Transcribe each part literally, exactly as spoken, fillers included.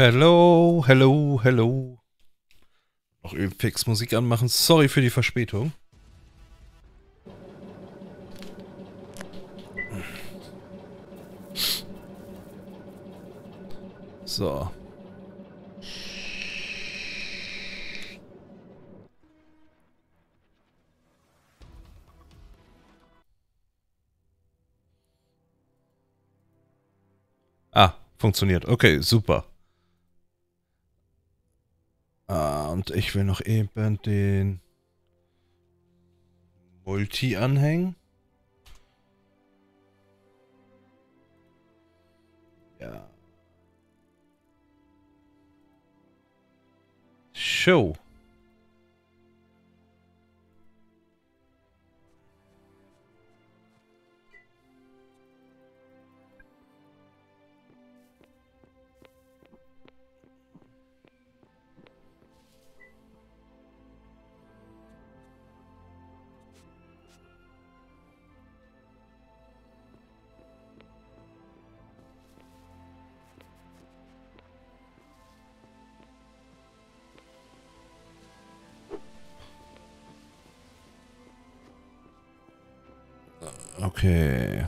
Hello, hello, hello. Noch eben fix Musik anmachen. Sorry für die Verspätung. So. Ah, funktioniert. Okay, super. Ah, und ich will noch eben den Multi anhängen. Ja. Show. Okay.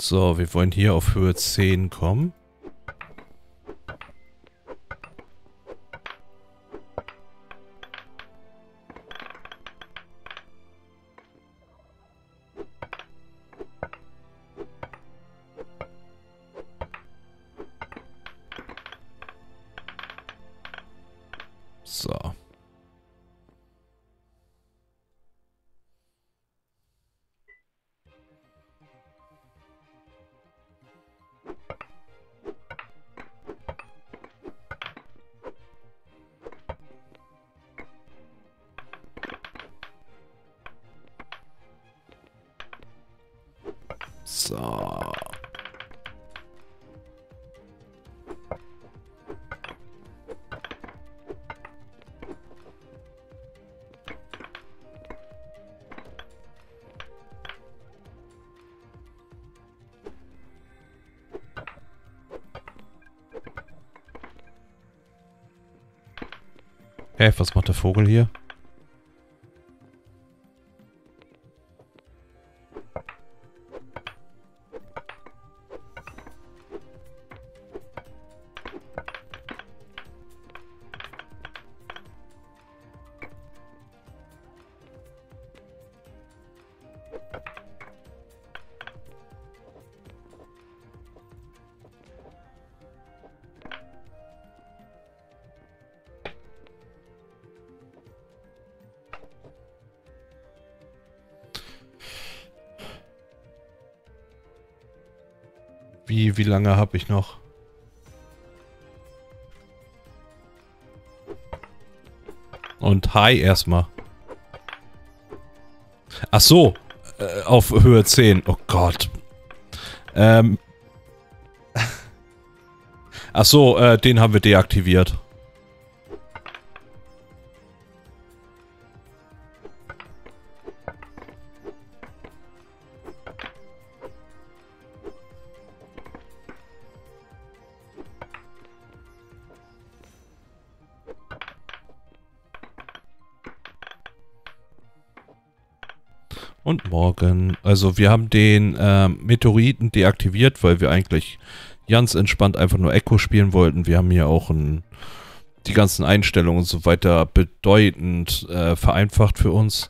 So, wir wollen hier auf Höhe zehn kommen. So. Hey, was macht der Vogel hier? Wie lange habe ich noch? Und hi erstmal. Ach so, äh, auf Höhe zehn. Oh Gott. Ähm. Ach so, äh, den haben wir deaktiviert. Und morgen. Also wir haben den äh, Meteoriten deaktiviert, weil wir eigentlich ganz entspannt einfach nur Eco spielen wollten. Wir haben hier auch ein, die ganzen Einstellungen und so weiter bedeutend äh, vereinfacht für uns.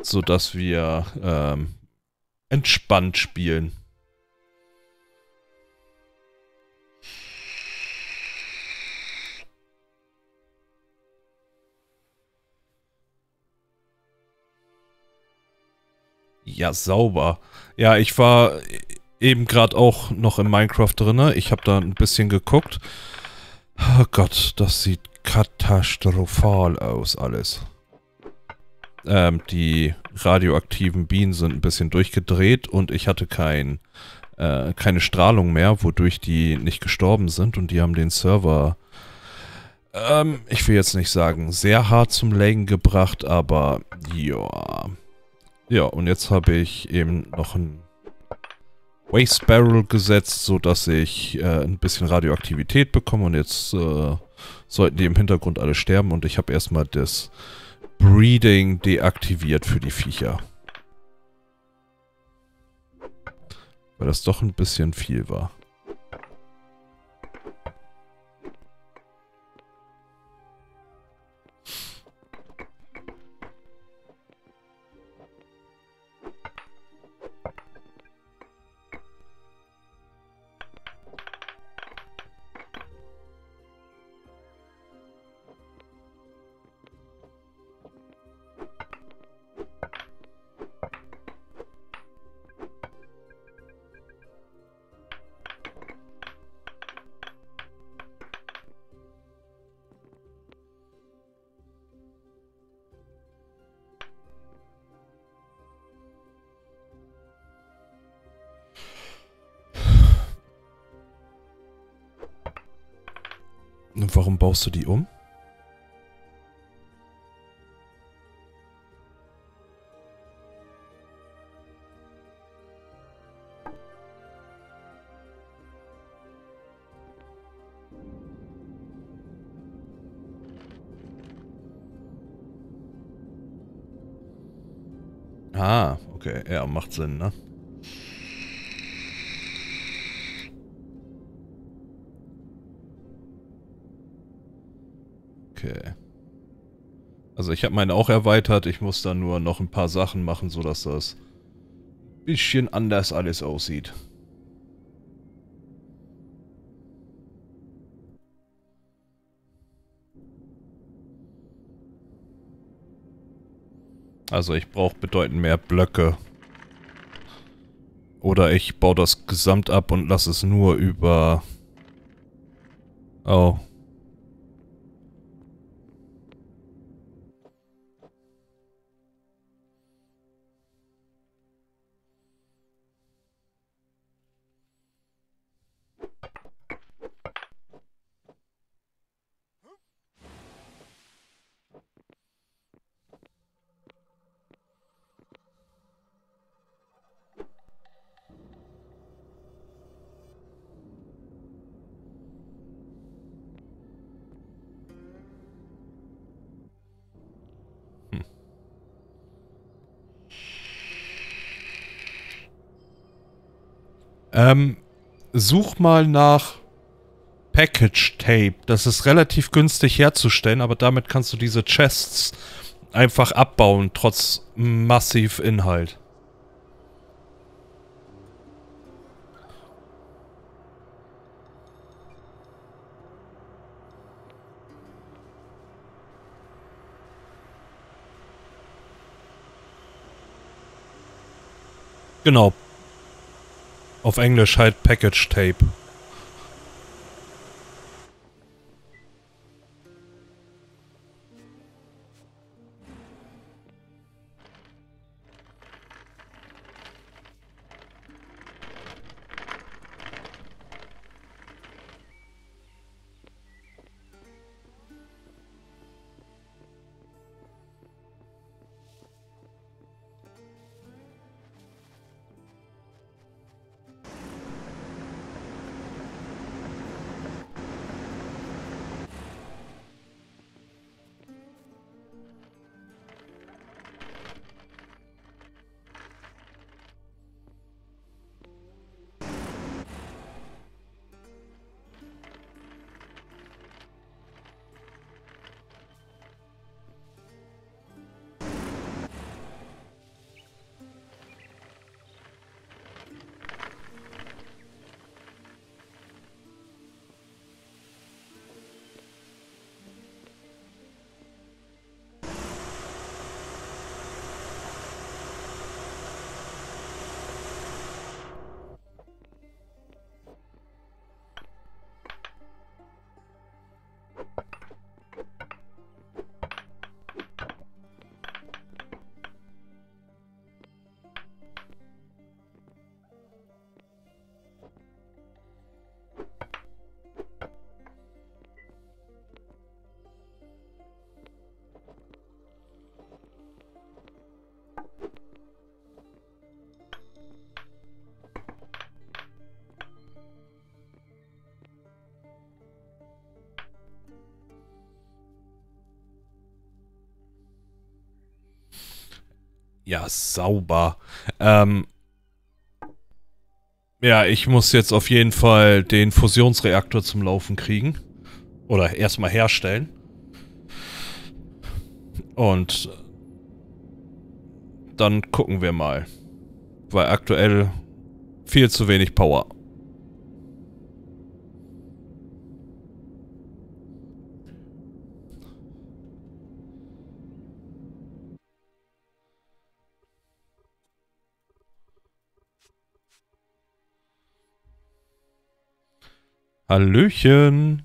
sodass wir ähm, entspannt spielen. Ja, sauber. Ja, ich war eben gerade auch noch in Minecraft drin. Ich habe da ein bisschen geguckt. Oh Gott, das sieht katastrophal aus alles. Ähm, die radioaktiven Bienen sind ein bisschen durchgedreht und ich hatte kein, äh, keine Strahlung mehr, wodurch die nicht gestorben sind. Und die haben den Server, ähm, ich will jetzt nicht sagen, sehr hart zum Laggen gebracht, aber ja... Ja, und jetzt habe ich eben noch ein Waste Barrel gesetzt, sodass ich äh, ein bisschen Radioaktivität bekomme. Und jetzt äh, sollten die im Hintergrund alle sterben. Und ich habe erstmal das Breeding deaktiviert für die Viecher. Weil das doch ein bisschen viel war. Und warum baust du die um? Ah, okay. Ja, macht Sinn, ne? Okay. Also ich habe meine auch erweitert, ich muss dann nur noch ein paar Sachen machen, sodass das ein bisschen anders alles aussieht. Also ich brauche bedeutend mehr Blöcke. Oder ich baue das Gesamt ab und lasse es nur über... Oh... Ähm, such mal nach Package Tape. Das ist relativ günstig herzustellen, aber damit kannst du diese Chests einfach abbauen, trotz massiv Inhalt. Genau. Auf Englisch halt Package Tape. Ja, sauber. Ähm. Ja, ich muss jetzt auf jeden Fall den Fusionsreaktor zum Laufen kriegen. Oder erstmal herstellen. Und dann gucken wir mal. Weil aktuell viel zu wenig Power. Hallöchen.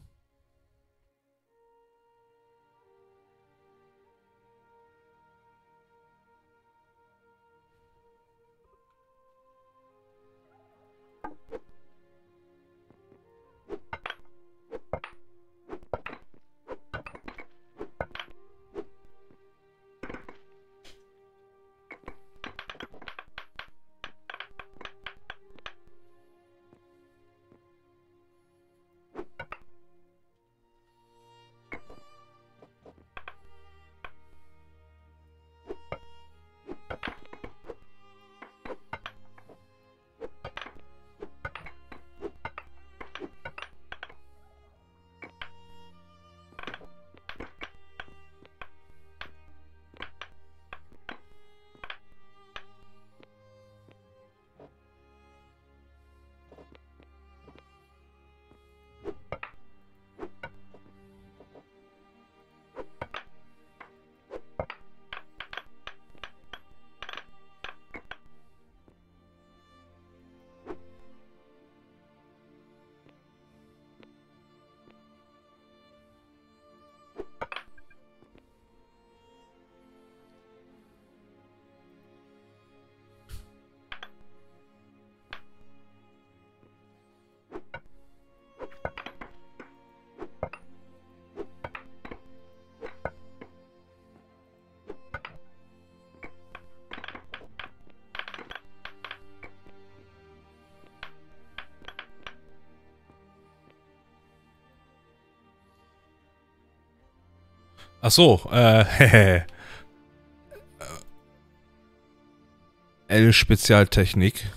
Ach so, äh, L-Spezialtechnik.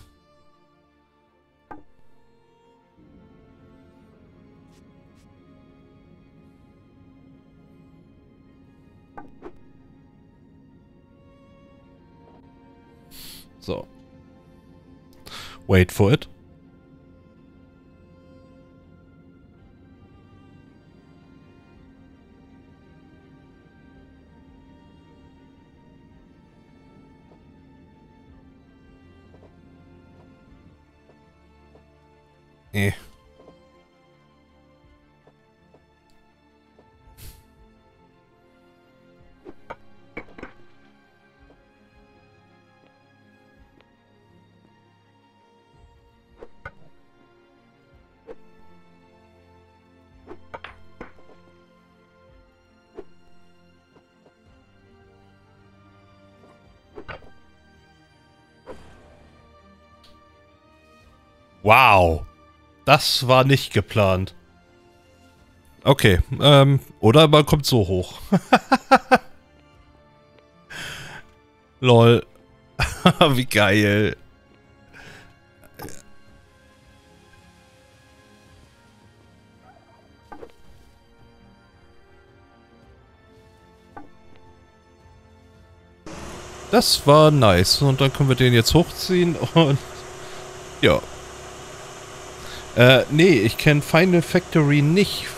So. Wait for it. Nee. Wow. Das war nicht geplant. Okay, ähm, oder man kommt so hoch. Lol. Wie geil. Das war nice. Und dann können wir den jetzt hochziehen und... Ja. Äh, nee, ich kenne Final Factory nicht.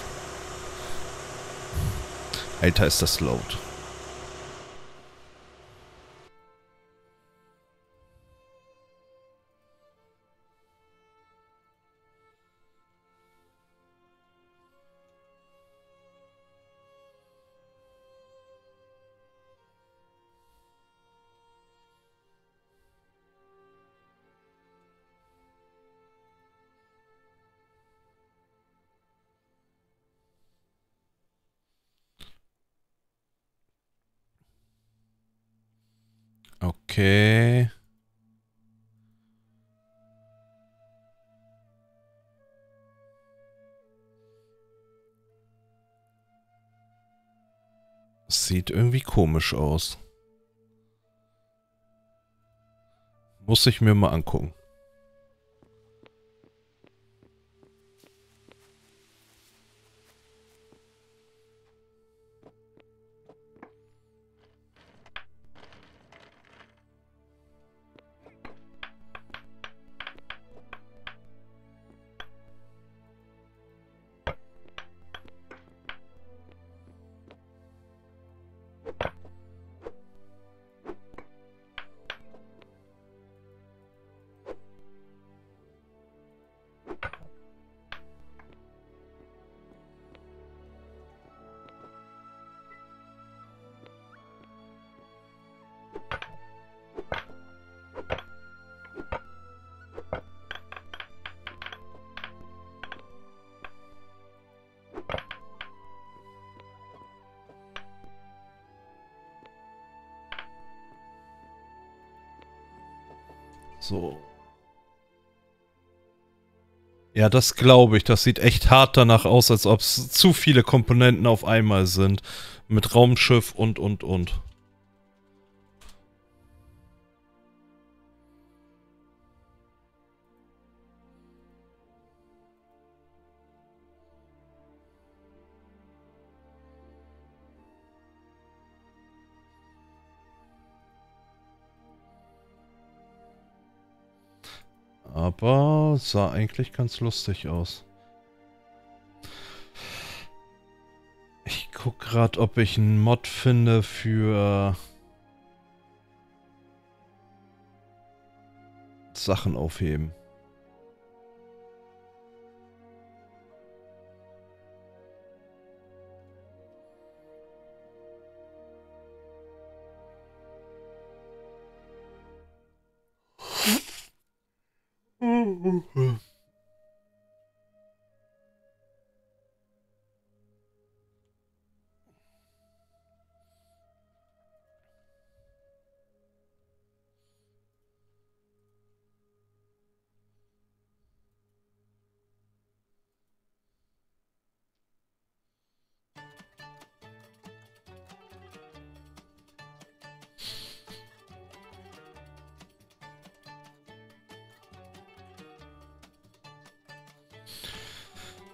Alter, ist das laut. Okay. Sieht irgendwie komisch aus. Muss ich mir mal angucken. So. Ja, das glaube ich. Das sieht echt hart danach aus, als ob es zu viele Komponenten auf einmal sind. Mit Raumschiff und, und, und. Aber sah eigentlich ganz lustig aus. Ich guck gerade, ob ich einen Mod finde für Sachen aufheben.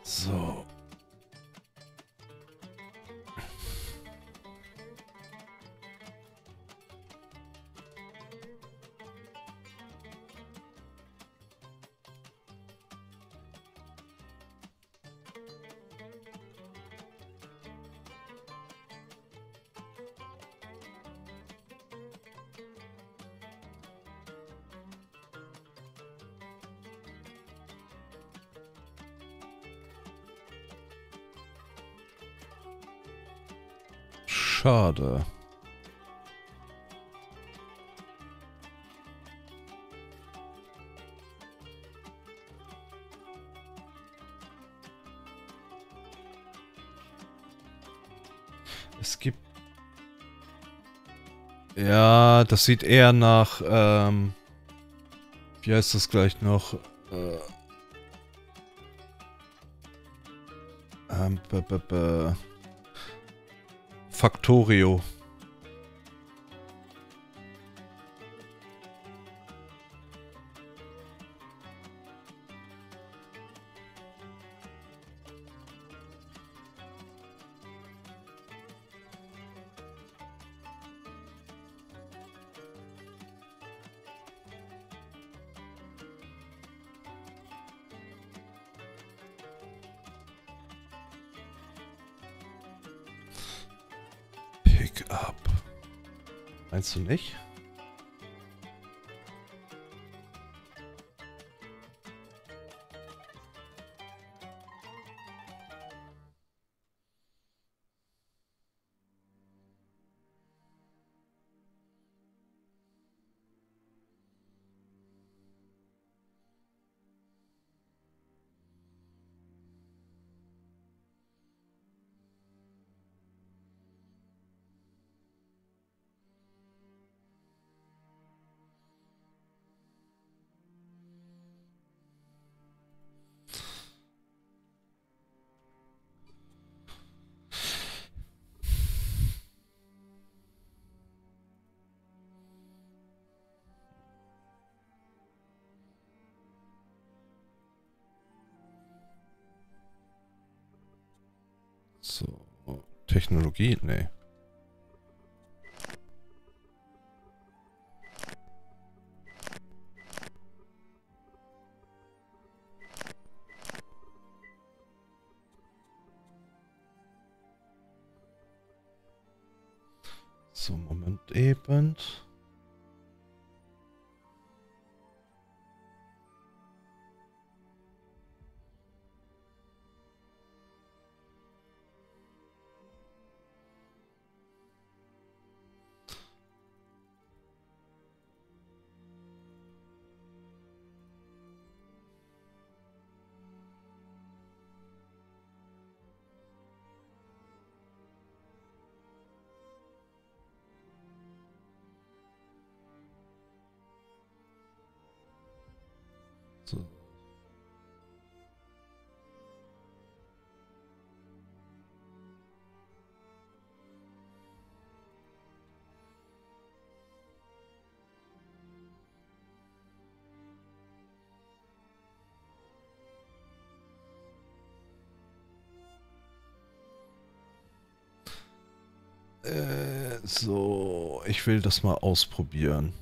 So. Schade. Es gibt... Ja, das sieht eher nach... Ähm, wie heißt das gleich noch? Äh, ähm, b -b -b Factorio. Ab. Meinst du nicht? So, Technologie? Nee. So, Moment eben. So, ich will das mal ausprobieren.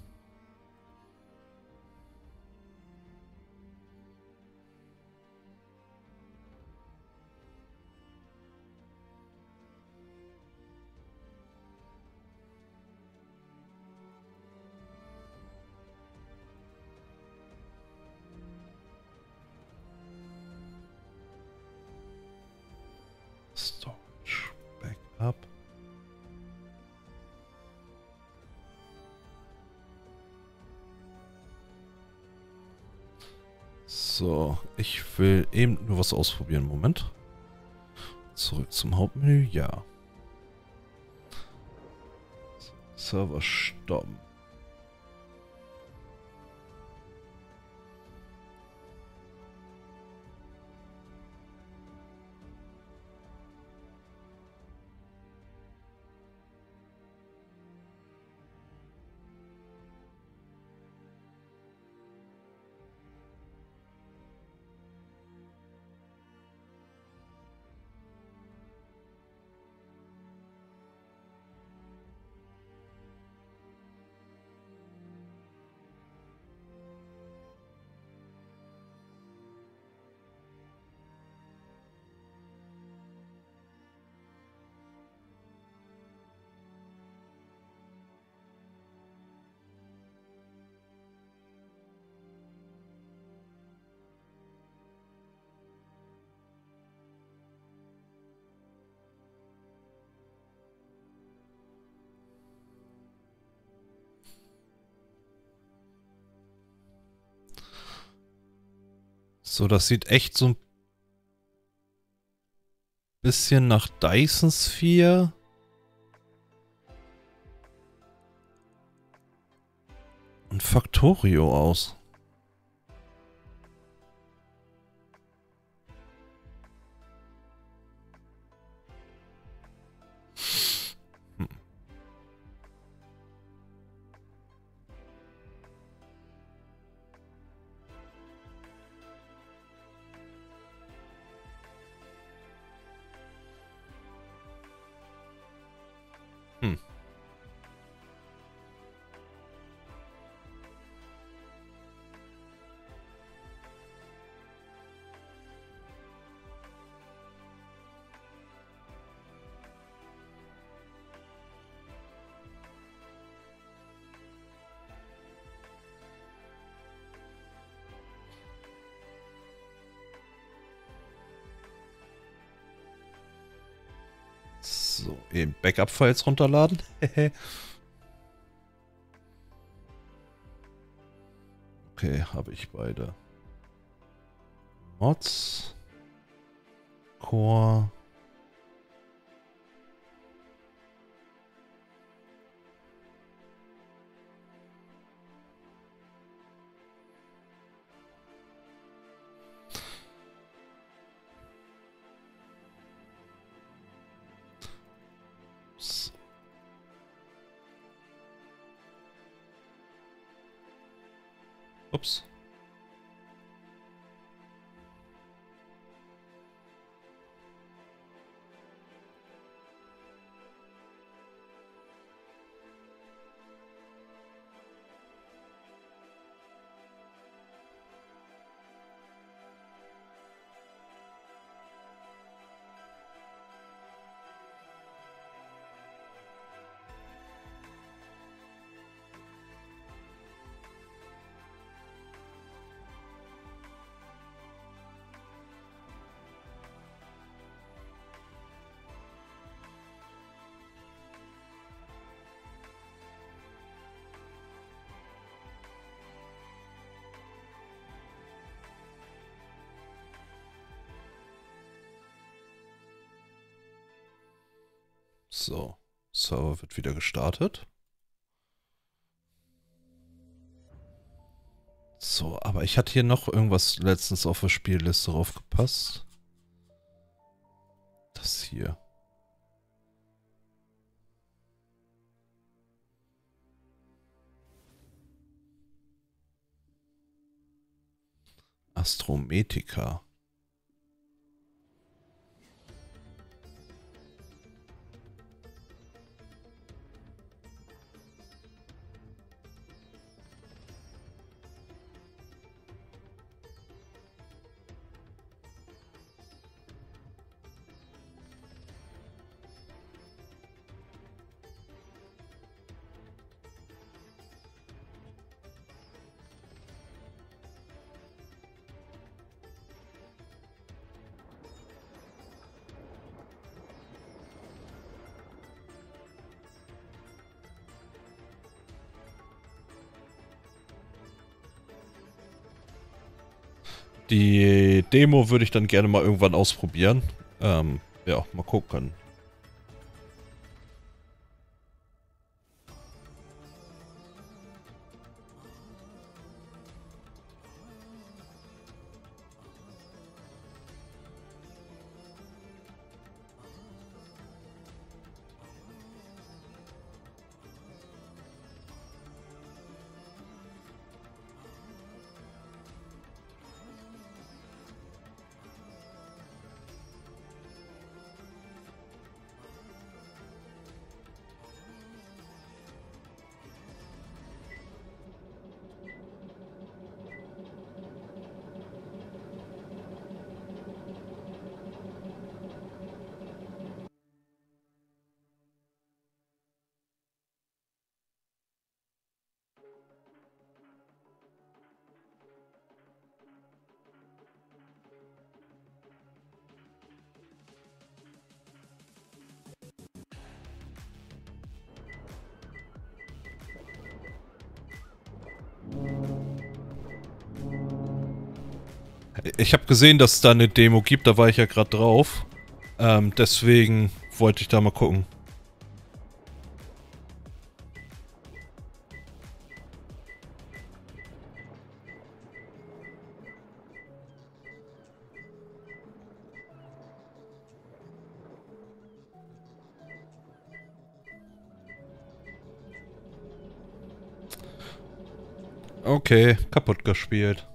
Eben nur was ausprobieren. Moment. Zurück zum Hauptmenü. Ja. Server stoppen. So, das sieht echt so ein bisschen nach Dyson Sphere. Und Factorio aus. So, eben Backup-Files runterladen. Okay, habe ich beide. Mods. Core. Ups. So, Server wird wieder gestartet. So, aber ich hatte hier noch irgendwas letztens auf der Spielliste draufgepasst. Das hier. Astrometica. Die Demo würde ich dann gerne mal irgendwann ausprobieren. Ähm, ja, mal gucken. Ich habe gesehen, dass es da eine Demo gibt, da war ich ja gerade drauf. Ähm, deswegen wollte ich da mal gucken. Okay, kaputt gespielt.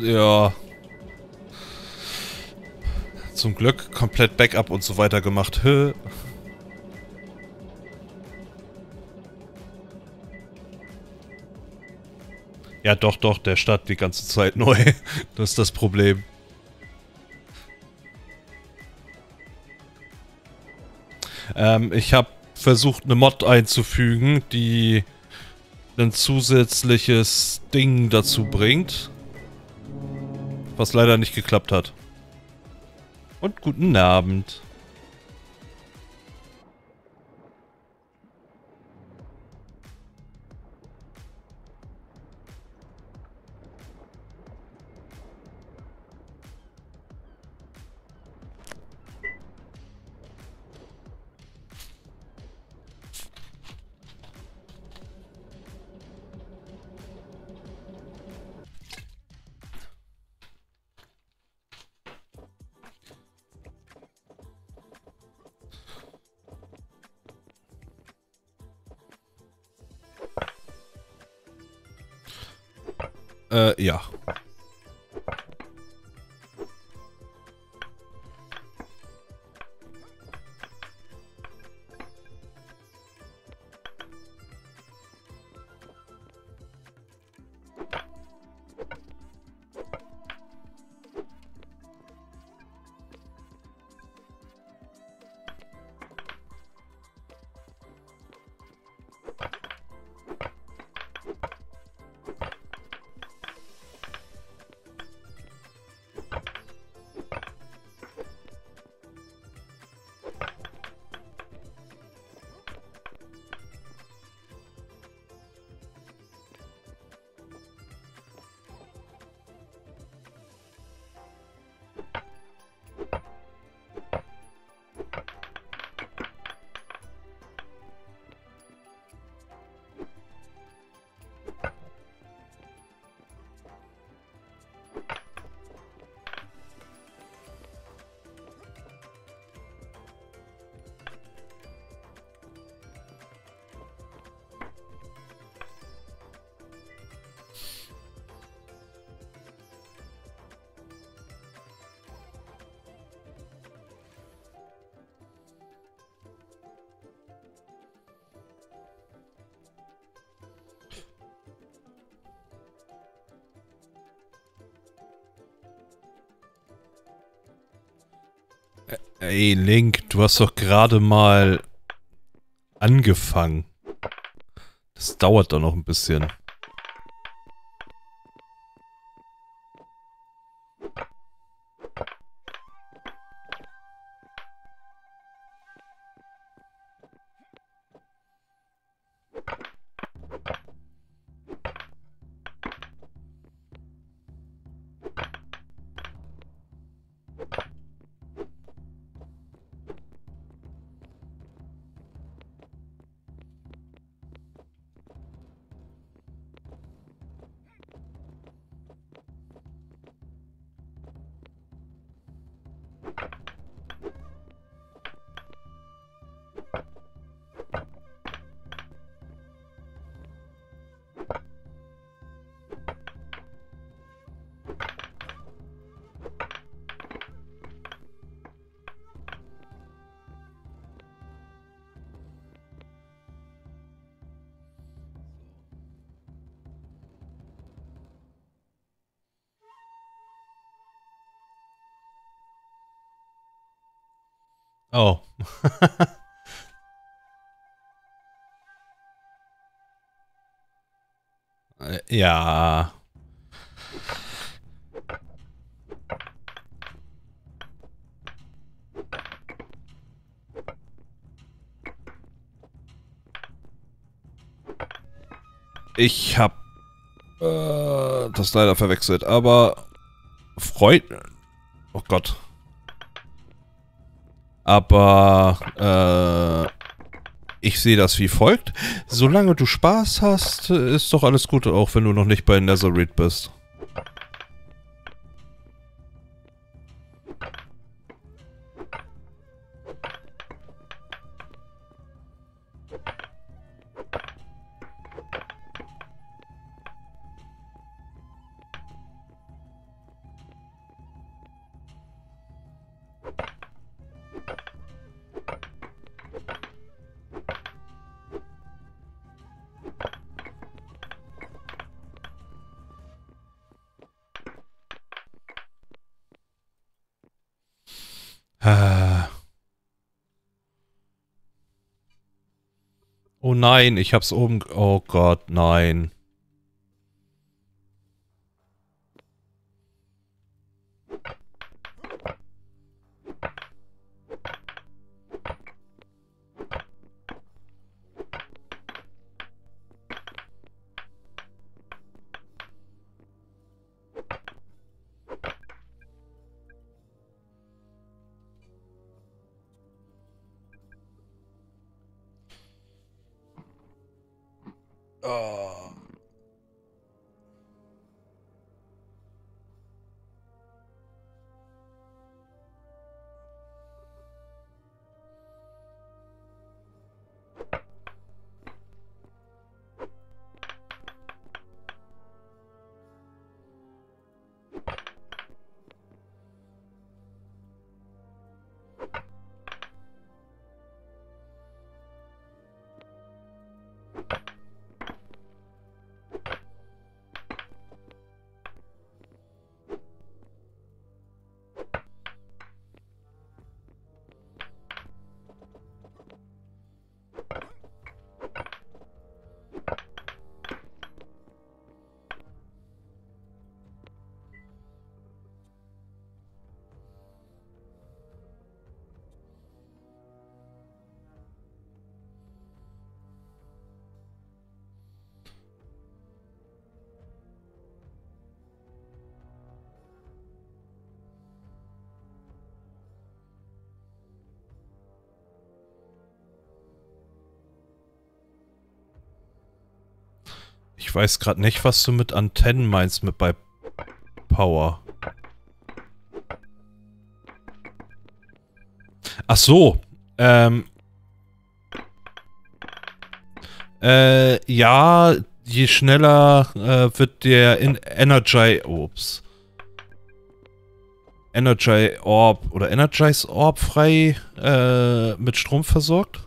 Ja. Zum Glück komplett Backup und so weiter gemacht. Hä? Ja, doch, doch, der startet die ganze Zeit neu. Das ist das Problem. Ähm, ich habe versucht, eine Mod einzufügen, die ein zusätzliches Ding dazu bringt. Was leider nicht geklappt hat. Und guten Abend. Äh, ja. Ey, Link, du hast doch gerade mal angefangen. Das dauert doch noch ein bisschen. Oh. Ja. Ich hab äh, das leider verwechselt, aber Freund... Oh Gott. Aber äh, ich sehe das wie folgt. Solange du Spaß hast, ist doch alles gut, auch wenn du noch nicht bei Netherrealm bist. Oh nein, ich hab's oben... Oh Gott, nein. Ich weiß gerade nicht, was du mit Antennen meinst, mit bei Power. Ach so. Ähm. Äh, ja, je schneller äh, wird der in Energy Orbs. Energy Orb oder Energize Orb frei äh, mit Strom versorgt.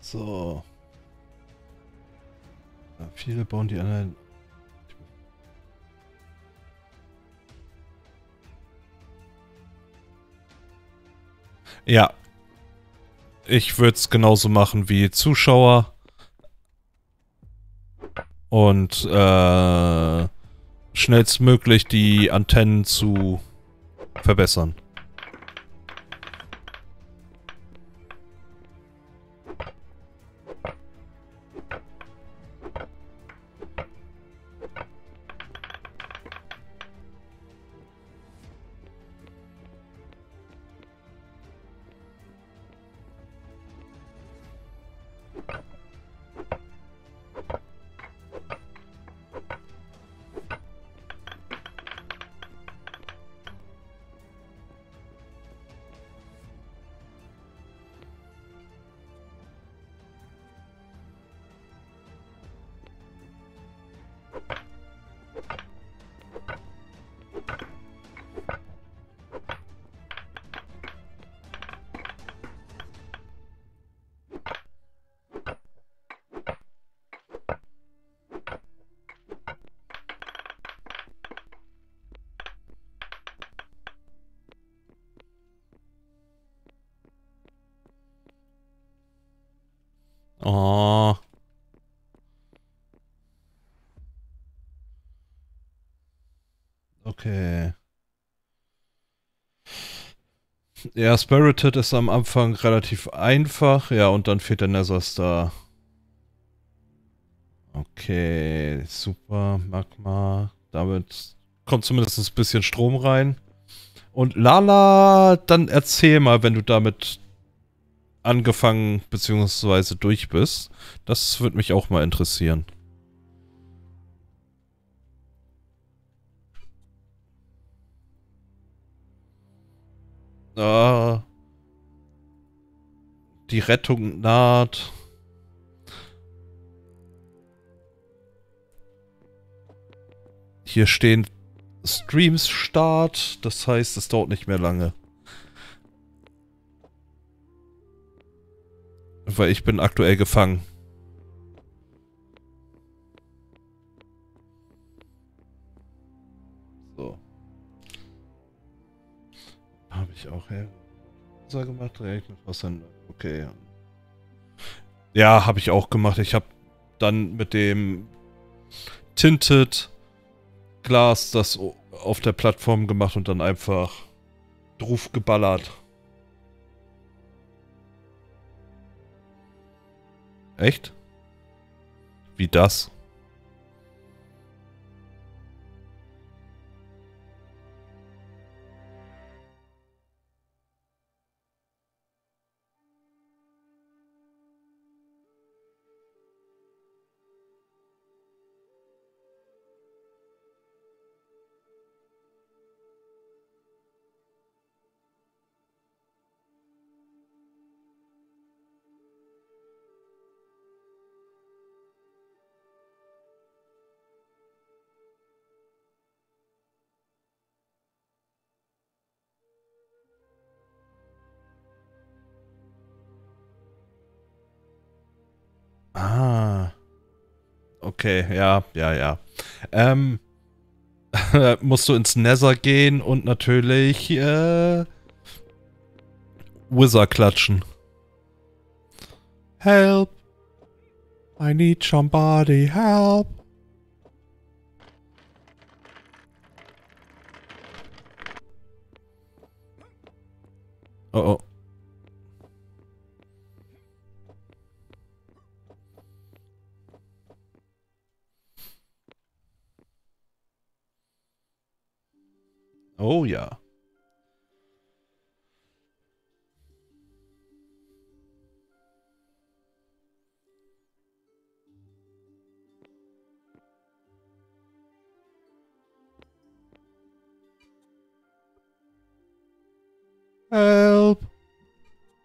So. Ja, viele bauen die anderen. Ja. Ich würde es genauso machen wie Zuschauer. Und äh, schnellstmöglich die Antennen zu verbessern. Oh. Okay. Ja, Spirited ist am Anfang relativ einfach. Ja, und dann fehlt der Nether Star. Okay, super, Magma. Damit kommt zumindest ein bisschen Strom rein. Und Lala, dann erzähl mal, wenn du damit angefangen bzw. durch bist. Das würde mich auch mal interessieren. Ah. Die Rettung naht. Hier stehen Streams Start, das heißt, es dauert nicht mehr lange. Weil ich bin aktuell gefangen. So. Habe ich auch her. Sage mal direkt mit Wasser. Okay. Ja, habe ich auch gemacht. Ich habe dann mit dem Tinted Glas das auf der Plattform gemacht und dann einfach drauf geballert. Echt? Wie das? Okay, ja, ja, ja. Ähm, musst du ins Nether gehen und natürlich äh, Wizard klatschen. Help! I need somebody, help! Oh oh. Oh ja. Help.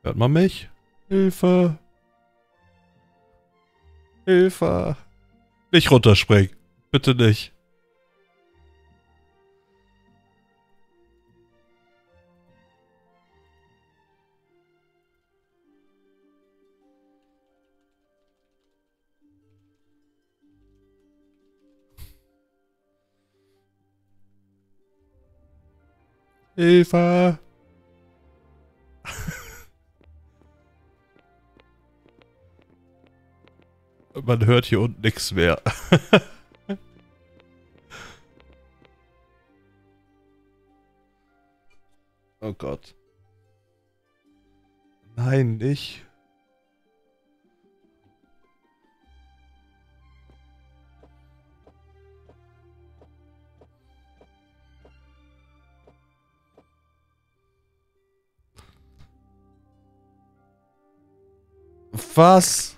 Hört man mich? Hilfe. Hilfe. Nicht runterspringen. Bitte nicht. Hilfe! Man hört hier unten nichts mehr. Oh Gott. Nein, nicht. Was?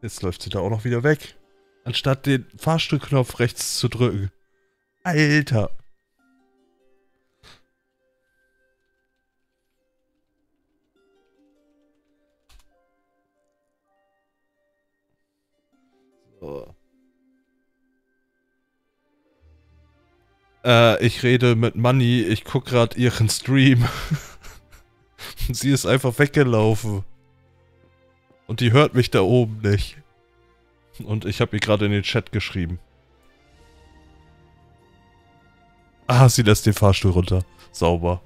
Jetzt läuft sie da auch noch wieder weg. Anstatt den Fahrstuhlknopf rechts zu drücken. Alter. So. Äh, ich rede mit Manni. Ich gucke gerade ihren Stream. Sie ist einfach weggelaufen. Und die hört mich da oben nicht. Und ich habe ihr gerade in den Chat geschrieben. Ah, sie lässt den Fahrstuhl runter. Sauber.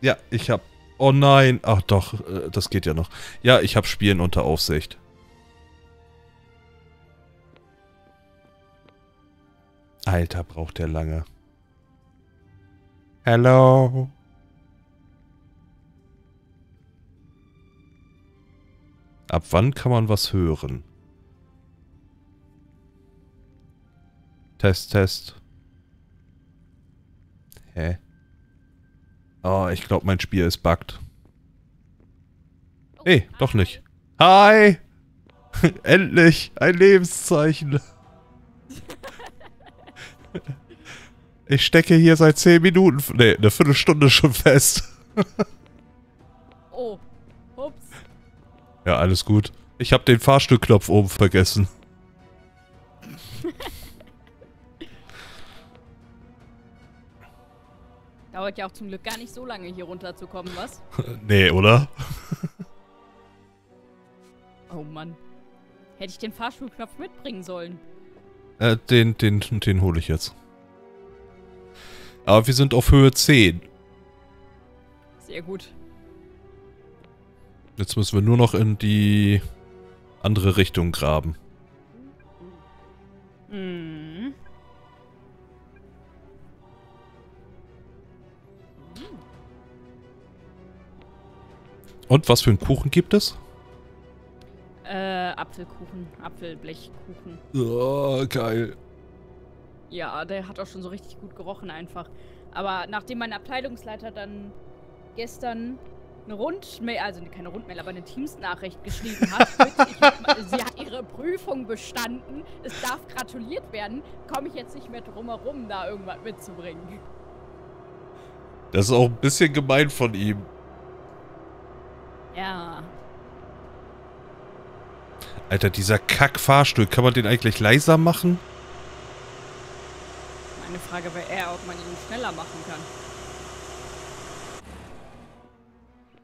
Ja, ich habe... Oh nein. Ach doch, das geht ja noch. Ja, ich habe Spielen unter Aufsicht. Alter, braucht der lange. Hello. Ab wann kann man was hören? Test, Test. Hä? Oh, ich glaube, mein Spiel ist bugged. Nee, doch nicht. Hi! Endlich! Ein Lebenszeichen! Ich stecke hier seit zehn Minuten, ne, eine Viertelstunde schon fest. Oh, ups. Ja, alles gut. Ich habe den Fahrstuhlknopf oben vergessen. Dauert ja auch zum Glück gar nicht so lange, hier runterzukommen, was? Nee, oder? Oh Mann. Hätte ich den Fahrstuhlknopf mitbringen sollen. Äh, den, den, den hole ich jetzt. Aber wir sind auf Höhe zehn. Sehr gut. Jetzt müssen wir nur noch in die andere Richtung graben. Mhm. Und was für einen Kuchen gibt es? Äh, Apfelkuchen. Apfelblechkuchen. Oh, geil. Ja, der hat auch schon so richtig gut gerochen einfach. Aber nachdem mein Abteilungsleiter dann gestern eine Rundmail, also keine Rundmail, aber eine Teams-Nachricht geschrieben hat, mit, ich hab, sie hat ihre Prüfung bestanden, es darf gratuliert werden, komme ich jetzt nicht mehr drum herum, da irgendwas mitzubringen. Das ist auch ein bisschen gemein von ihm. Ja. Alter, dieser Kack-Fahrstuhl, kann man den eigentlich leiser machen? Meine Frage wäre eher, ob man ihn schneller machen kann.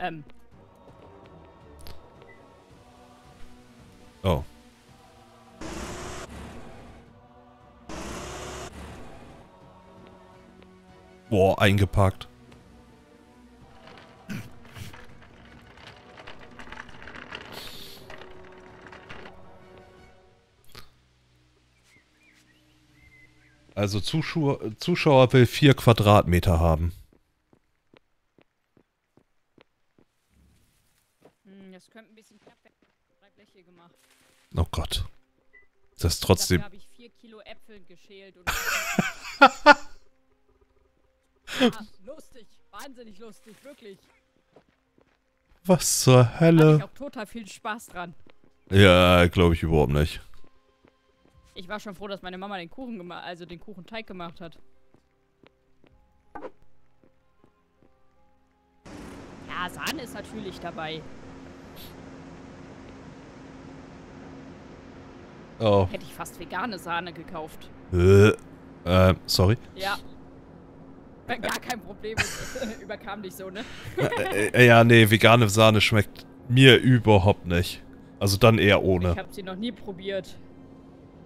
Ähm. Oh. Boah, eingepackt. Also Zuschauer, Zuschauer will vier Quadratmeter haben. Das könnte ein bisschen knapp werden. Drei Bleche gemacht. Oh Gott. Das ist trotzdem. Da habe ich vier Kilo Äpfel geschält. Und ja, lustig. Wahnsinnig lustig. Wirklich. Was zur Hölle? Ich habe auch total viel Spaß dran. Ja, glaube ich überhaupt nicht. Ich war schon froh, dass meine Mama den Kuchen gemacht, also den Kuchenteig gemacht hat. Ja, Sahne ist natürlich dabei. Oh. Hätte ich fast vegane Sahne gekauft. Äh, äh sorry. Ja. Gar kein Problem. Überkam dich so, ne? äh, ja, nee, vegane Sahne schmeckt mir überhaupt nicht. Also dann eher ohne. Ich hab sie noch nie probiert.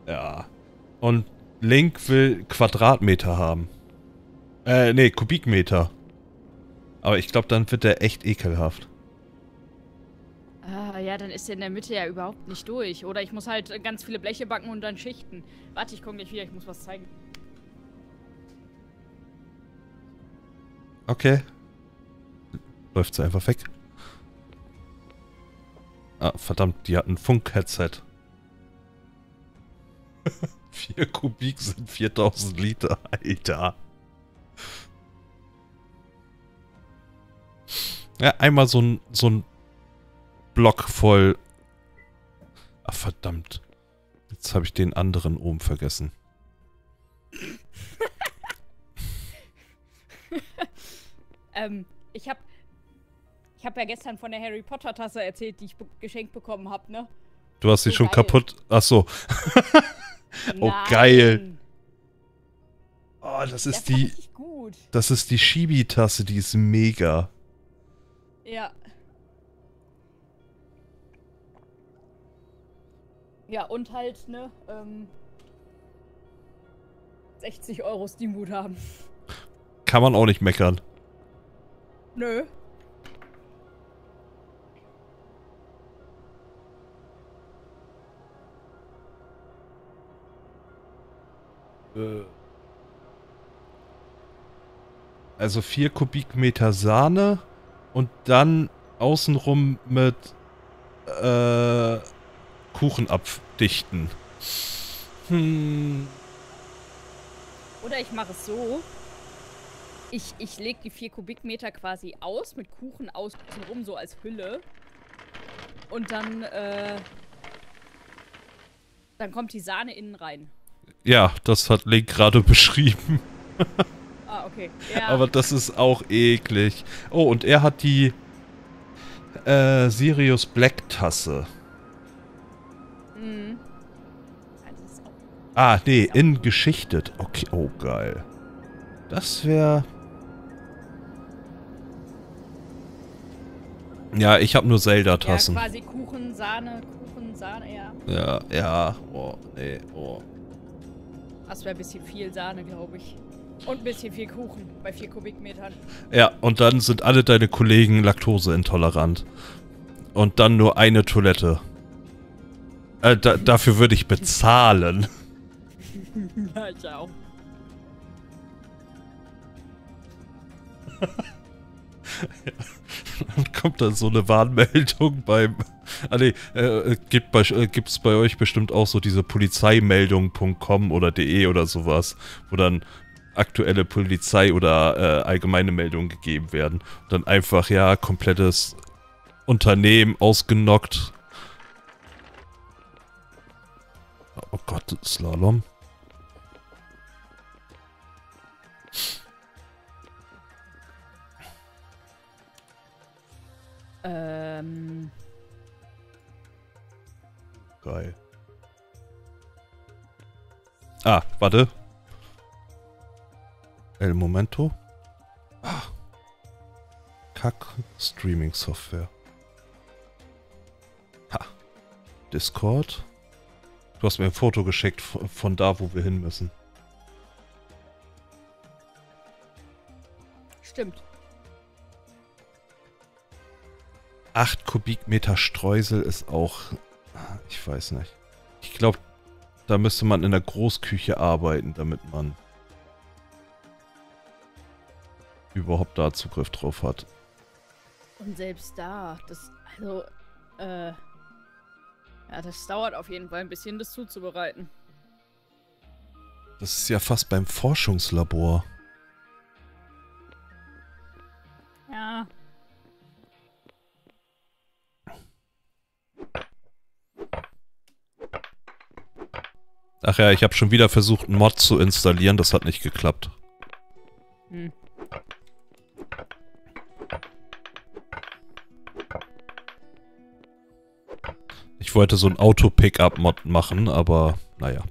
Ja. Und Link will Quadratmeter haben. Äh, nee, Kubikmeter. Aber ich glaube, dann wird der echt ekelhaft. Ah, ja, dann ist der in der Mitte ja überhaupt nicht durch. Oder ich muss halt ganz viele Bleche backen und dann schichten. Warte, ich komme gleich wieder, ich muss was zeigen. Okay. Läuft sie einfach weg. Ah, verdammt, die hat ein Funk-Headset. vier Kubik sind viertausend Liter, Alter. Ja, einmal so ein, so ein Block voll. Ach, verdammt. Jetzt habe ich den anderen oben vergessen. ähm, ich habe ich habe ja gestern von der Harry Potter Tasse erzählt, die ich be geschenkt bekommen habe, ne? Du hast sie schon geil. kaputt. Ach so. Oh, nein. Geil. Oh, das ist das die gut. Das ist die Shibi-Tasse, die ist mega. Ja. Ja, und halt, ne, ähm, sechzig Euro Steamboot haben. Kann man auch nicht meckern. Nö. Äh. Also vier Kubikmeter Sahne und dann außenrum mit, äh... Kuchen abdichten. Hm. Oder ich mache es so. Ich, ich lege die vier Kubikmeter quasi aus, mit Kuchen außen rum, so als Hülle. Und dann, äh, dann kommt die Sahne innen rein. Ja, das hat Link gerade beschrieben. Ah, okay. Ja. Aber das ist auch eklig. Oh, und er hat die äh, Sirius Black Tasse. Mhm. Ah, nee, in geschichtet. Okay, oh geil. Das wäre... Ja, ich habe nur Zelda-Tassen. Ja, quasi Kuchen, Sahne, Kuchen, Sahne, ja. Ja, ja, oh, nee, oh. Das wäre ein bisschen viel Sahne, glaube ich. Und ein bisschen viel Kuchen bei vier Kubikmetern. Ja, und dann sind alle deine Kollegen laktoseintolerant. Und dann nur eine Toilette. Äh, da, dafür würde ich bezahlen. Ja, ich auch. Ja. Dann kommt dann so eine Warnmeldung beim... Ah ne, äh, gibt bei, äh, gibt's bei euch bestimmt auch so diese polizeimeldung punkt com oder de oder sowas, wo dann aktuelle Polizei- oder äh, allgemeine Meldungen gegeben werden. Und dann einfach, ja, komplettes Unternehmen ausgenockt. Oh Gott, Slalom. Ähm. Geil. Ah, warte. El Momento. Ah. Kack Streaming Software. Ha. Discord. Du hast mir ein Foto geschickt von da, wo wir hin müssen. Stimmt. acht Kubikmeter Streusel ist auch... Ich weiß nicht. Ich glaube, da müsste man in der Großküche arbeiten, damit man überhaupt da Zugriff drauf hat. Und selbst da, das... Also... Äh, ja, das dauert auf jeden Fall ein bisschen, das zuzubereiten. Das ist ja fast beim Forschungslabor. Ja... Ach ja, ich habe schon wieder versucht, einen Mod zu installieren, das hat nicht geklappt. Hm. Ich wollte so ein Auto-Pickup-Mod machen, aber naja.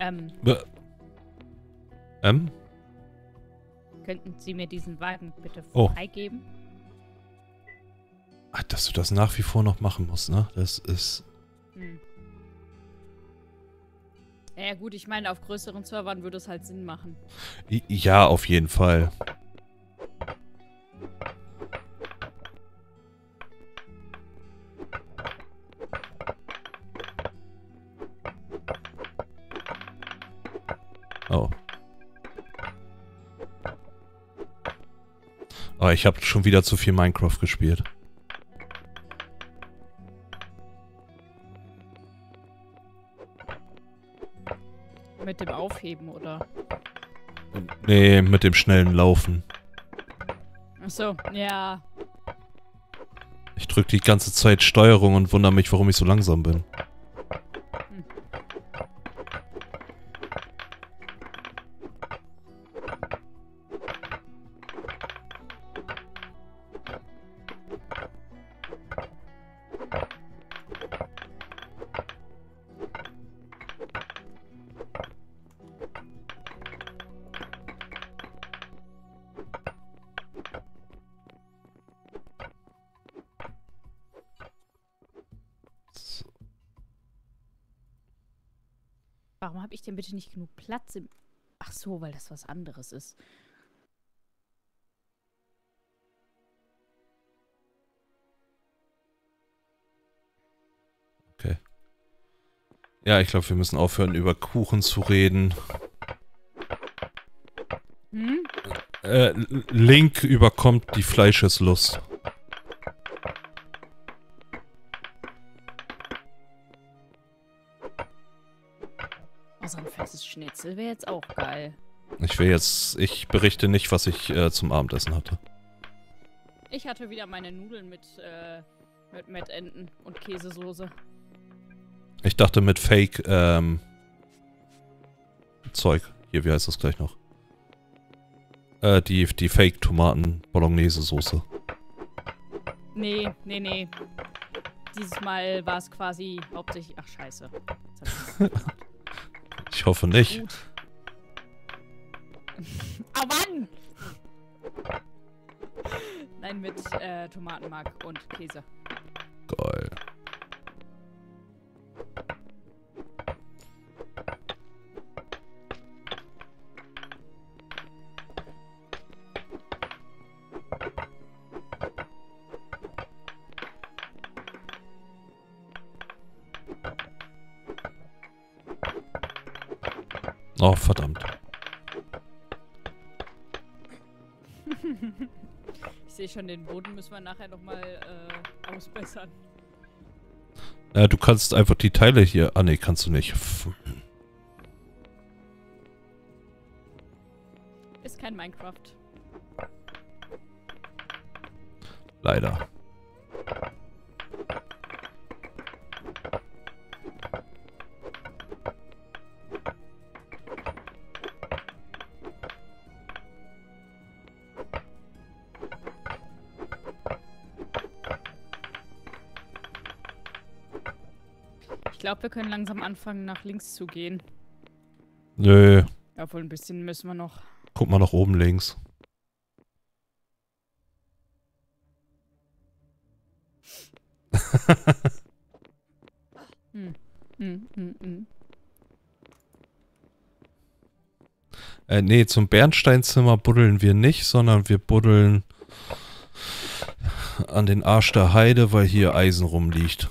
Ähm. Ähm? Könnten Sie mir diesen Wagen bitte freigeben? Oh. Ach, dass du das nach wie vor noch machen musst, ne? Das ist... Hm. Ja gut, ich meine, auf größeren Servern würde es halt Sinn machen. Ja, auf jeden Fall. Ich habe schon wieder zu viel Minecraft gespielt. Mit dem Aufheben, oder? Nee, mit dem schnellen Laufen. Ach so, ja. Ich drücke die ganze Zeit Steuerung und wundere mich, warum ich so langsam bin. Warum habe ich denn bitte nicht genug Platz im... Ach so, weil das was anderes ist. Okay. Ja, ich glaube, wir müssen aufhören, über Kuchen zu reden. Hm? Äh, Link überkommt die Fleischeslust. Also ein festes Schnitzel wäre jetzt auch geil. Ich will jetzt, ich berichte nicht, was ich äh, zum Abendessen hatte. Ich hatte wieder meine Nudeln mit, äh, mit Mettenten und Käsesoße. Ich dachte mit Fake, ähm, Zeug. Hier, wie heißt das gleich noch? Äh, die, die Fake-Tomaten-Bolognese-Soße. Nee, nee, nee. Dieses Mal war es quasi hauptsächlich... Ach, scheiße. Ich hoffe nicht. Gut. Ah, Mann! Nein, mit äh, Tomatenmark und Käse. Geil. Oh, verdammt. Ich sehe schon, den Boden müssen wir nachher nochmal äh, ausbessern. Ja, du kannst einfach die Teile hier... Ah, ne, kannst du nicht. Ist kein Minecraft. Leider. Ich glaube, wir können langsam anfangen, nach links zu gehen. Nö. Ja, wohl ein bisschen müssen wir noch. Guck mal nach oben links. hm. Hm, hm, hm. Äh, nee, zum Bernsteinzimmer buddeln wir nicht, sondern wir buddeln an den Arsch der Heide, weil hier Eisen rumliegt.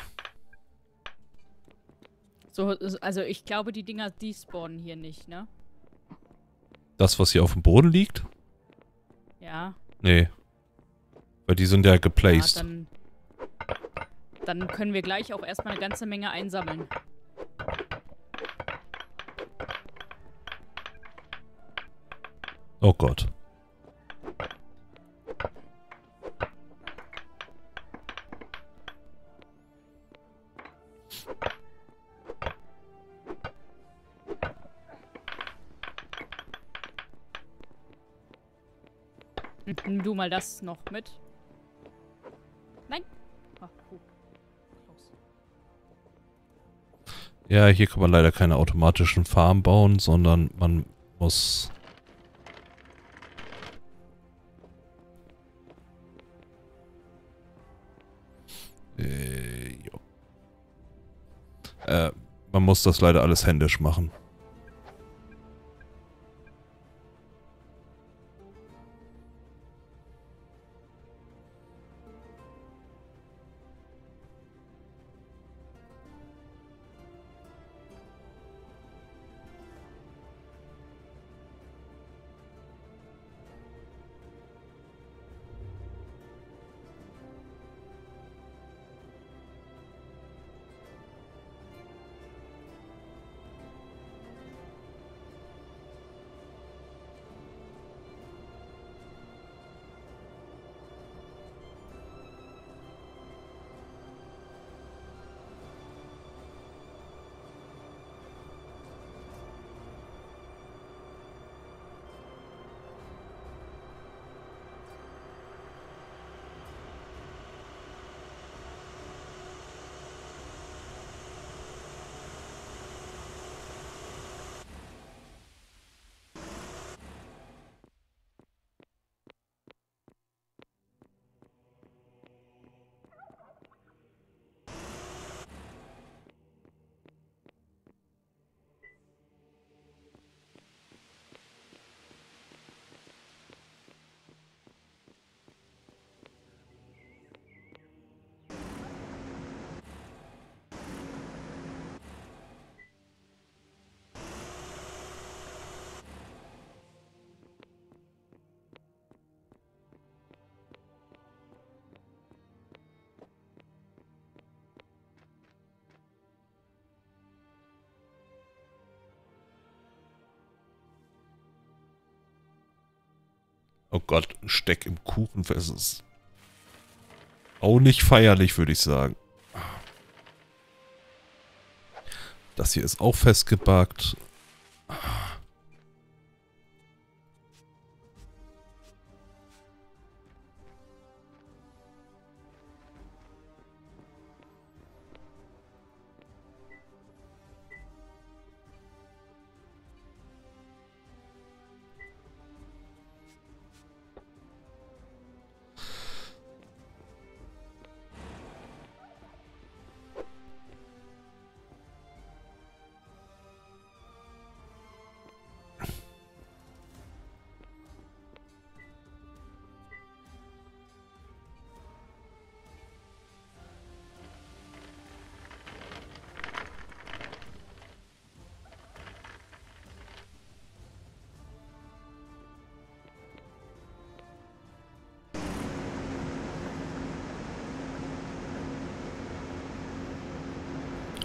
So, also ich glaube, die Dinger, die spawnen hier nicht, ne? Das, was hier auf dem Boden liegt? Ja. Nee. Weil die sind ja geplaced. Ja, dann, dann können wir gleich auch erstmal eine ganze Menge einsammeln. Oh Gott. Nimm du mal das noch mit. Nein. Ach, gut. Ja, hier kann man leider keine automatischen Farmen bauen, sondern man muss... Äh, jo. Äh, man muss das leider alles händisch machen. Oh Gott, ein Steck im Kuchen fest ist auch nicht feierlich, würde ich sagen. Das hier ist auch festgebackt.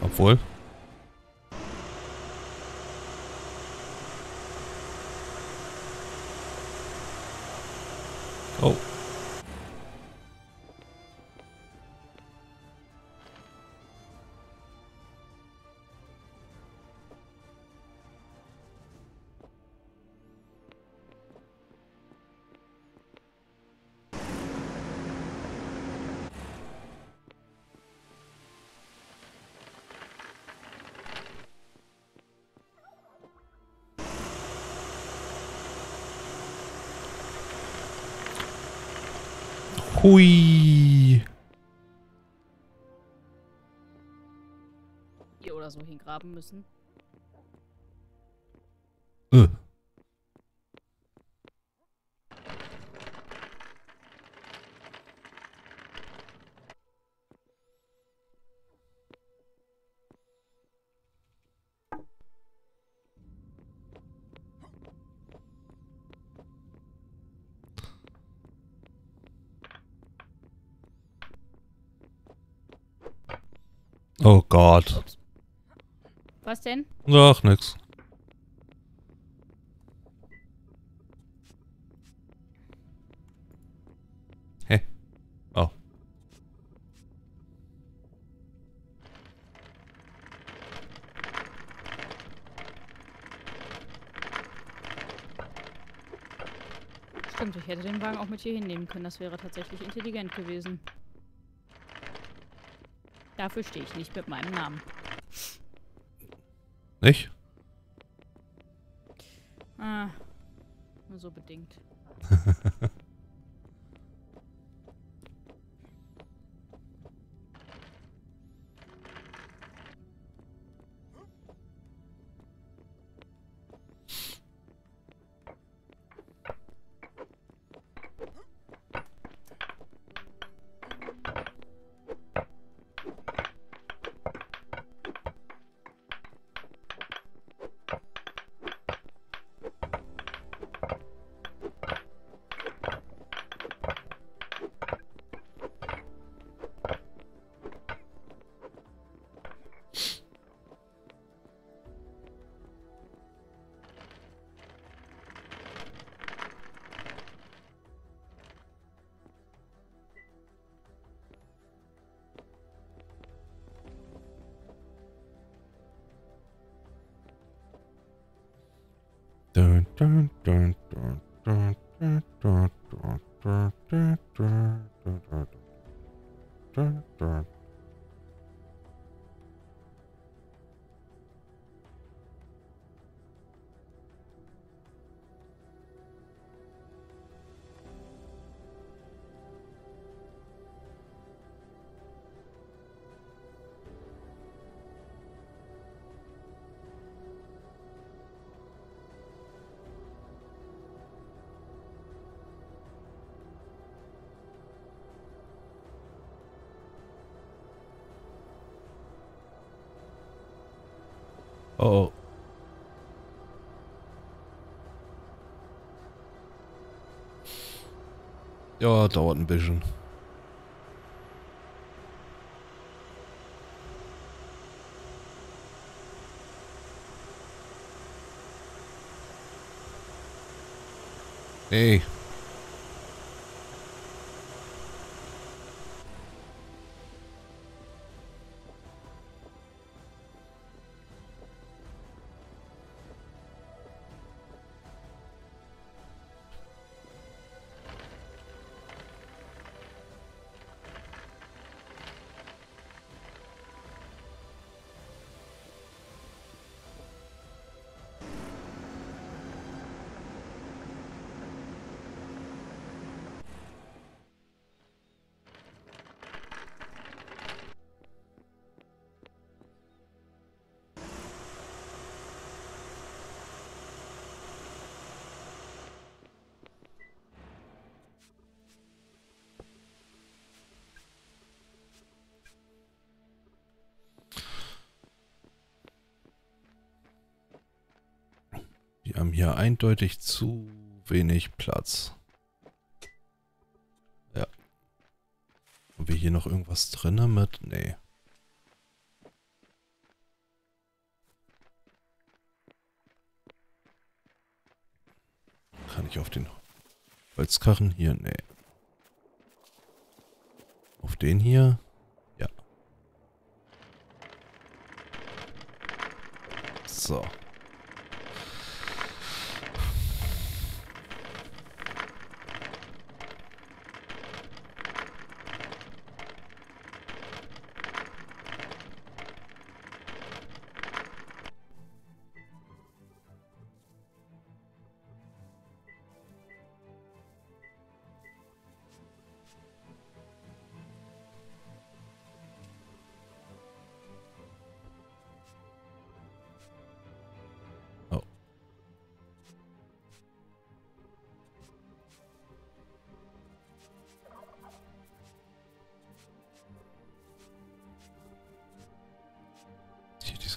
Obwohl. Oh. Hui. Hier oder so hingraben müssen. Äh. Oh Gott. Ups. Was denn? Ach, nix. Hä? Hey. Oh. Stimmt, ich hätte den Wagen auch mit hier hinnehmen können. Das wäre tatsächlich intelligent gewesen. Dafür stehe ich nicht mit meinem Namen. Nicht? Ah, nur so bedingt. Dun, dun, dun, dun, dun, dun, dun, dun, dun, dun, dun, dun, dun. Oh. Ja, dauert ein bisschen. Nee. haben hier eindeutig zu wenig Platz. Ja. Haben wir hier noch irgendwas drin mit? Nee. Kann ich auf den Holzkarren hier? Nee. Auf den hier? Ja. So.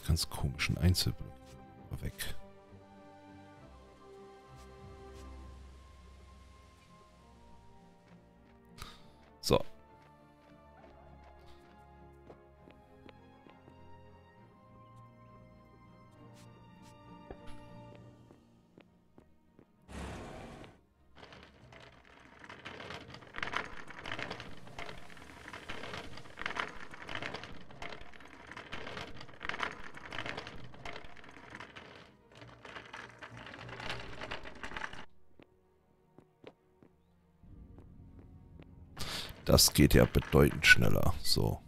Ganz komischen Einzelblock. Weg. So. Das geht ja bedeutend schneller. So.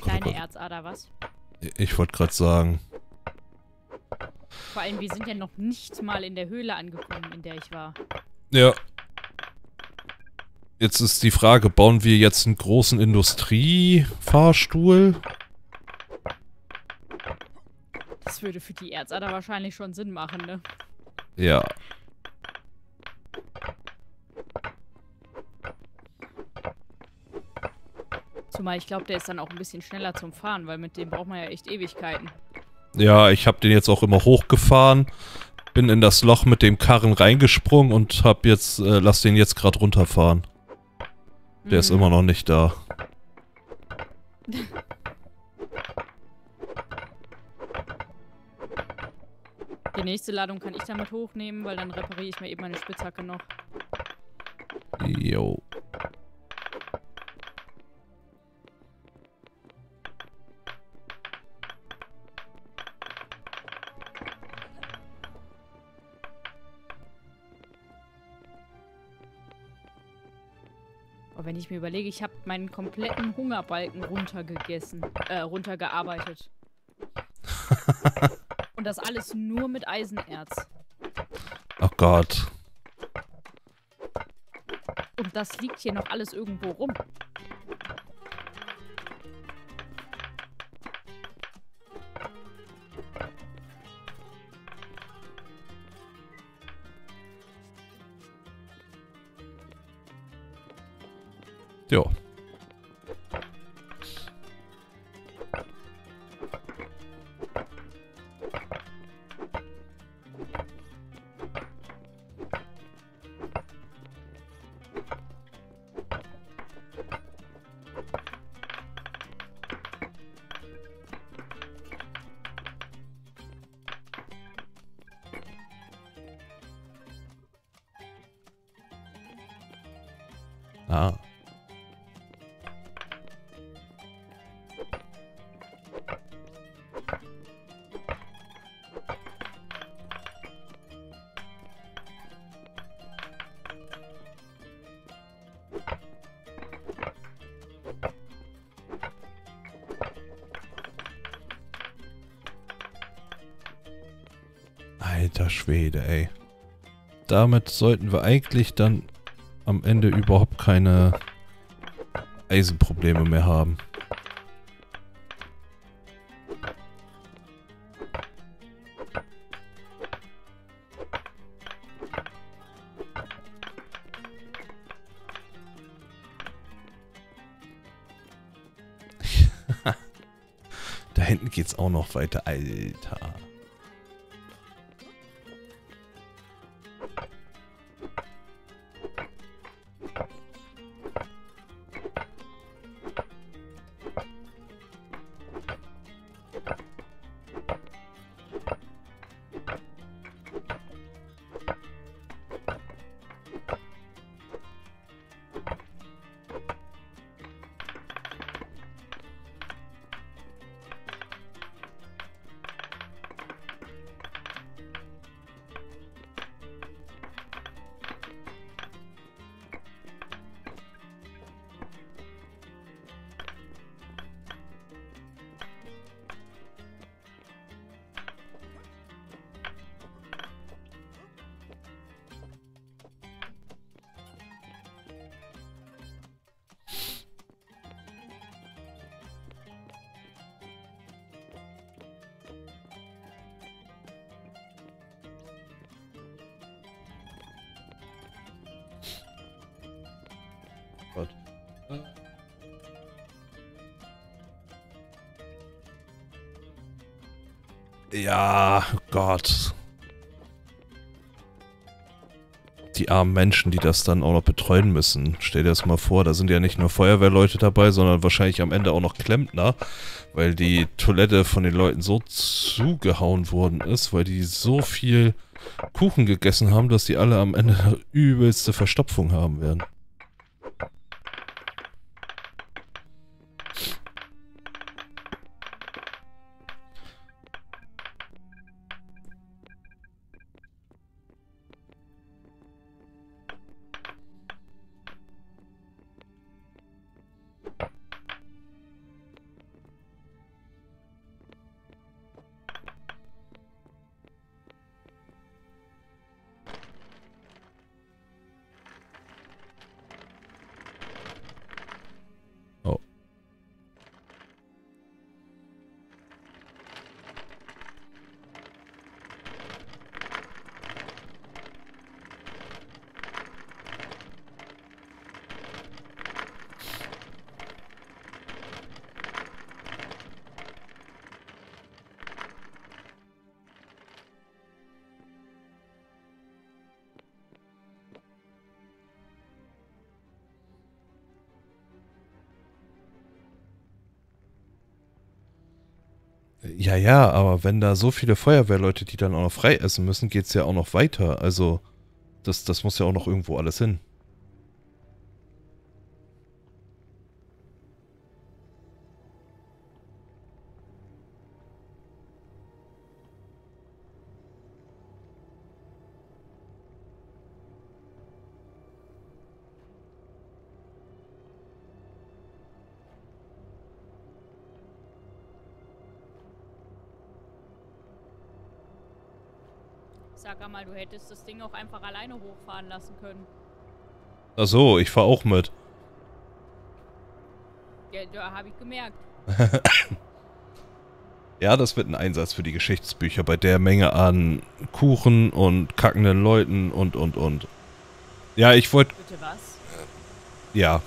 Kleine Erzader, was? Ich wollte gerade sagen. Vor allem, wir sind ja noch nicht mal in der Höhle angekommen, in der ich war. Ja. Jetzt ist die Frage, bauen wir jetzt einen großen Industriefahrstuhl? Das würde für die Erzader wahrscheinlich schon Sinn machen, ne? Ja. Zumal ich glaube, der ist dann auch ein bisschen schneller zum Fahren, weil mit dem braucht man ja echt Ewigkeiten. Ja, ich habe den jetzt auch immer hochgefahren. Bin in das Loch mit dem Karren reingesprungen und hab jetzt, äh, lass den jetzt gerade runterfahren. Der ist immer noch nicht da. Die nächste Ladung kann ich damit hochnehmen, weil dann repariere ich mir eben meine Spitzhacke noch. Jo. Wenn ich mir überlege, ich habe meinen kompletten Hungerbalken runtergegessen, äh, runtergearbeitet. Und das alles nur mit Eisenerz. Oh Gott. Und das liegt hier noch alles irgendwo rum. Ja. Ah. Alter Schwede, ey. Damit sollten wir eigentlich dann am Ende überhaupt keine Eisenprobleme mehr haben. hinten geht's auch noch weiter. Alter. Ja, Gott. Die armen Menschen, die das dann auch noch betreuen müssen. Stell dir das mal vor, da sind ja nicht nur Feuerwehrleute dabei, sondern wahrscheinlich am Ende auch noch Klempner, weil die Toilette von den Leuten so zugehauen worden ist, weil die so viel Kuchen gegessen haben, dass die alle am Ende übelste Verstopfung haben werden. Ja, ja, aber wenn da so viele Feuerwehrleute, die dann auch noch frei essen müssen, geht's ja auch noch weiter. Also, das, das muss ja auch noch irgendwo alles hin. Sag mal, du hättest das Ding auch einfach alleine hochfahren lassen können. Ach so, ich fahr auch mit. Ja, da hab ich gemerkt. Ja, das wird ein Einsatz für die Geschichtsbücher bei der Menge an Kuchen und kackenden Leuten und, und, und. Ja, ich wollte... Bitte was? Ja.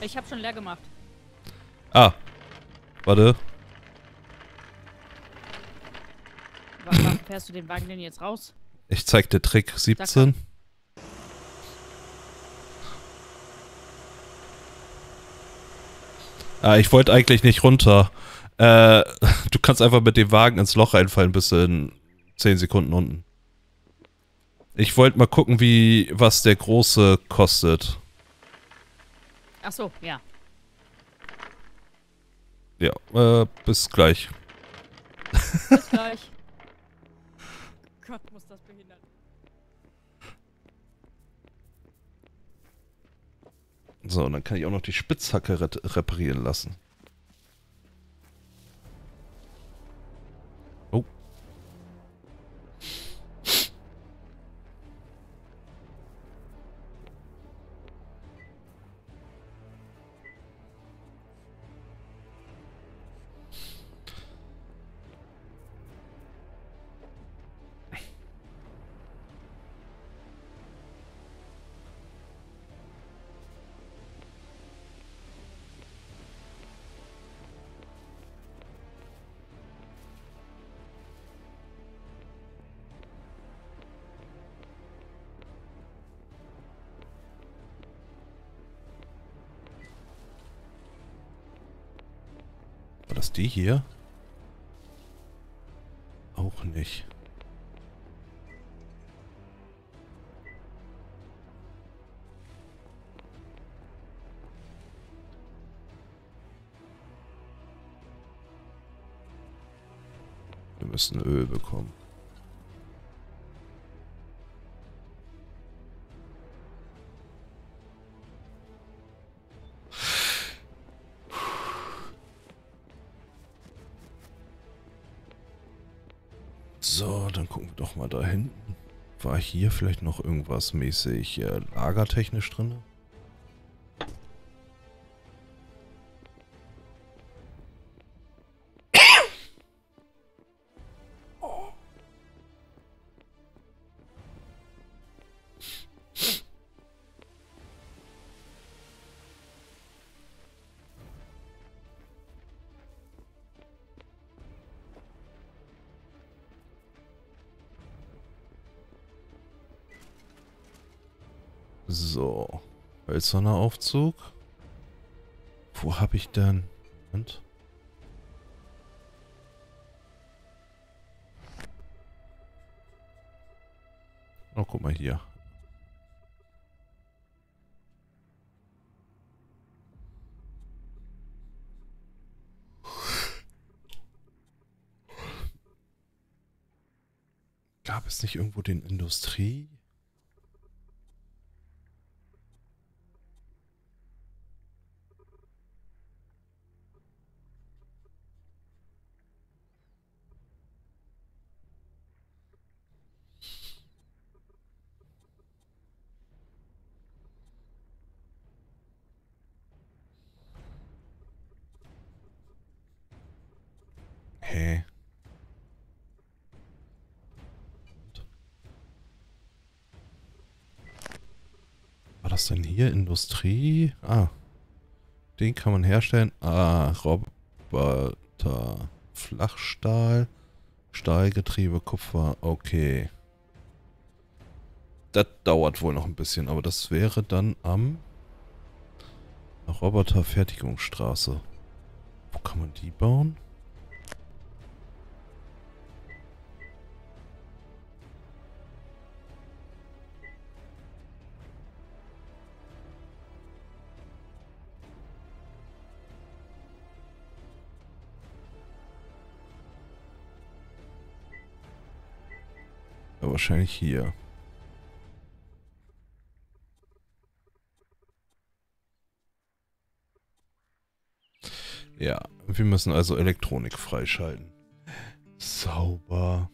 Ich hab schon leer gemacht. Ah. Warte. Wann fährst du den Wagen denn jetzt raus? Ich zeig dir Trick siebzehn. Ah, ich wollte eigentlich nicht runter. Äh, du kannst einfach mit dem Wagen ins Loch reinfallen bis in zehn Sekunden unten. Ich wollte mal gucken, wie was der große kostet. Ach so, ja. Ja, äh, bis gleich. Bis gleich. Gott, muss das behindern. So, und dann kann ich auch noch die Spitzhacke reparieren lassen. Oh. das die hier? Auch nicht. Wir müssen Öl bekommen. So, dann gucken wir doch mal da hinten. War hier vielleicht noch irgendwas mäßig äh, lagertechnisch drin? So, hölzerner Aufzug. Wo habe ich denn? Moment. Oh, guck mal hier. Gab es nicht irgendwo den Industrie? Was denn hier? Industrie? Ah. Den kann man herstellen. Ah, Roboter. Flachstahl. Stahlgetriebe, Kupfer. Okay. Das dauert wohl noch ein bisschen, aber das wäre dann am Roboterfertigungsstraße. Wo kann man die bauen? Wahrscheinlich hier. Ja, wir müssen also Elektronik freischalten. Sauber.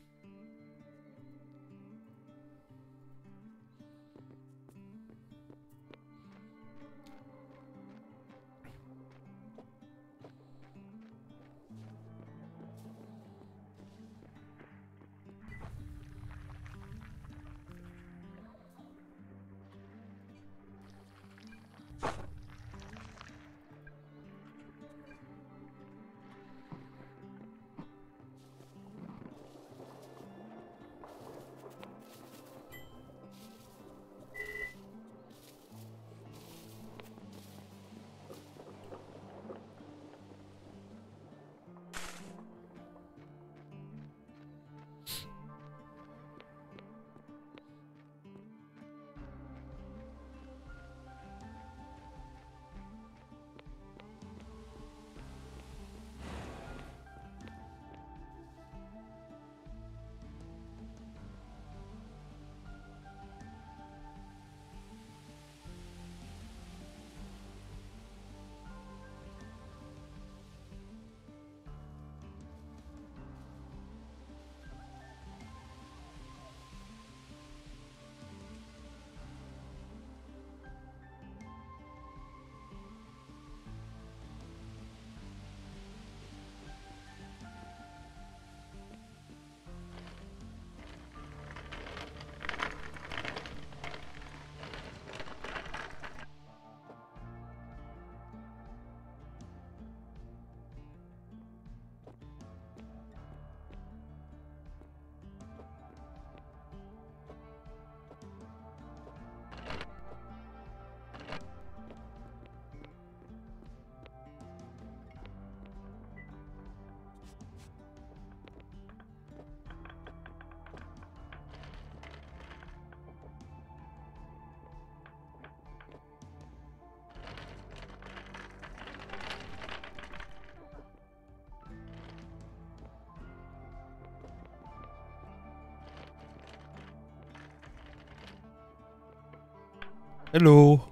Hallo.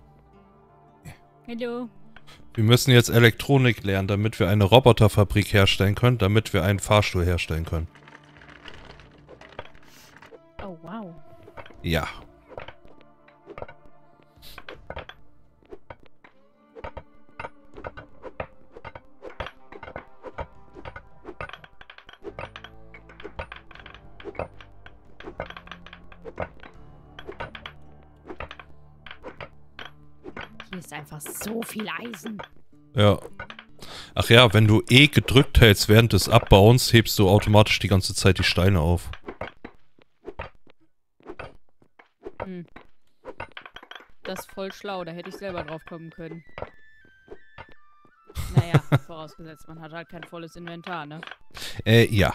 Hallo. Wir müssen jetzt Elektronik lernen, damit wir eine Roboterfabrik herstellen können, damit wir einen Fahrstuhl herstellen können. Oh, wow. Ja. Einfach so viel Eisen. Ja. Ach ja, wenn du E gedrückt hältst während des Abbauens, hebst du automatisch die ganze Zeit die Steine auf. Hm. Das ist voll schlau, da hätte ich selber drauf kommen können. Naja, vorausgesetzt, man hat halt kein volles Inventar, ne? Äh, ja.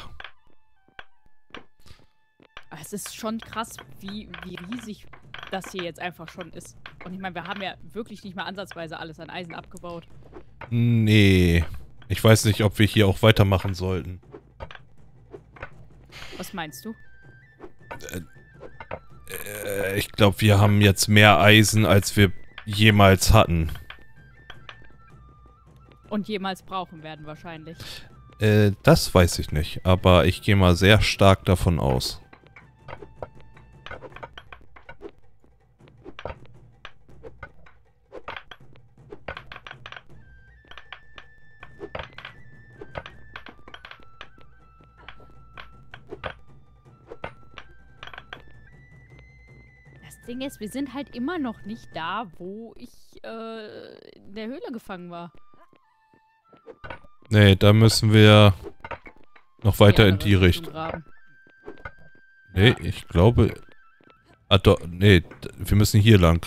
Es ist schon krass, wie, wie riesig das hier jetzt einfach schon ist. Und ich meine, wir haben ja wirklich nicht mal ansatzweise alles an Eisen abgebaut. Nee. Ich weiß nicht, ob wir hier auch weitermachen sollten. Was meinst du? Äh, äh, ich glaube, wir haben jetzt mehr Eisen, als wir jemals hatten. Und jemals brauchen werden wahrscheinlich. Äh, das weiß ich nicht. Aber ich gehe mal sehr stark davon aus. Ding ist, wir sind halt immer noch nicht da, wo ich äh, in der Höhle gefangen war. Nee, da müssen wir noch weiter in die Richtung. Nee, ich glaube... Ah, doch, nee, wir müssen hier lang.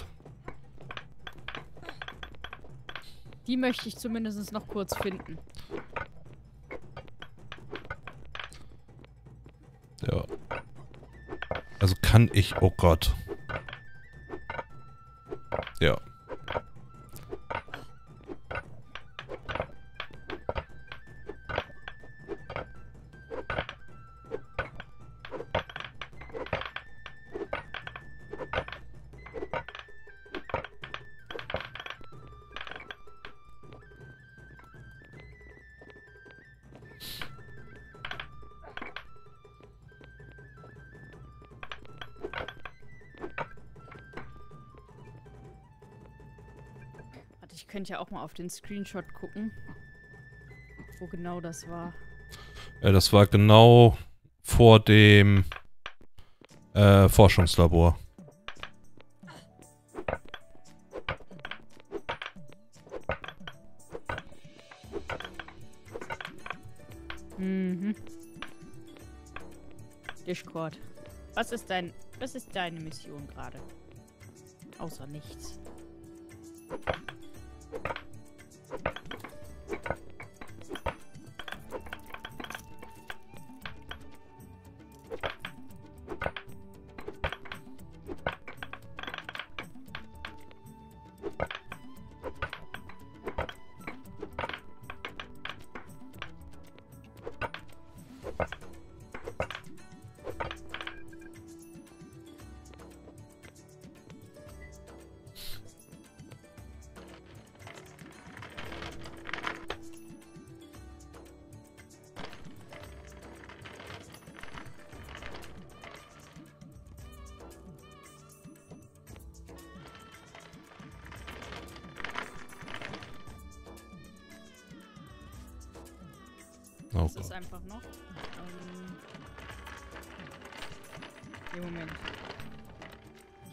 Die möchte ich zumindest noch kurz finden. Ja. Also kann ich... Oh Gott. Ja. Könnt ihr auch mal auf den Screenshot gucken, wo genau das war. Ja, das war genau vor dem äh, Forschungslabor. Mhm. Discord. Was ist dein, was ist deine Mission gerade? Außer nichts. Oh, das ist einfach noch. Ähm, Moment.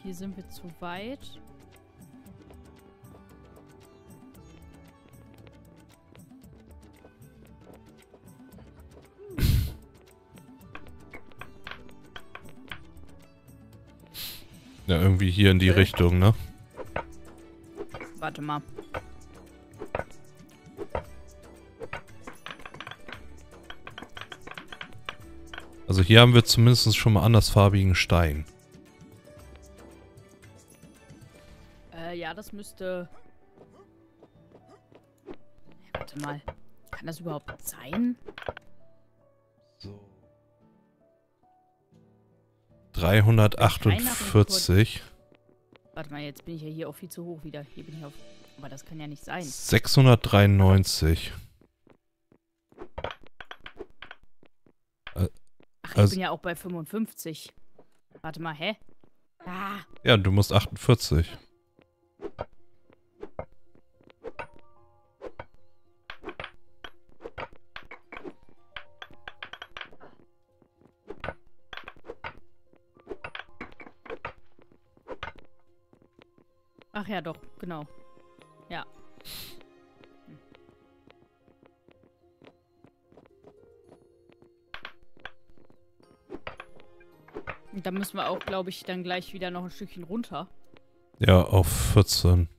Hier sind wir zu weit. Ja, irgendwie hier in die Richtung, ne? Warte mal. Also hier haben wir zumindest schon mal andersfarbigen Stein. Äh, ja, das müsste... Warte mal. Kann das überhaupt sein? So. dreihundertachtundvierzig. Warte mal, jetzt bin ich ja hier auch viel zu hoch wieder. Hier bin ich auf... Aber das kann ja nicht sein. sechshundertdreiundneunzig. Ach, ich also, bin ja auch bei fünfundfünfzig. Warte mal, hä? Ah. Ja, du musst achtundvierzig. Ach ja, doch, genau. Ja. Hm. Und da müssen wir auch, glaube ich, dann gleich wieder noch ein Stückchen runter. Ja, auf vierzehn.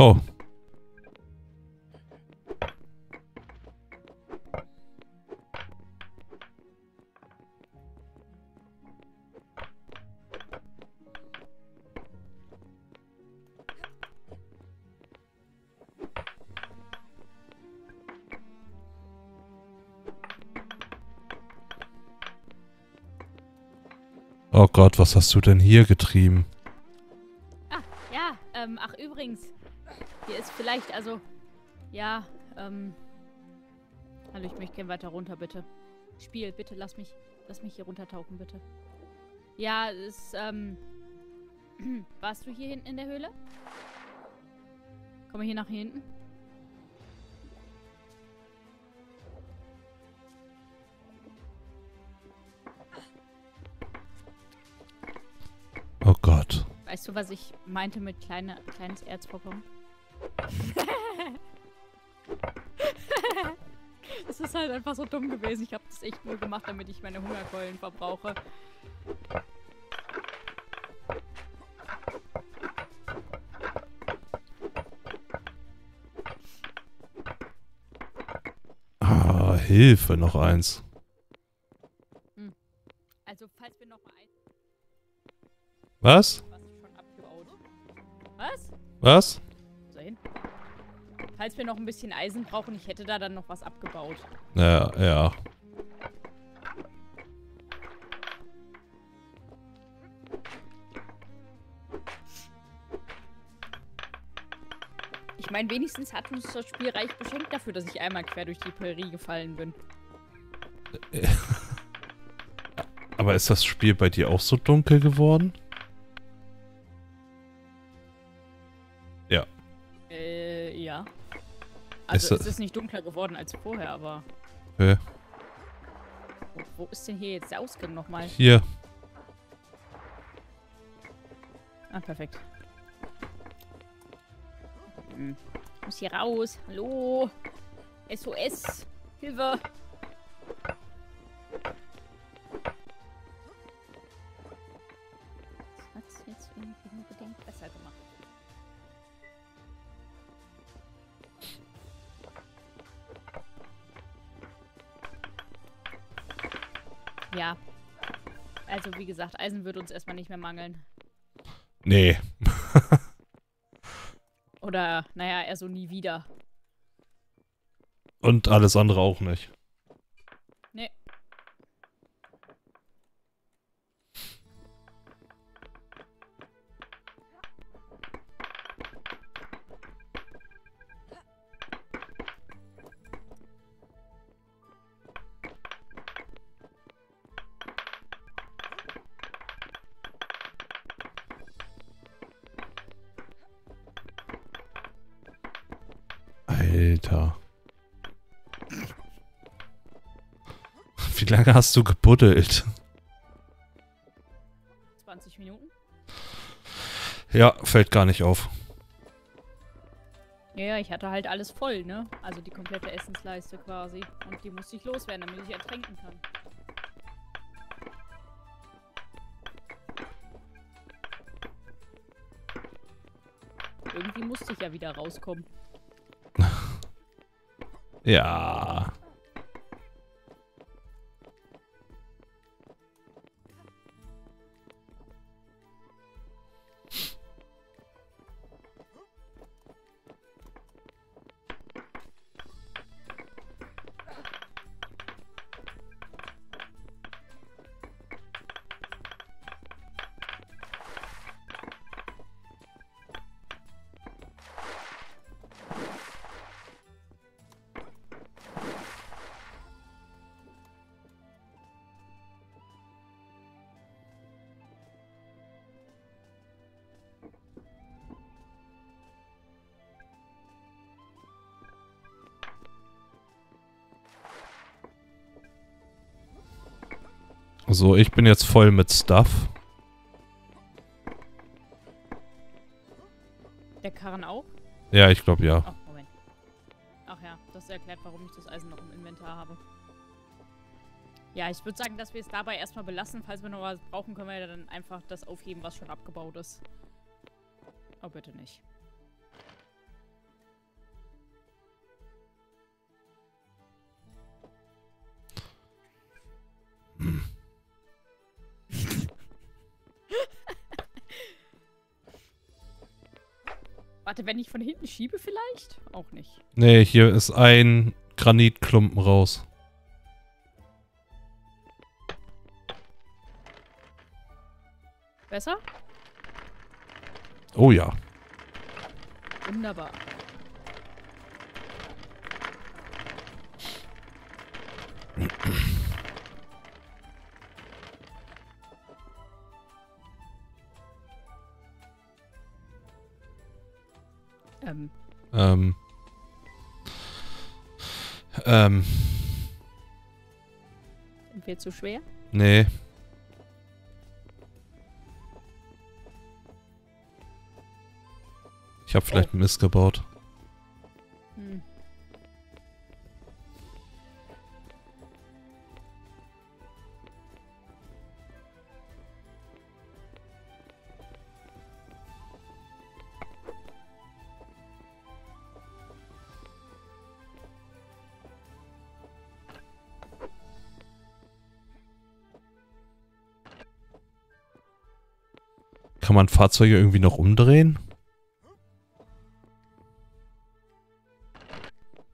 Oh. Oh Gott, was hast du denn hier getrieben? Ah, ja, ähm, ach übrigens. Hier ist vielleicht, also, ja, ähm, hallo, ich möchte gerne weiter runter, bitte. Spiel, bitte, lass mich, lass mich hier runtertauchen, bitte. Ja, es, ähm, warst du hier hinten in der Höhle? Komm mal hier nach hinten. Oh Gott. Weißt du, was ich meinte mit kleine, kleines Erzpoppen? Das ist halt einfach so dumm gewesen. Ich habe das echt nur gemacht, damit ich meine Hungerkeulen verbrauche. Ah, Hilfe, noch eins. Hm. Also, falls wir noch mal eins. Was? Was? Was? Falls wir noch ein bisschen Eisen brauchen, ich hätte da dann noch was abgebaut. Ja, ja. Ich meine, wenigstens hat uns das Spiel reich beschenkt dafür, dass ich einmal quer durch die Prärie gefallen bin. Aber ist das Spiel bei dir auch so dunkel geworden? Ja. Äh, ja. Also ist es ist nicht dunkler geworden als vorher, aber... Okay. Wo, wo ist denn hier jetzt der Ausgang nochmal? Hier. Ah, perfekt. Hm. Ich muss hier raus. Hallo? S O S. Hilfe. Das hat es jetzt irgendwie unbedingt besser gemacht. Ja. Also, wie gesagt, Eisen wird uns erstmal nicht mehr mangeln. Nee. Oder, naja, eher so nie wieder. Und alles andere auch nicht. Nee. Alter. Wie lange hast du gebuddelt? zwanzig Minuten? Ja, fällt gar nicht auf. Ja, ja, ich hatte halt alles voll, ne? Also die komplette Essensleiste quasi. Und die musste ich loswerden, damit ich ertränken kann. Irgendwie musste ich ja wieder rauskommen. Ja. So, ich bin jetzt voll mit Stuff. Der Karren auch? Ja, ich glaube ja. Oh, Moment. Ach ja, das erklärt, warum ich das Eisen noch im Inventar habe. Ja, ich würde sagen, dass wir es dabei erstmal belassen. Falls wir noch was brauchen, können wir ja dann einfach das aufheben, was schon abgebaut ist. Oh, bitte nicht. Hm. Warte, wenn ich von hinten schiebe vielleicht? Auch nicht. Nee, hier ist ein Granitklumpen raus. Besser? Oh ja. Wunderbar. Ähm. Ähm. Ähm. Sind wir zu schwer? Nee. Ich habe vielleicht oh. Mist gebaut. Hm. Kann man Fahrzeuge irgendwie noch umdrehen?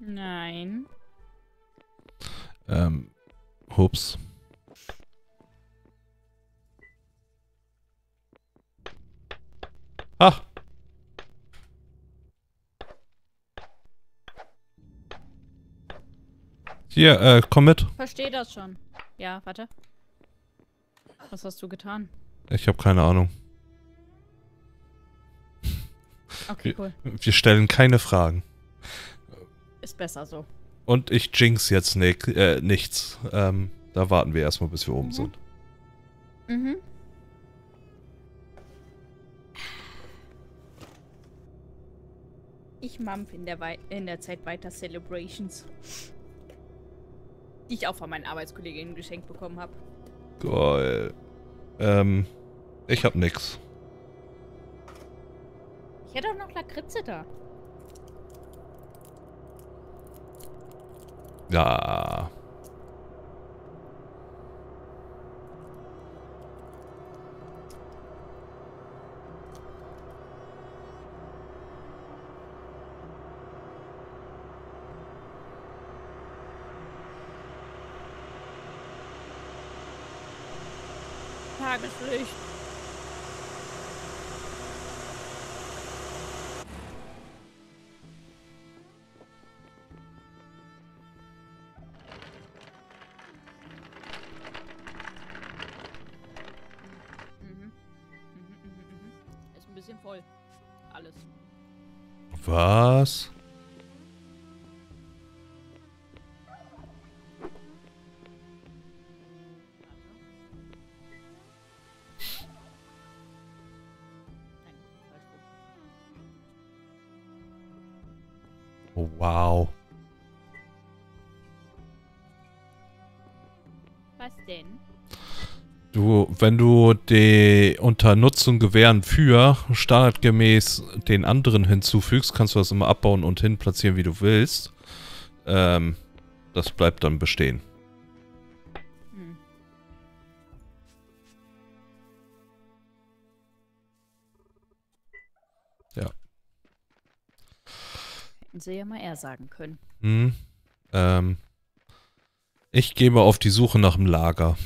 Nein. Ähm, hups. Ah. Hier, äh, komm mit. Verstehe das schon. Ja, warte. Was hast du getan? Ich habe keine Ahnung. Okay, cool. Wir, wir stellen keine Fragen. Ist besser so. Und ich jinx jetzt ne, äh, nichts. Ähm, da warten wir erstmal, bis wir oben mhm. sind. Mhm. Ich mampf in der, Wei in der Zeit weiter Celebrations. Die ich auch von meinen Arbeitskolleginnen geschenkt bekommen habe. Geil. Ähm, ich hab nix. Ich hätte auch noch Lakritze da. Ja. Tageslicht. Was? Oh, wow. Was denn? Du, wenn du die unter Nutzung gewähren für standardgemäß den anderen hinzufügst, kannst du das immer abbauen und hin platzieren, wie du willst. Ähm, das bleibt dann bestehen. Hm. Ja. Hätten sie ja mal eher sagen können. Hm. Ähm, ich gehe mal auf die Suche nach dem Lager.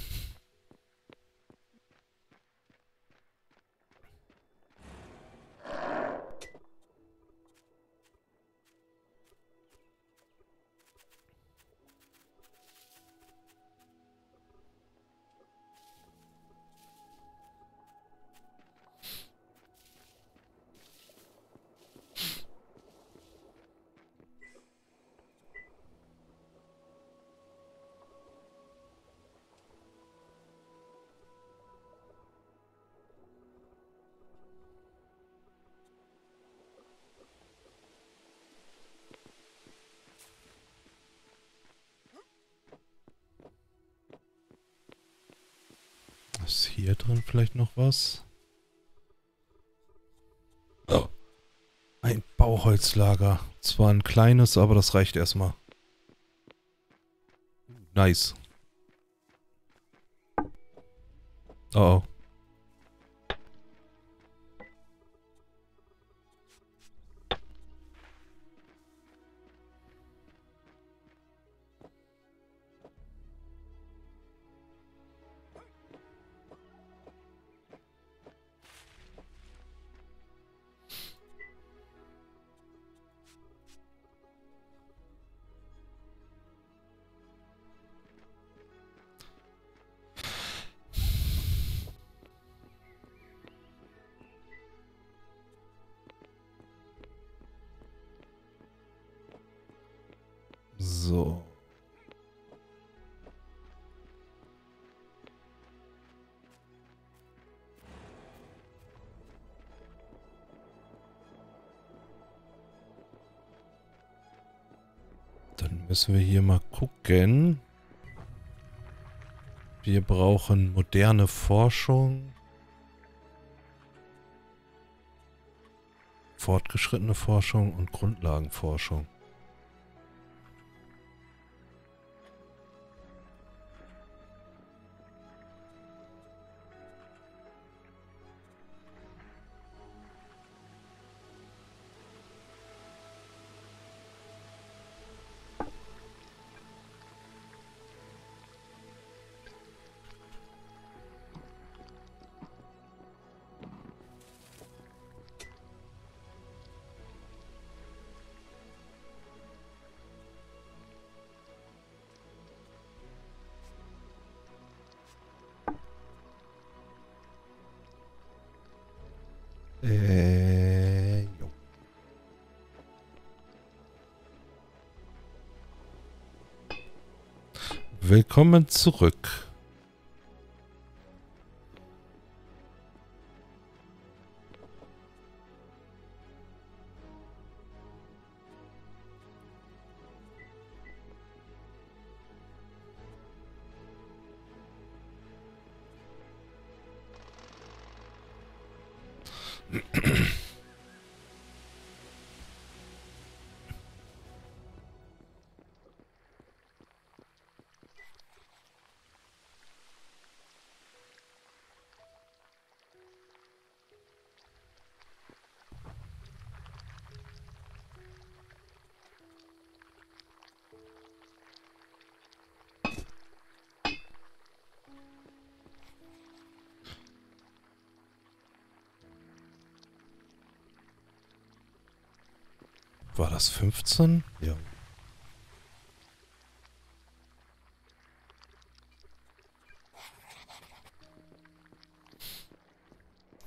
Ist hier drin vielleicht noch was? Oh. Ein Bauholzlager. Zwar ein kleines, aber das reicht erstmal. Nice. Oh oh. So. Dann müssen wir hier mal gucken. Wir brauchen moderne Forschung. Fortgeschrittene Forschung und Grundlagenforschung. Äh, jo. Willkommen zurück. War das fünfzehn? Ja.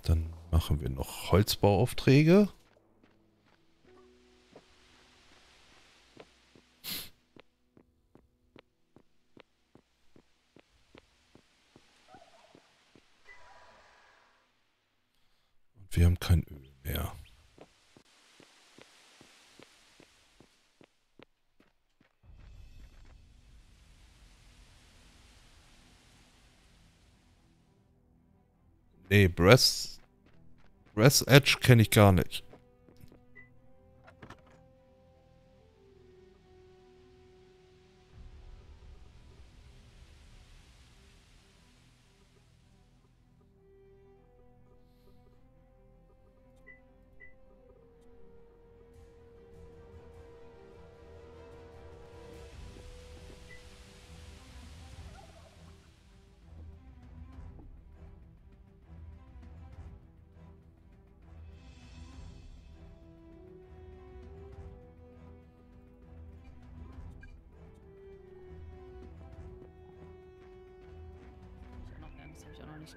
Dann machen wir noch Holzbauaufträge. Und wir haben kein Öl mehr. Nee, Brass, Brass Edge kenne ich gar nicht.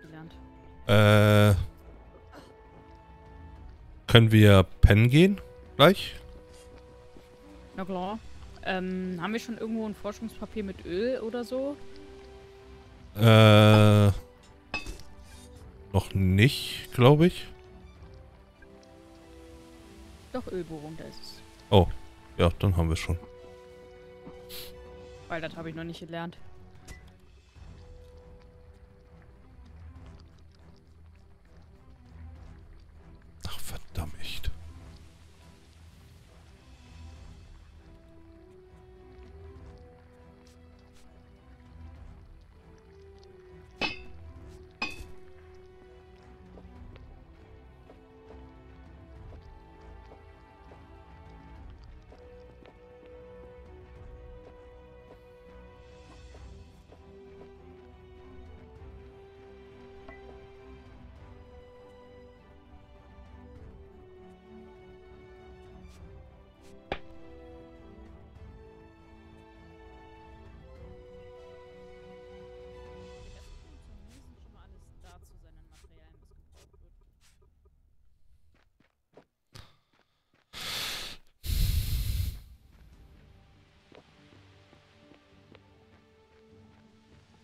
Gelernt. Äh, können wir pennen gehen? Gleich? Na klar. Ähm, haben wir schon irgendwo ein Forschungspapier mit Öl oder so? Äh, noch nicht, glaube ich. Doch, Ölbohrung, da ist es. Oh, ja, dann haben wir schon. Weil das habe ich noch nicht gelernt.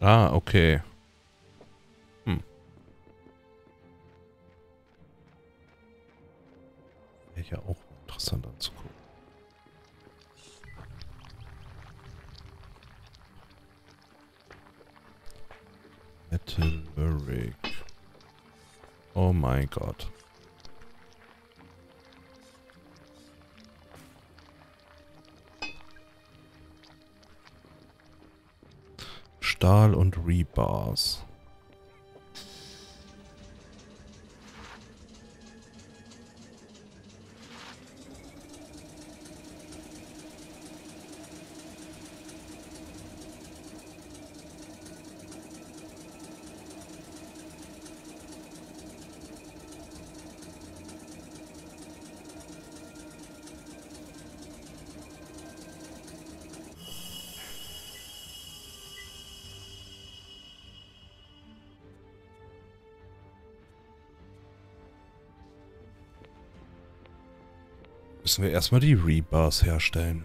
Ah, okay. Hm. Wäre ja auch interessant anzugucken. Metal Barrick. Oh mein Gott. Stahl und Rebars. Müssen wir erstmal die Rebars herstellen.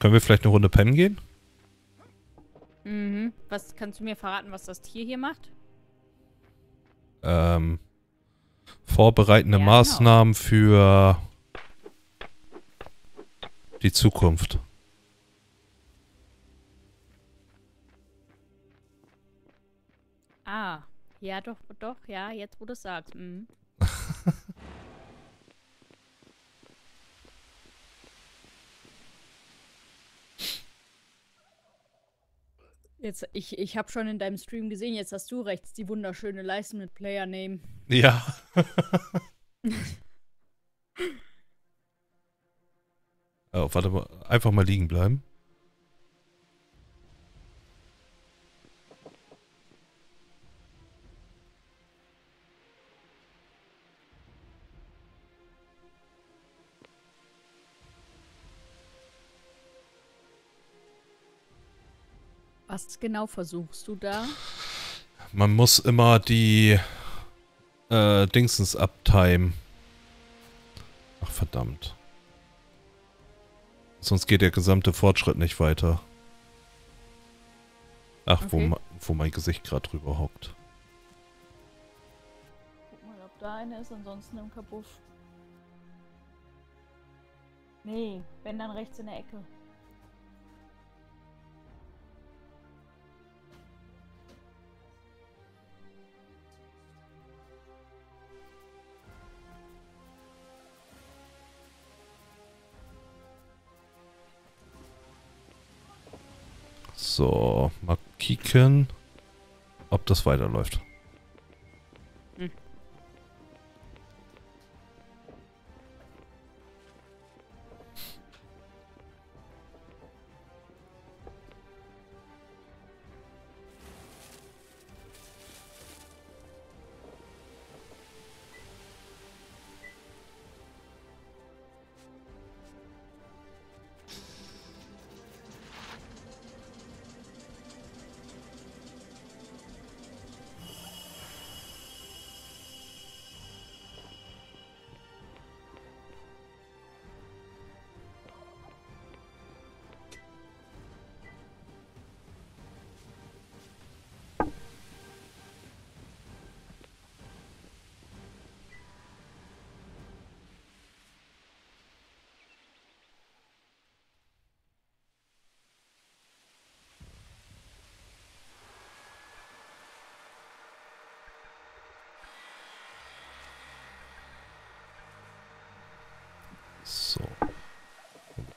Können wir vielleicht eine Runde pennen gehen? Mhm. Was, kannst du mir verraten, was das Tier hier macht? Ähm. Vorbereitende ja, Maßnahmen genau. für die Zukunft. Ah. Ja, doch, doch, ja, jetzt wo du es sagst. Mhm. Jetzt, ich ich habe schon in deinem Stream gesehen, jetzt hast du rechts die wunderschöne Leiste mit Player-Name. Ja. Oh, warte mal. Einfach mal liegen bleiben. Was genau versuchst du da? Man muss immer die äh, Dingsens abtimen. Ach verdammt. Sonst geht der gesamte Fortschritt nicht weiter. Ach, okay. wo, wo mein Gesicht gerade drüber hockt. Guck mal, ob da eine ist, ansonsten im Kabuff. Nee, wenn dann rechts in der Ecke. So, mal kicken, ob das weiterläuft. Hm.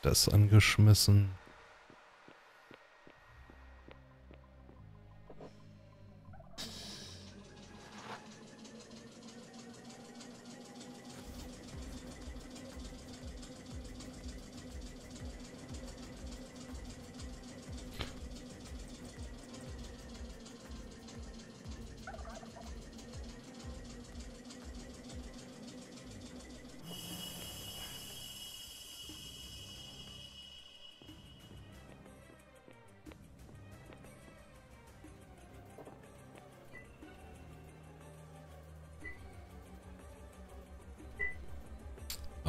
das angeschmissen.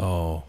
Oh.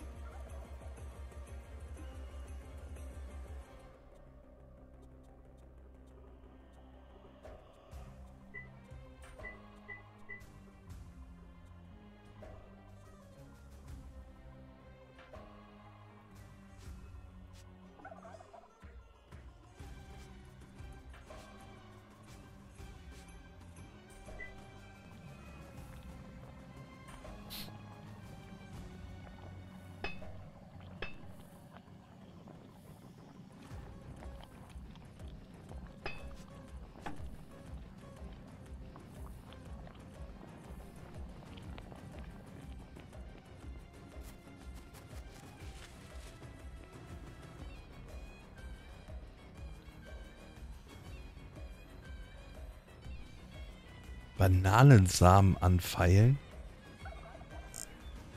Bananensamen anfeilen,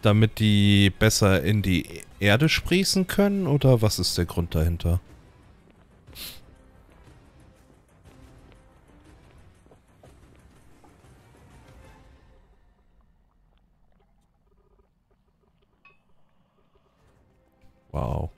damit die besser in die Erde sprießen können, oder was ist der Grund dahinter? Wow.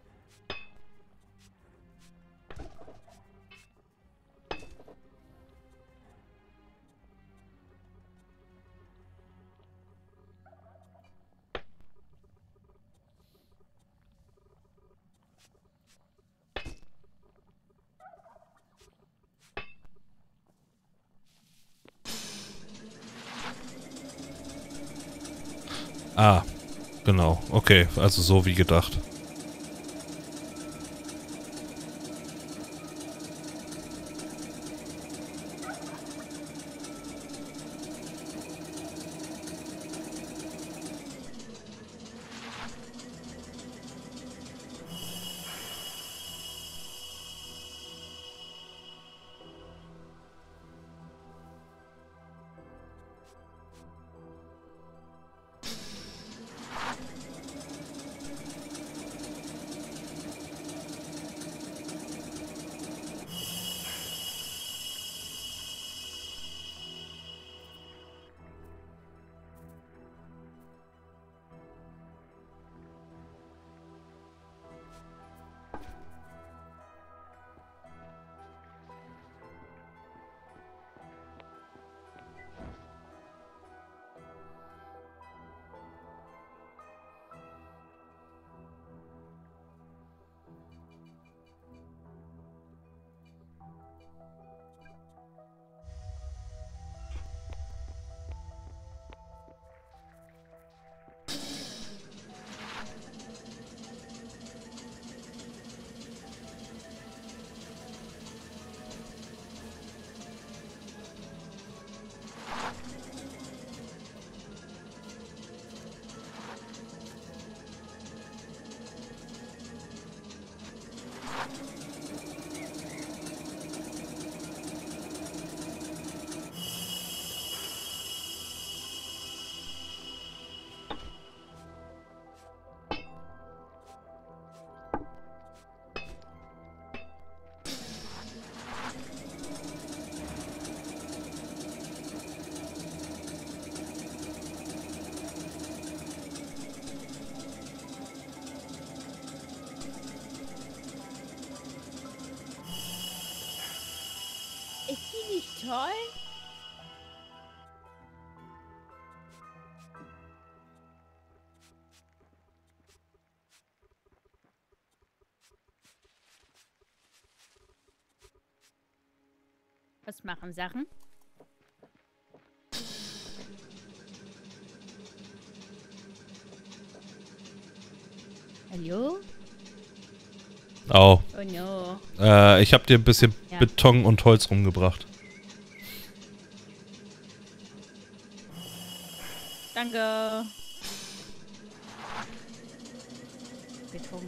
Ah, genau. Okay, also so wie gedacht. Toll? Was machen Sachen? Hallo? Oh. Oh no. Äh, ich hab dir ein bisschen ja. Beton und Holz rumgebracht. Danke. Beton.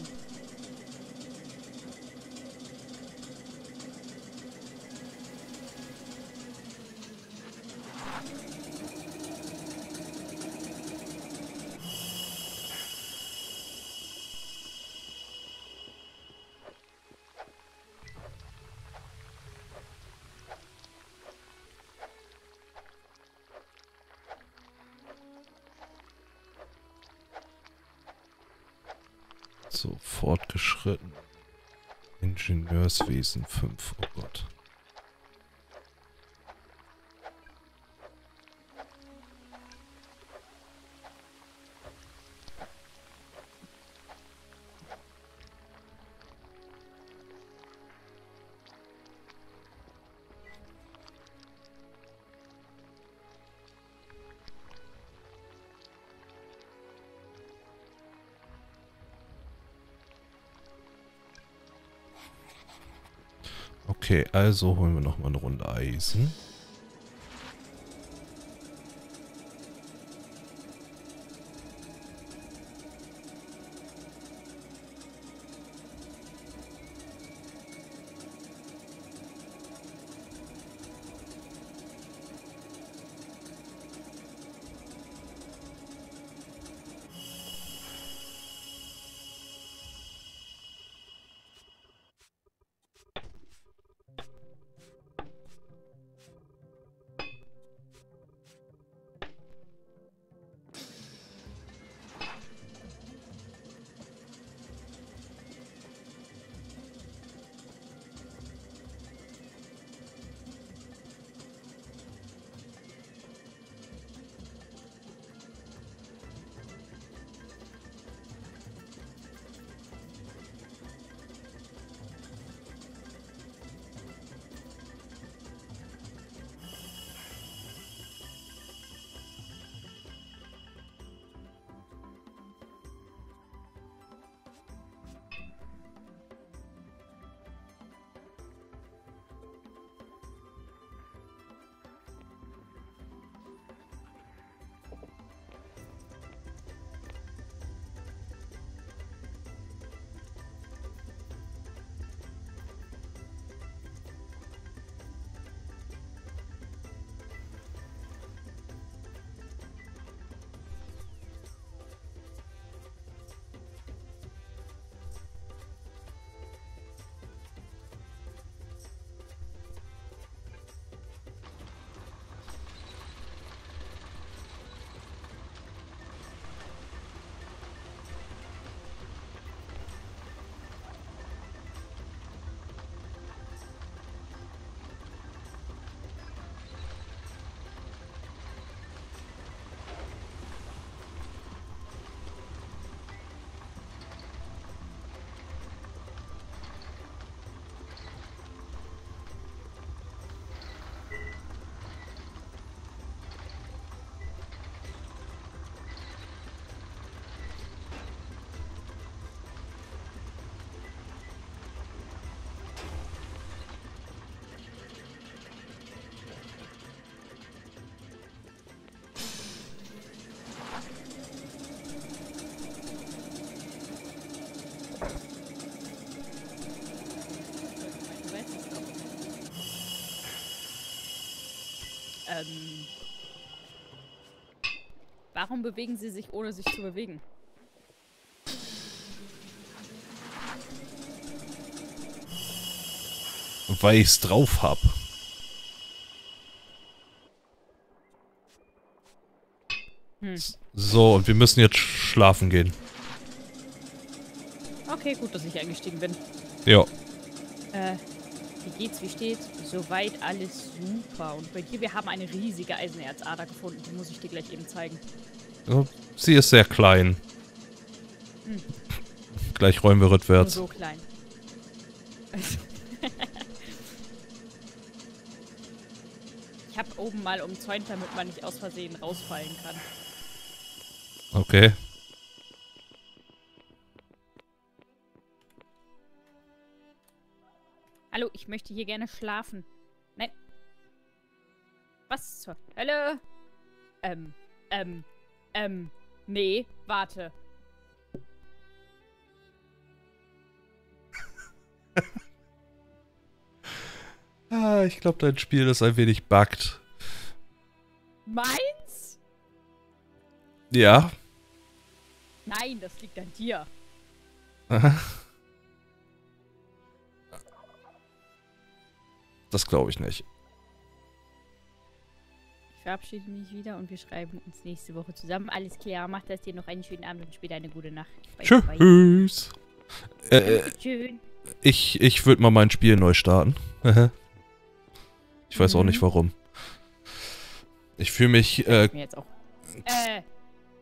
So, fortgeschritten. Ingenieurswesen fünf, oh Gott. Okay, also holen wir nochmal eine Runde Eisen. Ähm, warum bewegen sie sich, ohne sich zu bewegen? Weil ich's drauf hab. Hm. So, und wir müssen jetzt schlafen gehen. Okay, gut, dass ich eingestiegen bin. Ja. Äh. Wie geht's, wie steht's? Soweit alles super. Und bei dir, wir haben eine riesige Eisenerzader gefunden. Die muss ich dir gleich eben zeigen. Sie ist sehr klein. Hm. Gleich räumen wir rückwärts. Nur so klein. Ich hab oben mal umzäunt, damit man nicht aus Versehen rausfallen kann. Okay. Hallo, ich möchte hier gerne schlafen. Nein. Was zur Hölle? Ähm, ähm, ähm. Nee, warte. Ah, ich glaube, dein Spiel ist ein wenig bugged. Meins? Ja. Nein, das liegt an dir. Das glaube ich nicht. Ich verabschiede mich wieder und wir schreiben uns nächste Woche zusammen. Alles klar, macht das dir noch einen schönen Abend und später eine gute Nacht. Tschüss. Äh, Tschüss. Ich, ich würde mal mein Spiel neu starten. Ich weiß mhm. auch nicht warum. Ich fühle mich. Äh, mir jetzt auch. Äh,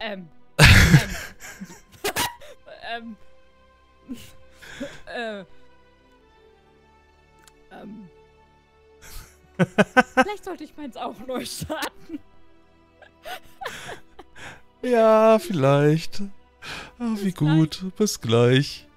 ähm. ähm. äh, ähm. Vielleicht sollte ich meins auch neu starten. Ja, vielleicht. Ah, wie gut. Bis gleich.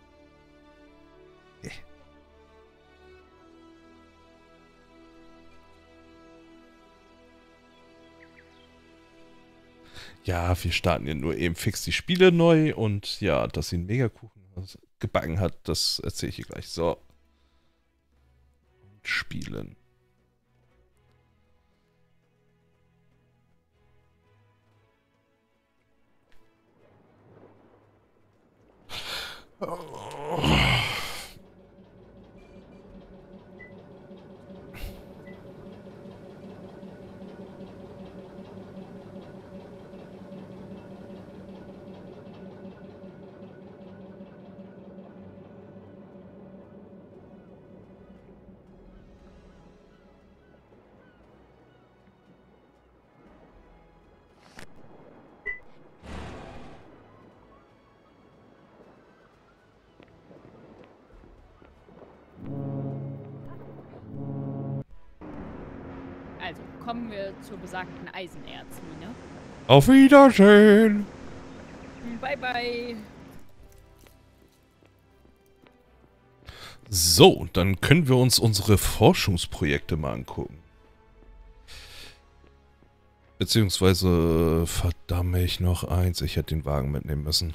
Ja, wir starten ja nur eben fix die Spiele neu und ja, dass sie einen Megakuchen gebacken hat, das erzähle ich ihr gleich. So. Und spielen. Oh. Kommen wir zur besagten Eisenerzmine. Auf Wiedersehen! Bye, bye! So, dann können wir uns unsere Forschungsprojekte mal angucken. Beziehungsweise, verdammt ich noch eins, ich hätte den Wagen mitnehmen müssen.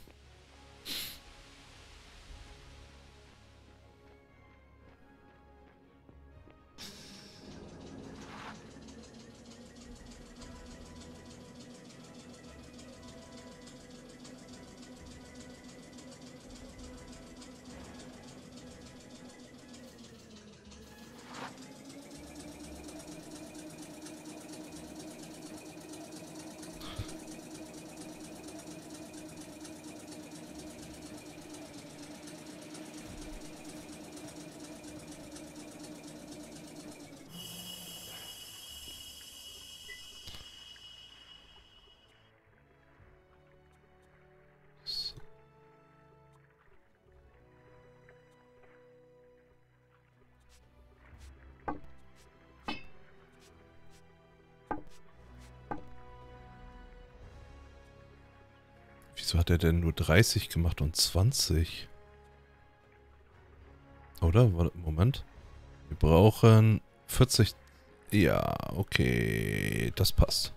Hat er denn nur dreißig gemacht und zwanzig? Oder? Warte, Moment. Wir brauchen vierzig. Ja, okay. Das passt.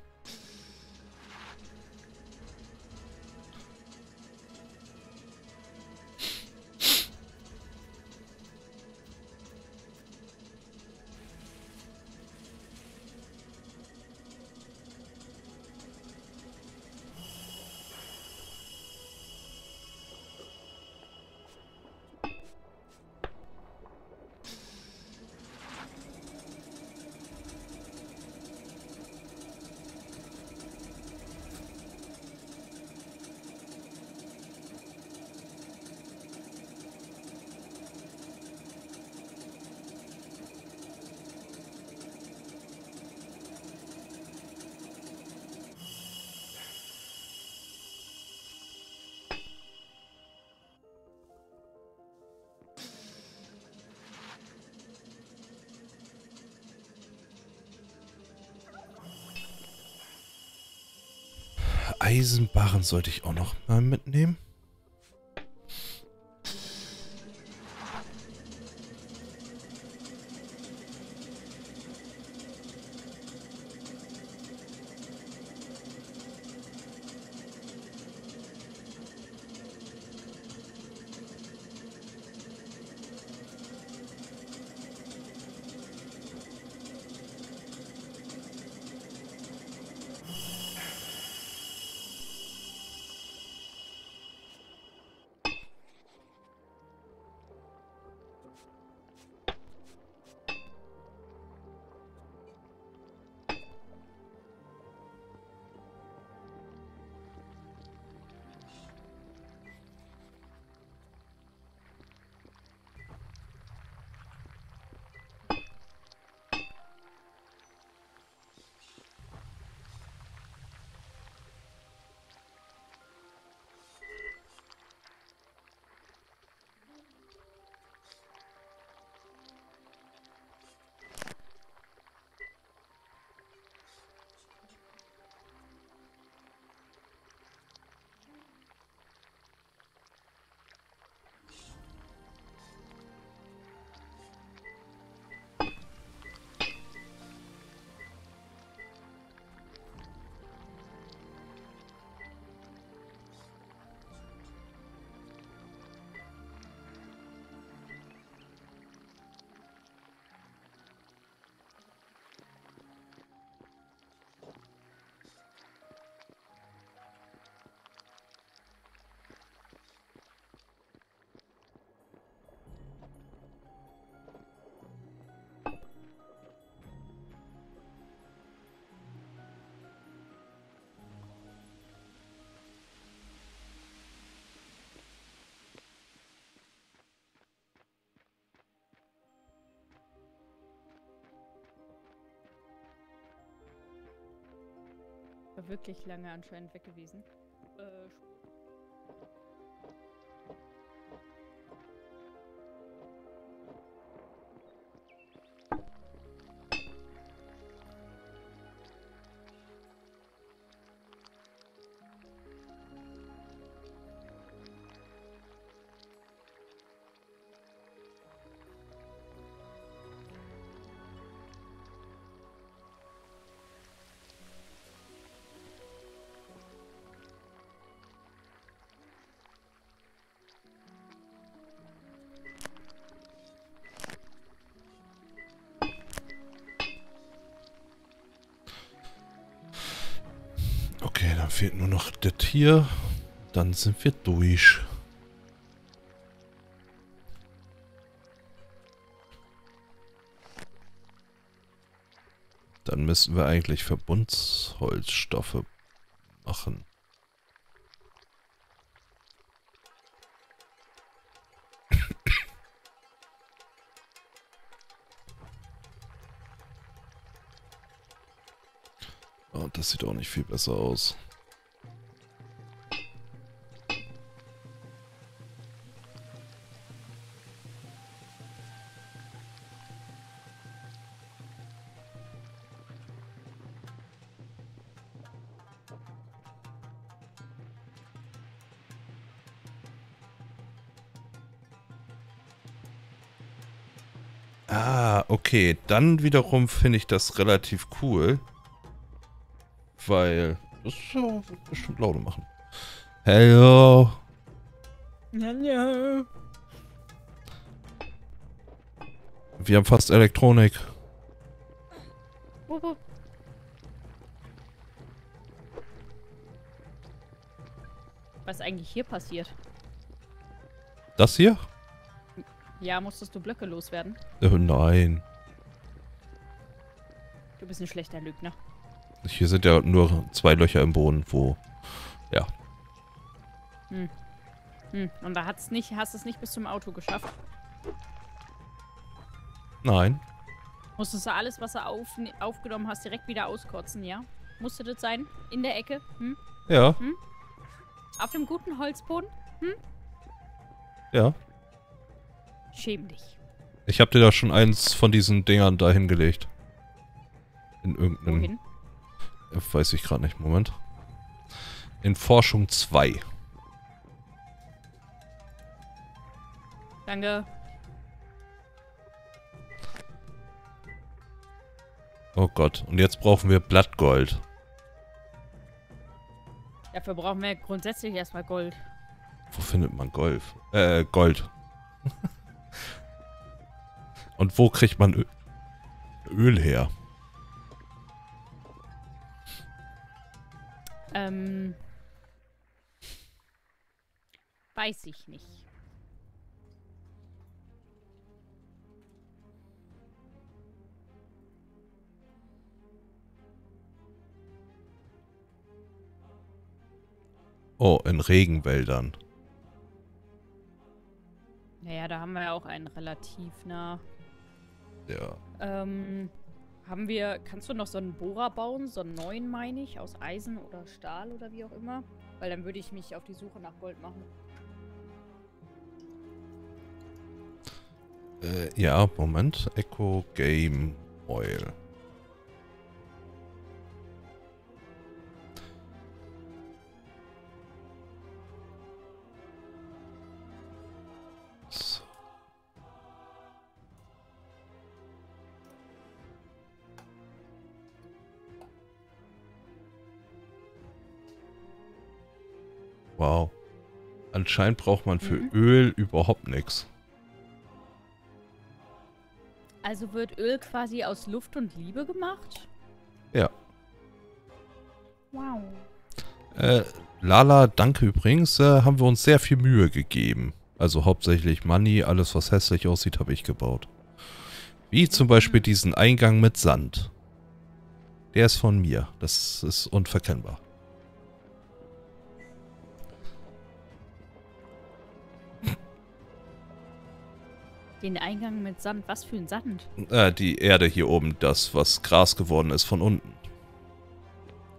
Eisenbarren sollte ich auch noch mal mitnehmen. War wirklich lange anscheinend weg gewesen. Äh, Fehlt nur noch das hier, dann sind wir durch. Dann müssen wir eigentlich Verbundholzstoffe machen. Oh, das sieht auch nicht viel besser aus. Okay, dann wiederum finde ich das relativ cool, weil das wird bestimmt Laune machen. Hello. Hallo. Wir haben fast Elektronik. Wuhu. Was ist eigentlich hier passiert? Das hier? Ja, musstest du Blöcke loswerden? Oh nein. Du bist ein schlechter Lügner. Hier sind ja nur zwei Löcher im Boden, wo... Ja. Hm. Hm. Und da hat's nicht, hast du es nicht bis zum Auto geschafft? Nein. Musstest du alles, was du auf, aufgenommen hast, direkt wieder auskotzen, ja? Musste das sein? In der Ecke? Hm? Ja. Hm? Auf dem guten Holzboden? Hm? Ja. Schäm dich. Ich hab dir da schon eins von diesen Dingern da hingelegt. In irgendeinem... Wohin? Weiß ich gerade nicht, Moment. In Forschung zwei. Danke. Oh Gott, und jetzt brauchen wir Blattgold. Dafür brauchen wir grundsätzlich erstmal Gold. Wo findet man Gold? Äh, Gold. Und wo kriegt man Ö Öl her? Ähm. Weiß ich nicht. Oh, in Regenwäldern. Naja, da haben wir ja auch einen relativ nah. Ja. Ähm, haben wir, kannst du noch so einen Bohrer bauen? So einen neuen, meine ich, aus Eisen oder Stahl oder wie auch immer? Weil dann würde ich mich auf die Suche nach Gold machen. Äh, ja, Moment. Eco Game Oil. Wow. Anscheinend braucht man für mhm. Öl überhaupt nichts. Also wird Öl quasi aus Luft und Liebe gemacht? Ja. Wow. Äh, Lala, danke übrigens. Äh, haben wir uns sehr viel Mühe gegeben. Also hauptsächlich Money, alles was hässlich aussieht, habe ich gebaut. Wie zum mhm. Beispiel diesen Eingang mit Sand. Der ist von mir. Das ist unverkennbar. Den Eingang mit Sand. Was für ein Sand? Äh, die Erde hier oben. Das, was Gras geworden ist von unten.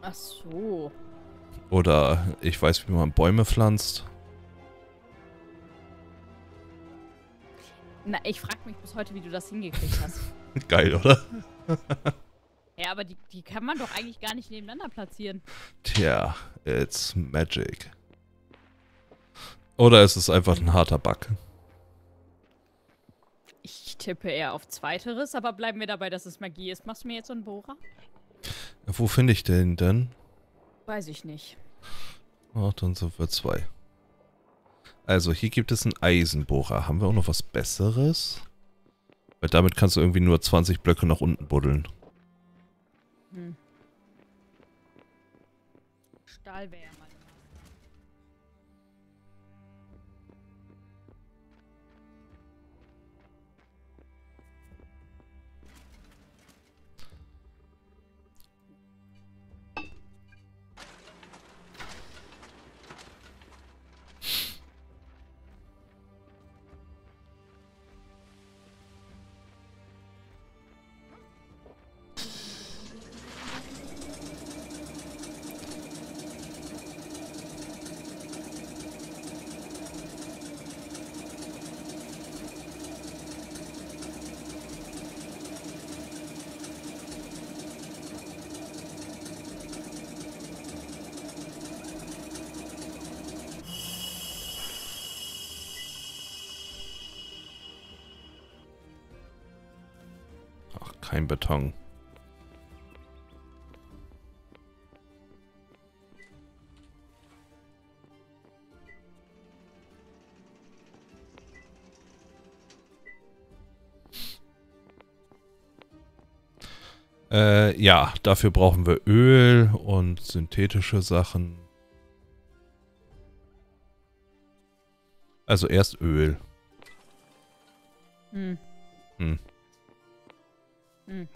Ach so. Oder ich weiß, wie man Bäume pflanzt. Na, ich frag mich bis heute, wie du das hingekriegt hast. Geil, oder? Ja, aber die, die kann man doch eigentlich gar nicht nebeneinander platzieren. Tja, it's magic. Oder ist es einfach ein harter Bug? Ich tippe eher auf Zweiteres, aber bleiben wir dabei, dass es Magie ist. Machst du mir jetzt so einen Bohrer? Wo finde ich den denn? Weiß ich nicht. Ach, dann sind wir zwei. Also, hier gibt es einen Eisenbohrer. Haben wir auch noch was Besseres? Weil damit kannst du irgendwie nur zwanzig Blöcke nach unten buddeln. Hm. Stahl wäre ja mal. Kein Beton. Äh, ja, dafür brauchen wir Öl und synthetische Sachen. Also erst Öl. Hm. Hm. Hm.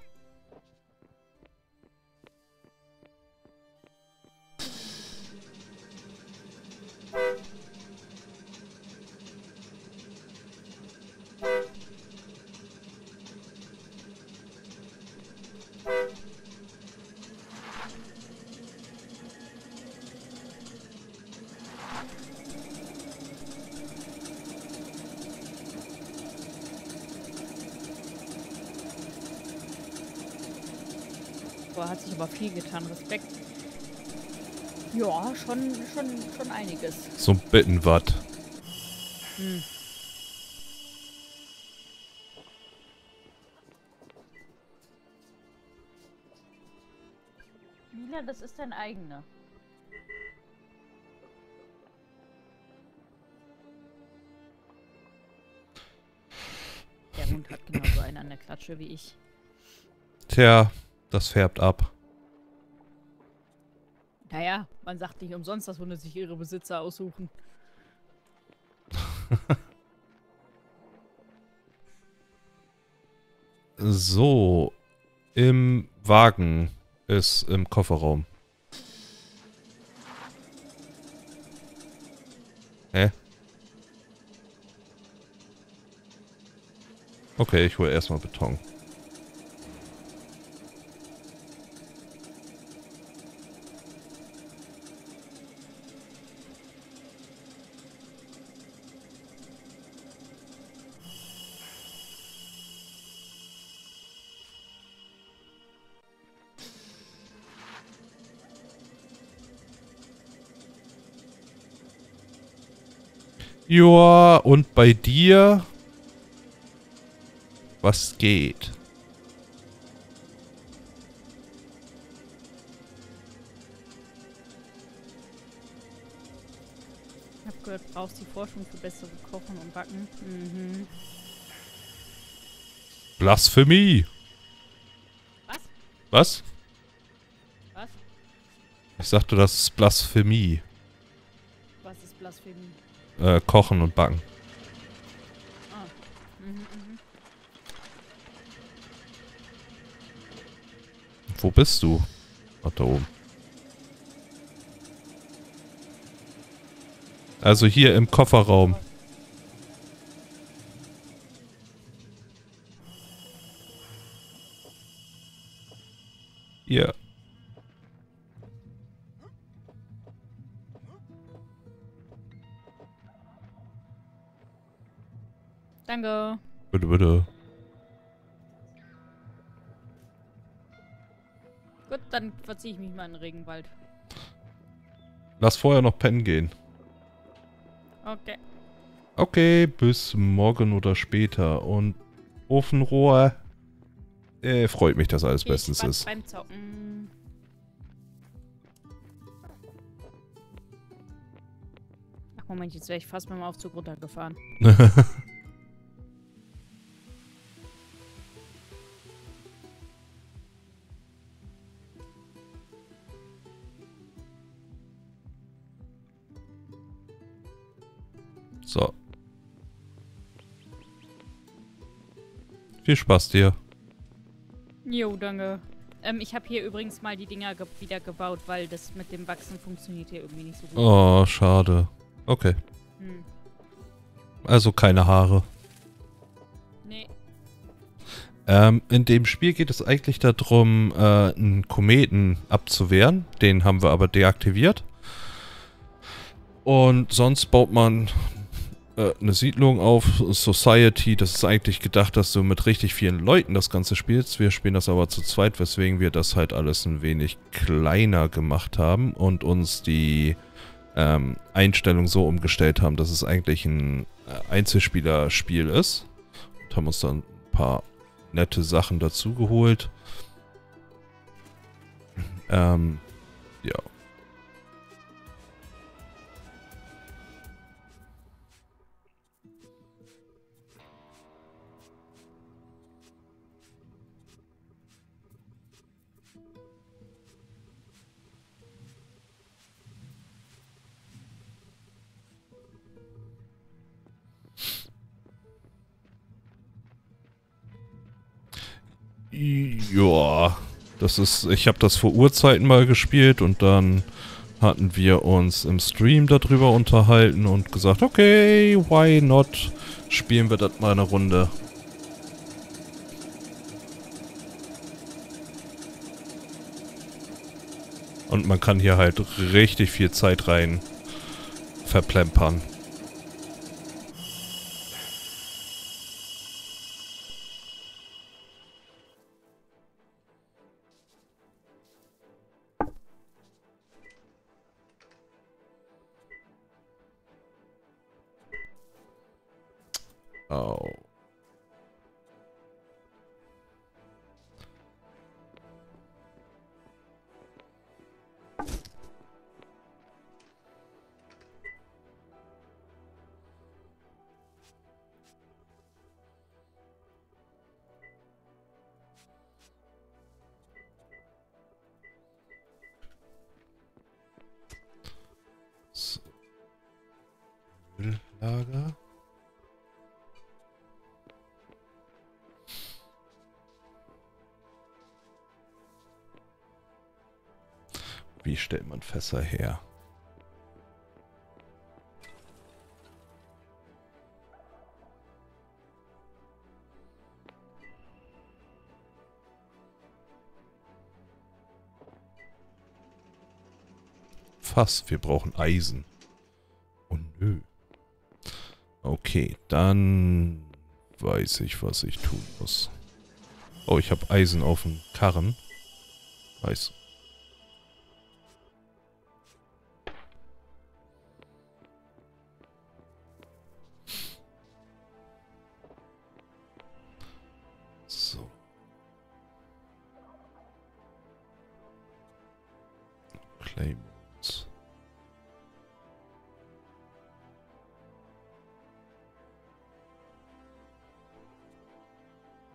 Hat sich aber viel getan. Respekt. Ja, schon, schon, schon einiges. So ein bisschen was. Hm. Mila, das ist dein eigener. Der Hund hat genauso einen an der Klatsche wie ich. Tja. Das färbt ab. Naja, man sagt nicht umsonst, dass Hunde sich ihre Besitzer aussuchen. So, im Wagen ist im Kofferraum. Hä? Okay, ich hole erstmal Beton. Joa, und bei dir? Was geht? Ich hab gehört, du brauchst die Forschung für bessere Kochen und Backen. Mhm. Blasphemie! Was? Was? Was? Ich sagte, das ist Blasphemie. Was ist Blasphemie? Äh, kochen und backen. Ah. Mhm, mhm. Wo bist du? Ach, da oben. Also hier im Kofferraum. Hier. Danke. Bitte, bitte. Gut, dann verziehe ich mich mal in den Regenwald. Lass vorher noch pennen gehen. Okay. Okay, bis morgen oder später. Und Ofenrohr. Äh, freut mich, dass alles bestens ist. Beim Zocken. Ach Moment, jetzt wäre ich fast mit dem Aufzug runtergefahren. So. Viel Spaß dir. Jo, danke. Ähm, ich habe hier übrigens mal die Dinger ge wieder gebaut, weil das mit dem Wachsen funktioniert hier irgendwie nicht so gut. Oh, schade. Okay. Hm. Also keine Haare. Nee. Ähm, in dem Spiel geht es eigentlich darum, äh, einen Kometen abzuwehren. Den haben wir aber deaktiviert. Und sonst baut man eine Siedlung auf, Society, das ist eigentlich gedacht, dass du mit richtig vielen Leuten das Ganze spielst. Wir spielen das aber zu zweit, weswegen wir das halt alles ein wenig kleiner gemacht haben und uns die ähm, Einstellung so umgestellt haben, dass es eigentlich ein Einzelspielerspiel ist. Und haben uns dann ein paar nette Sachen dazu geholt. Ähm, ja. Ja, das ist, ich habe das vor Urzeiten mal gespielt und dann hatten wir uns im Stream darüber unterhalten und gesagt, okay, why not, spielen wir das mal eine Runde. Und man kann hier halt richtig viel Zeit rein verplempern. Oh. So. Lager. Wie stellt man Fässer her? Fass, wir brauchen Eisen. Oh nö. Okay, dann weiß ich, was ich tun muss. Oh, ich habe Eisen auf dem Karren. Weiß.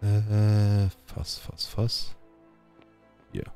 Äh, Fass, Fass, Fass. Ja. Yeah.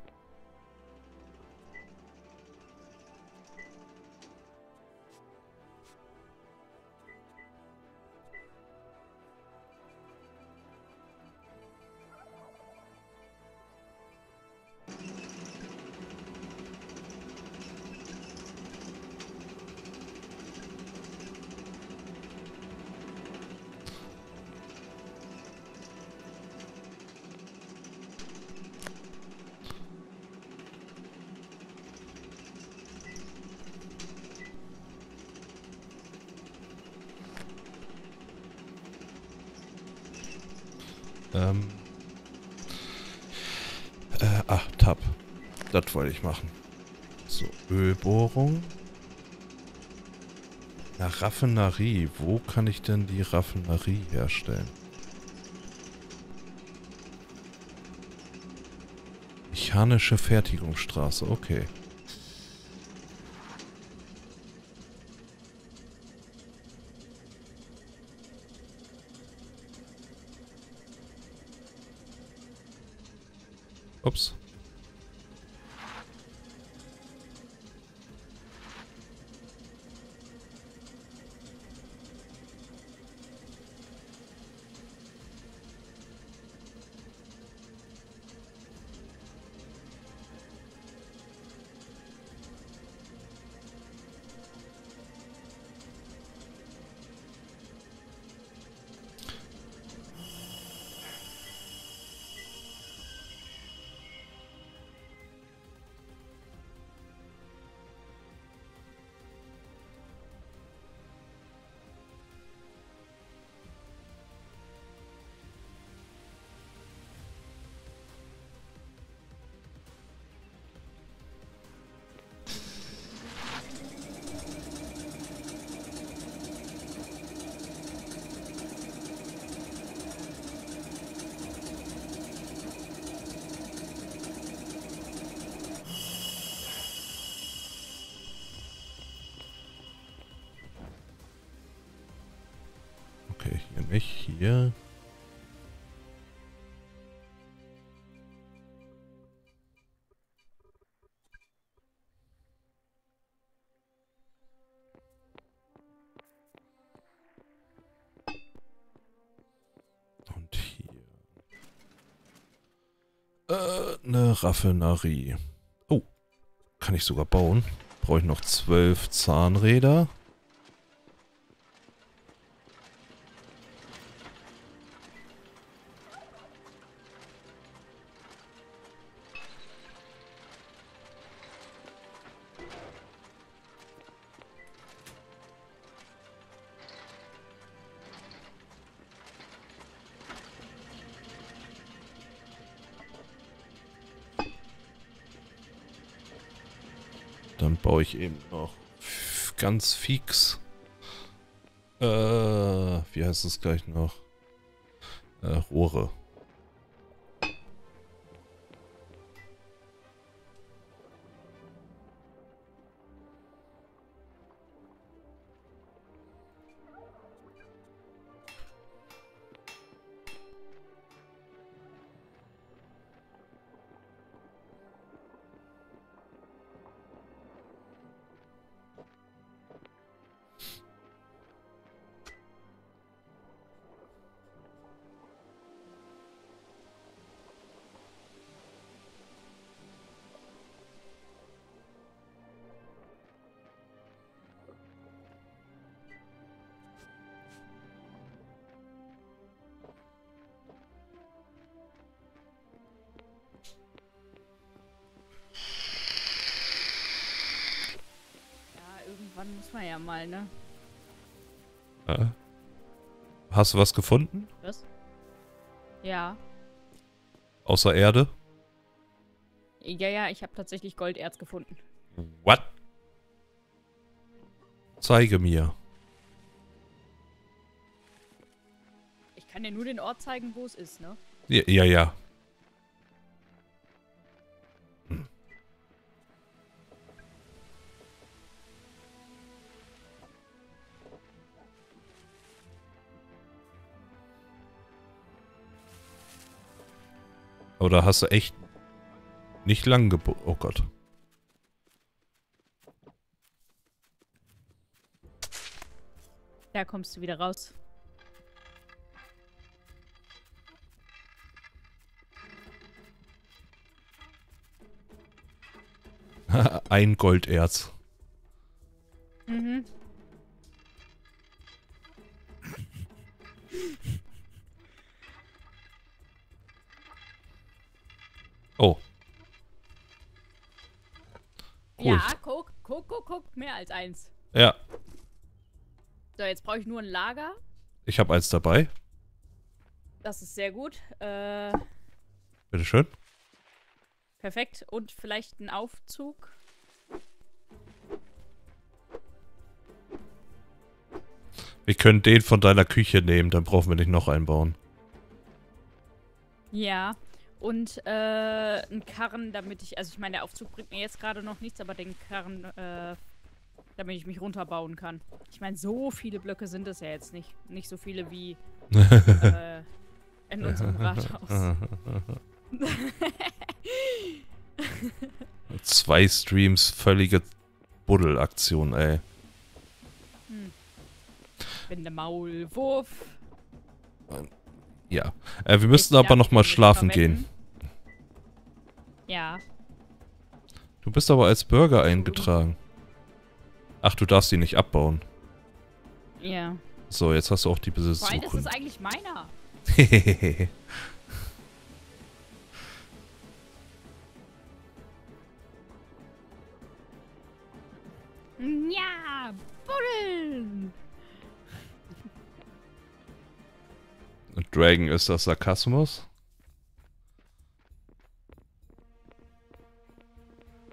Ähm. Äh, ach, Tab. Das wollte ich machen. So, Ölbohrung. Na, Raffinerie. Wo kann ich denn die Raffinerie herstellen? Mechanische Fertigungsstraße, okay. Ups. Hier. Und hier. Äh, eine Raffinerie. Oh, kann ich sogar bauen. Brauche ich noch zwölf Zahnräder. Dann baue ich eben noch ganz fix. Äh, wie heißt es gleich noch? Äh, Rohre. Muss man ja mal, ne? Äh. Hast du was gefunden? Was? Ja. Außer Erde? Ja, ja, ich habe tatsächlich Golderz gefunden. What? Zeige mir. Ich kann dir nur den Ort zeigen, wo es ist, ne? Ja, ja, ja. Oder hast du echt nicht lang gebo... Oh Gott. Da kommst du wieder raus. Ein Golderz. Mhm. Oh. Cool. Ja, guck, guck, guck, guck. Mehr als eins. Ja. So, jetzt brauche ich nur ein Lager. Ich habe eins dabei. Das ist sehr gut. Äh, Bitteschön. Perfekt. Und vielleicht einen Aufzug. Wir können den von deiner Küche nehmen, dann brauchen wir nicht noch einbauen. Ja. Und äh, einen Karren, damit ich... Also ich meine, der Aufzug bringt mir jetzt gerade noch nichts, aber den Karren, äh, damit ich mich runterbauen kann. Ich meine, so viele Blöcke sind es ja jetzt nicht. Nicht so viele wie äh, in unserem Rathaus. Zwei Streams, völlige Buddelaktion, ey. Hm. Bin der Maulwurf. Ja. Äh, wir müssten aber nochmal schlafen gehen. Ja. Du bist aber als Burger eingetragen. Ach, du darfst ihn nicht abbauen. Ja. So, jetzt hast du auch die Besitzung. Weil das ist eigentlich meiner. Hehehe. Ja, buddeln! Und Dragon, ist das Sarkasmus?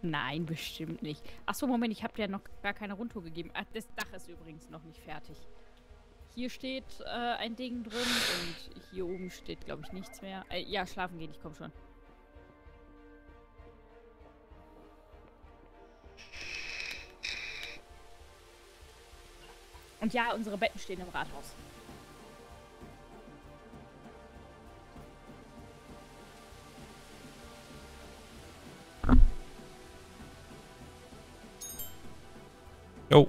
Nein, bestimmt nicht. Achso, Moment, ich habe ja noch gar keine Rundtour gegeben. Ach, das Dach ist übrigens noch nicht fertig. Hier steht äh, ein Ding drin und hier oben steht, glaube ich, nichts mehr. Äh, ja, schlafen gehen, ich komme schon. Und ja, unsere Betten stehen im Rathaus. Jo.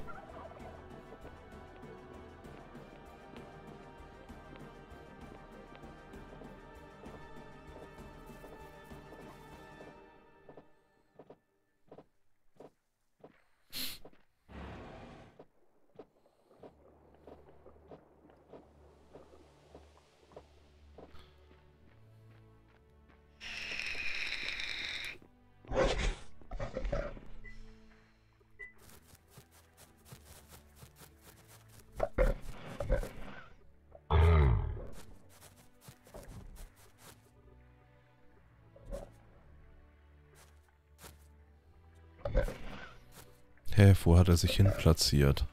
Hä, wo hat er sich hin platziert?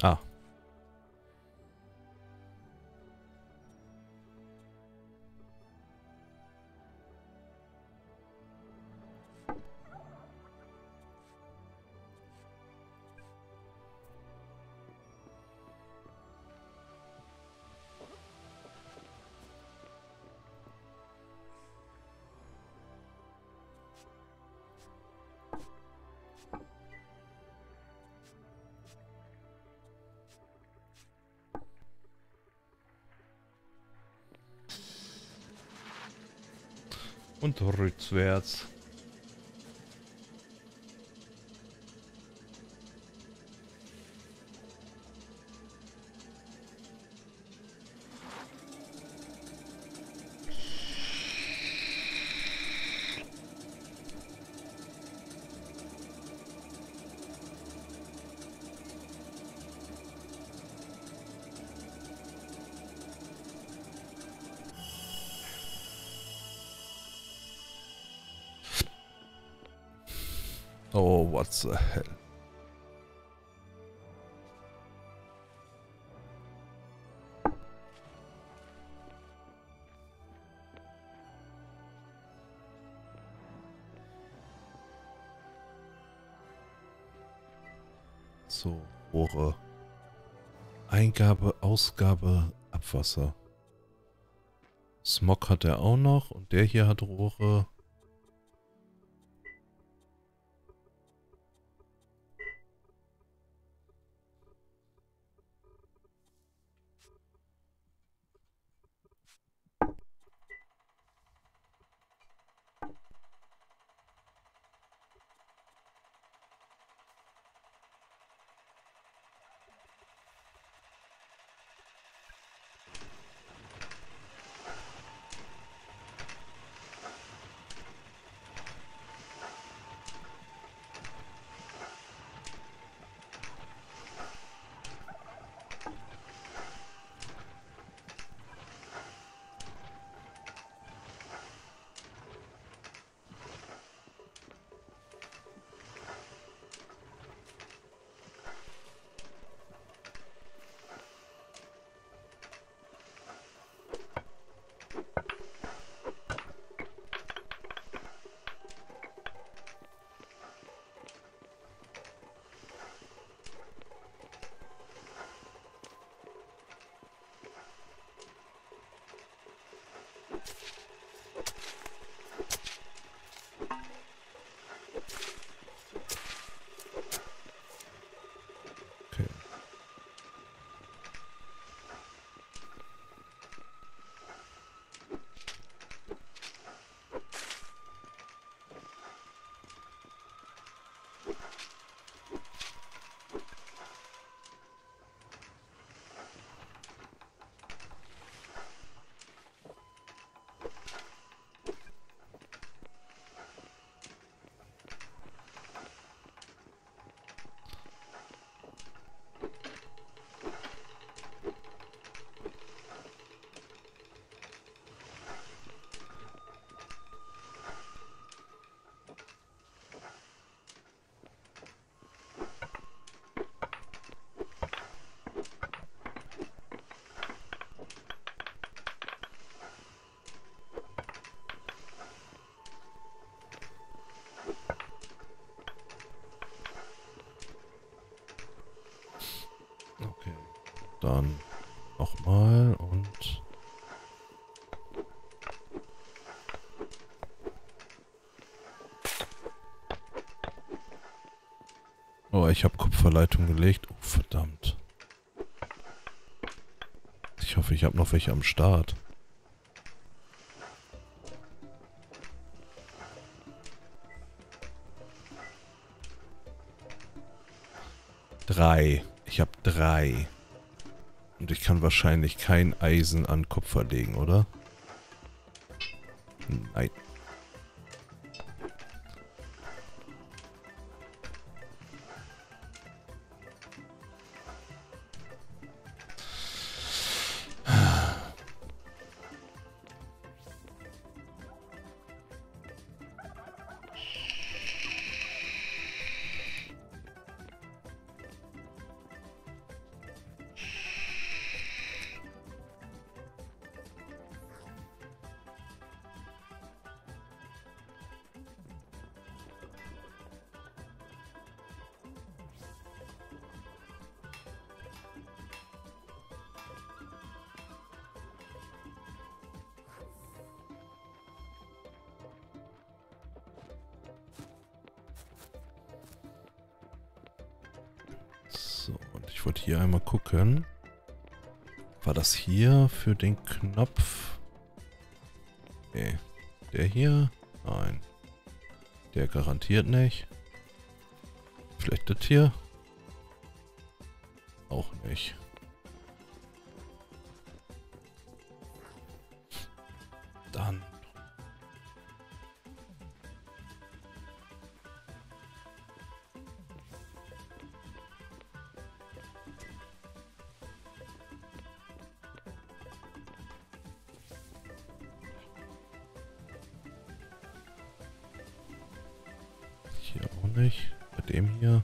Ah. Und rückwärts. Oh, what the hell? So, Rohre. Eingabe, Ausgabe, Abwasser. Smog hat er auch noch und der hier hat Rohre. Oh, ich habe Kupferleitung gelegt. Oh, verdammt. Ich hoffe, ich habe noch welche am Start. Drei. Ich habe drei. Und ich kann wahrscheinlich kein Eisen an Kupfer legen, oder? Nein. Ich wollte hier einmal gucken. War das hier für den Knopf? Nee. Der hier? Nein. Der garantiert nicht. Vielleicht das hier? Auch nicht. Dann. Nicht. Bei dem hier.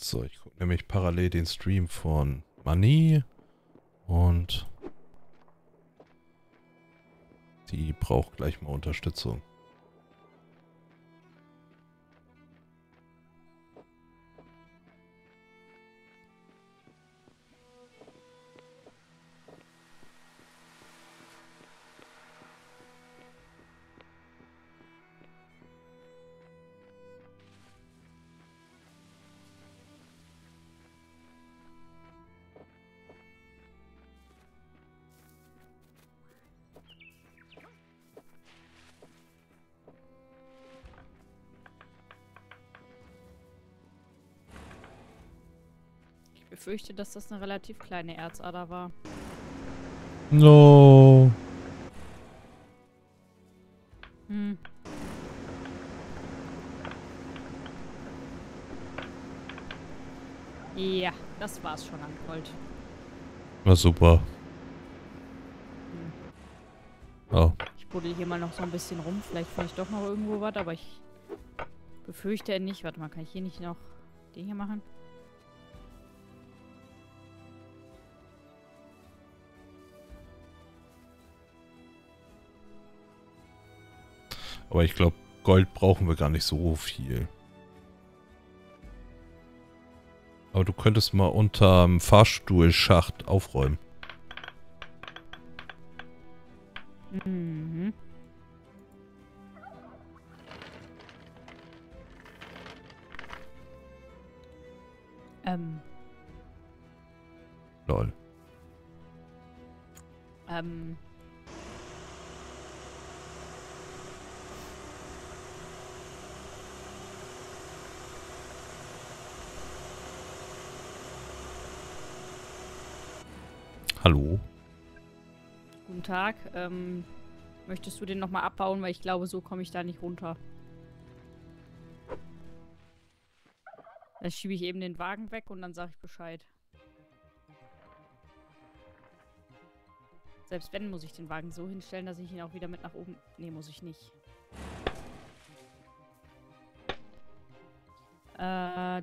So, ich gucke nämlich parallel den Stream von Mani und die braucht gleich mal Unterstützung. Ich fürchte, dass das eine relativ kleine Erzader war. No. Hm. Ja, das war's schon an Gold. War super. Hm. Oh. Ich buddel hier mal noch so ein bisschen rum. Vielleicht finde ich doch noch irgendwo was, aber ich befürchte nicht. Warte mal, kann ich hier nicht noch den hier machen? Aber ich glaube, Gold brauchen wir gar nicht so viel. Aber du könntest mal unterm Fahrstuhlschacht aufräumen. Mhm. Ähm. Lol. Ähm. Hallo. Guten Tag. Ähm, möchtest du den nochmal abbauen? Weil ich glaube, so komme ich da nicht runter. Dann schiebe ich eben den Wagen weg und dann sage ich Bescheid. Selbst wenn, muss ich den Wagen so hinstellen, dass ich ihn auch wieder mit nach oben... Nee, muss ich nicht. Äh,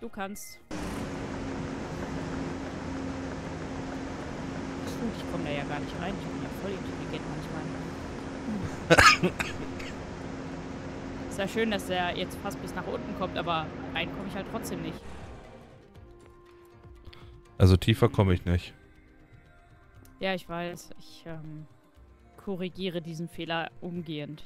du kannst... Ich komme da ja gar nicht rein. Ich bin ja voll intelligent manchmal. Hm. Ist ja schön, dass er jetzt fast bis nach unten kommt, aber rein komme ich halt trotzdem nicht. Also tiefer komme ich nicht. Ja, ich weiß. Ich ähm, korrigiere diesen Fehler umgehend.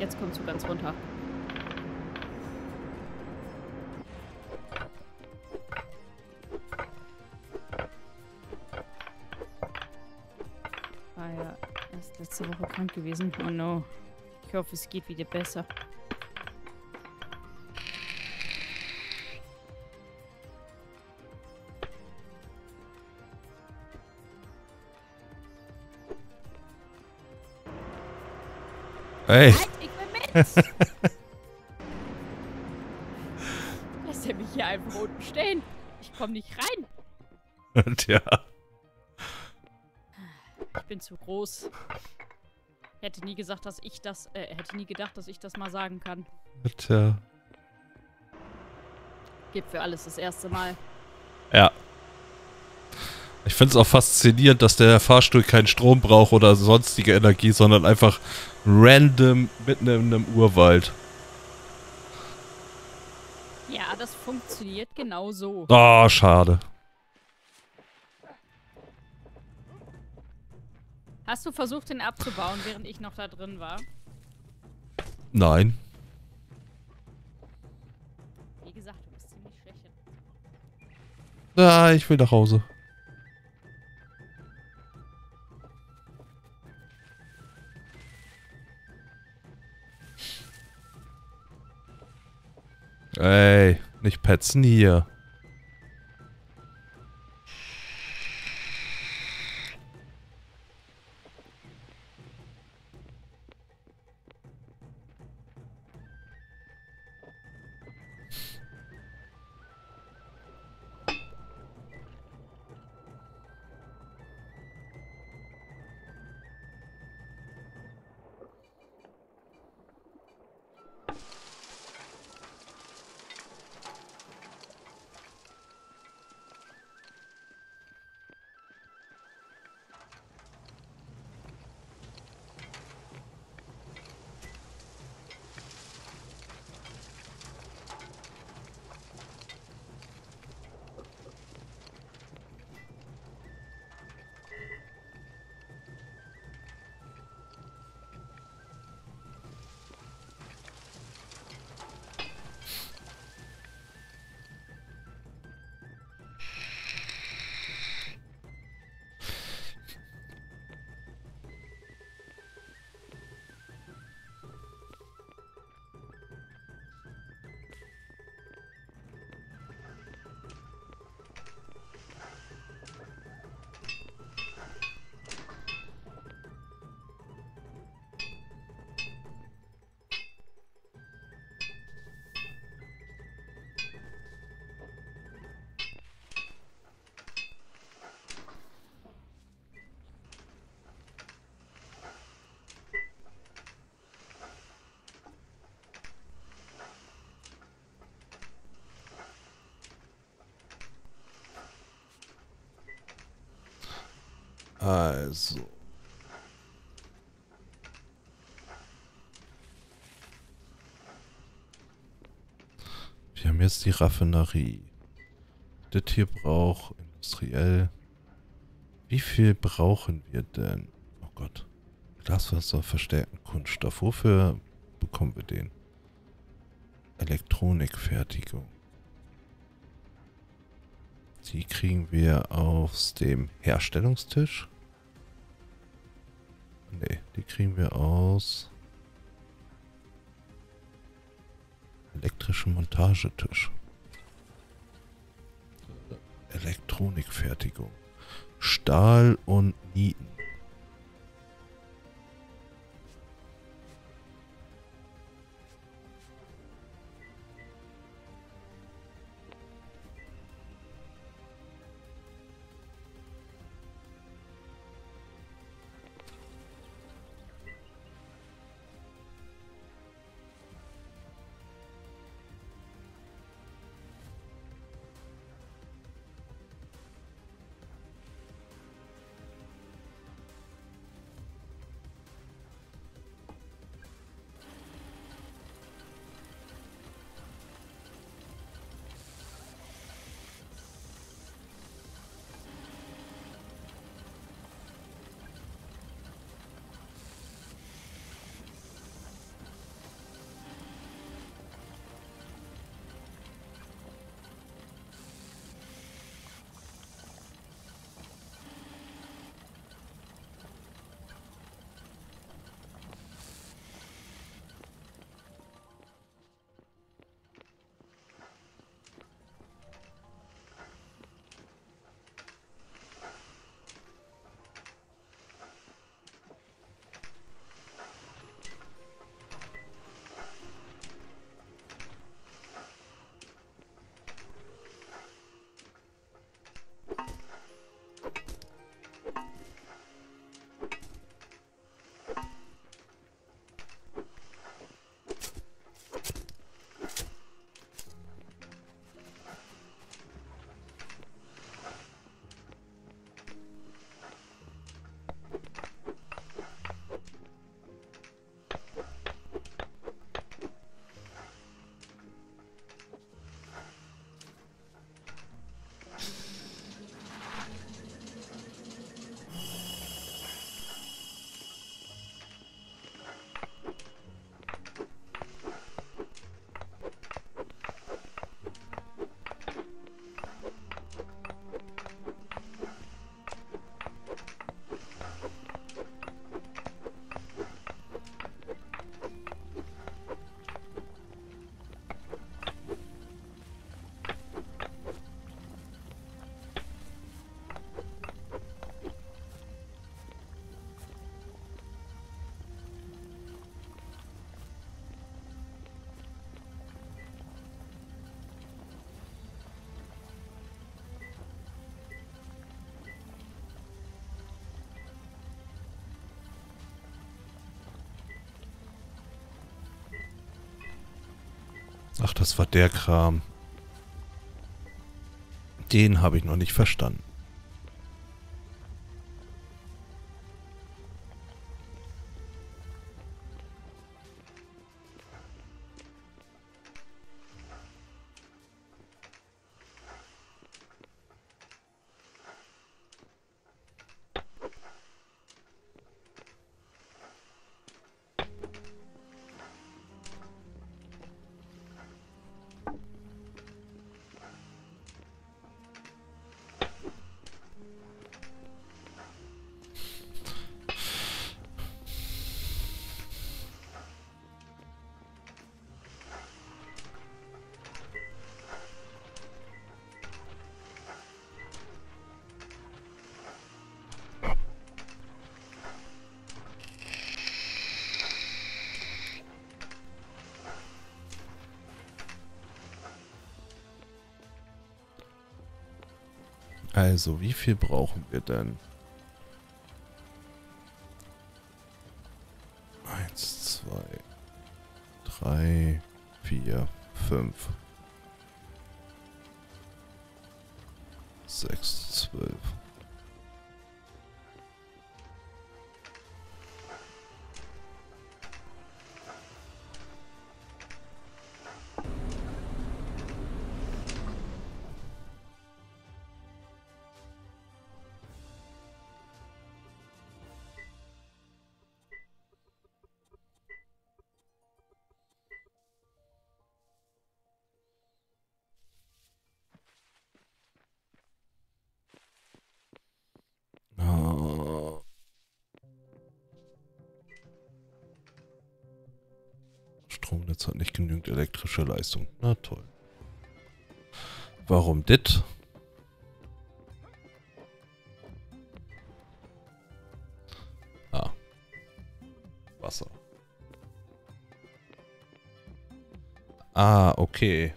Jetzt kommst du ganz runter. War ja erst letzte Woche krank gewesen. Oh no. Ich hoffe, es geht wieder besser. Hey! Lässt er mich hier einfach unten stehen? Ich komme nicht rein. Tja. Ich bin zu groß. Hätte nie gesagt, dass ich das, äh, hätte nie gedacht, dass ich das mal sagen kann. Tja. Gibt für alles das erste Mal. Ja. Ich finde es auch faszinierend, dass der Fahrstuhl keinen Strom braucht oder sonstige Energie, sondern einfach random mitten in einem Urwald. Ja, das funktioniert genau so. Oh, schade. Hast du versucht, den abzubauen, während ich noch da drin war? Nein. Wie gesagt, du bist ziemlich schlecht. Ah, ich will nach Hause. Ey, nicht petzen hier. Also. Wir haben jetzt die Raffinerie. Das hier braucht industriell. Wie viel brauchen wir denn? Oh Gott. Glaswasser, verstärkten Kunststoff. Wofür bekommen wir den? Elektronikfertigung. Die kriegen wir aus dem Herstellungstisch. Ne, die kriegen wir aus Elektrischen Montagetisch. Elektronikfertigung. Stahl und Nieten. Ach, das war der Kram. Den habe ich noch nicht verstanden. Also, wie viel brauchen wir denn? Eins, zwei, drei, vier, fünf, sechs, zwölf. Stromnetz hat nicht genügend elektrische Leistung. Na toll. Warum dit? Ah. Wasser. Ah, okay.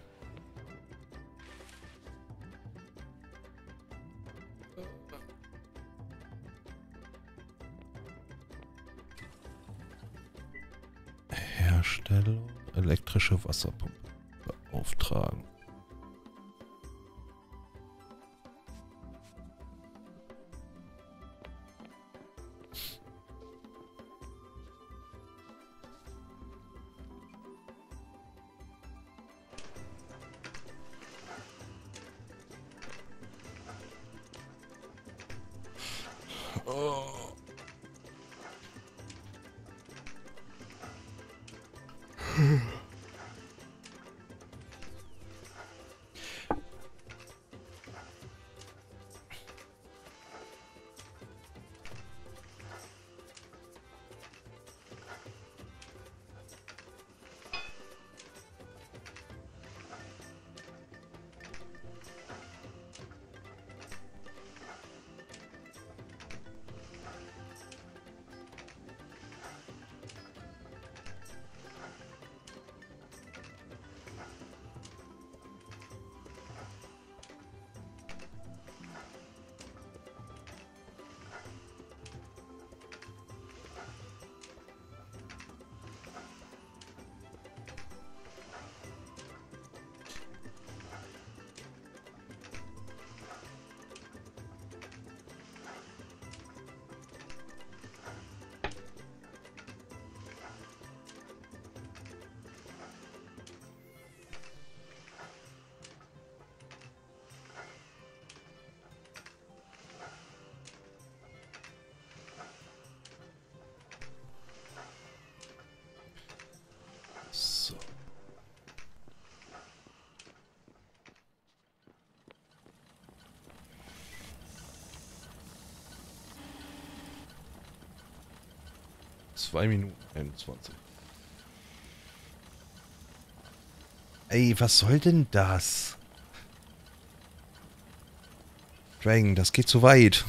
Herstellung elektrische Wasserpumpe beauftragen. zwei Minuten einundzwanzig. Ey, was soll denn das? Dragon, das geht zu weit.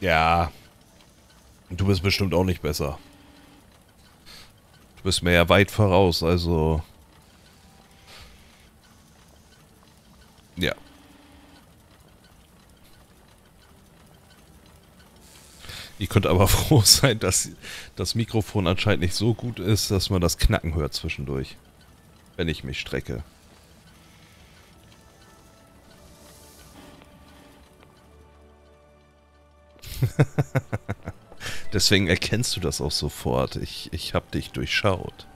Ja, du bist bestimmt auch nicht besser. Du bist mir ja weit voraus, also... Ja. Ich könnte aber froh sein, dass das Mikrofon anscheinend nicht so gut ist, dass man das Knacken hört zwischendurch, wenn ich mich strecke. Deswegen erkennst du das auch sofort. Ich, ich hab dich durchschaut.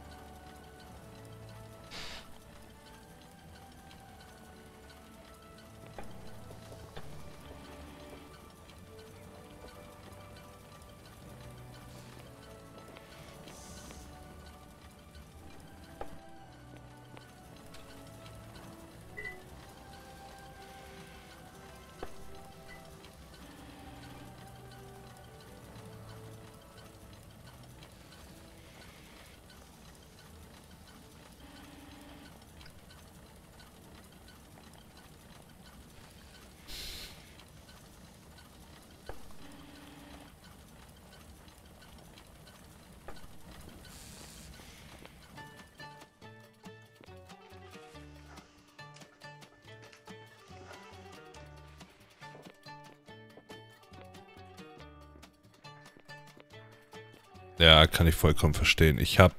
Ja, kann ich vollkommen verstehen. Ich habe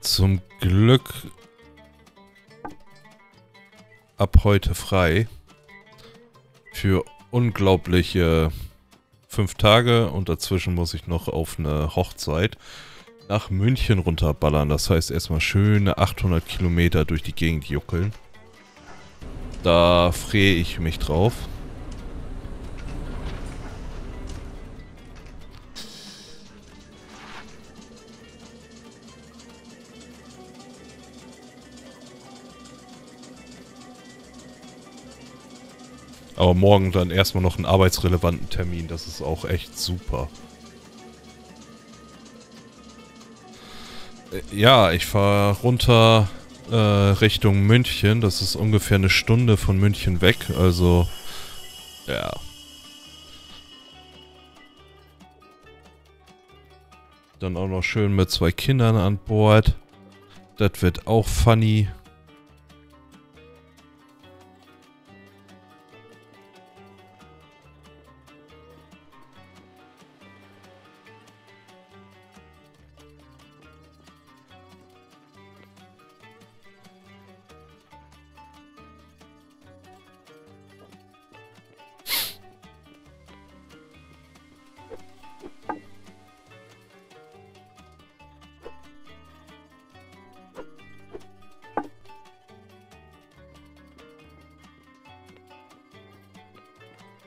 zum Glück ab heute frei für unglaubliche fünf Tage und dazwischen muss ich noch auf eine Hochzeit nach München runterballern. Das heißt erstmal schöne achthundert Kilometer durch die Gegend juckeln. Da freue ich mich drauf. Aber morgen dann erstmal noch einen arbeitsrelevanten Termin. Das ist auch echt super. Ja, ich fahre runter äh, Richtung München. Das ist ungefähr eine Stunde von München weg. Also, ja. Dann auch noch schön mit zwei Kindern an Bord. Das wird auch funny.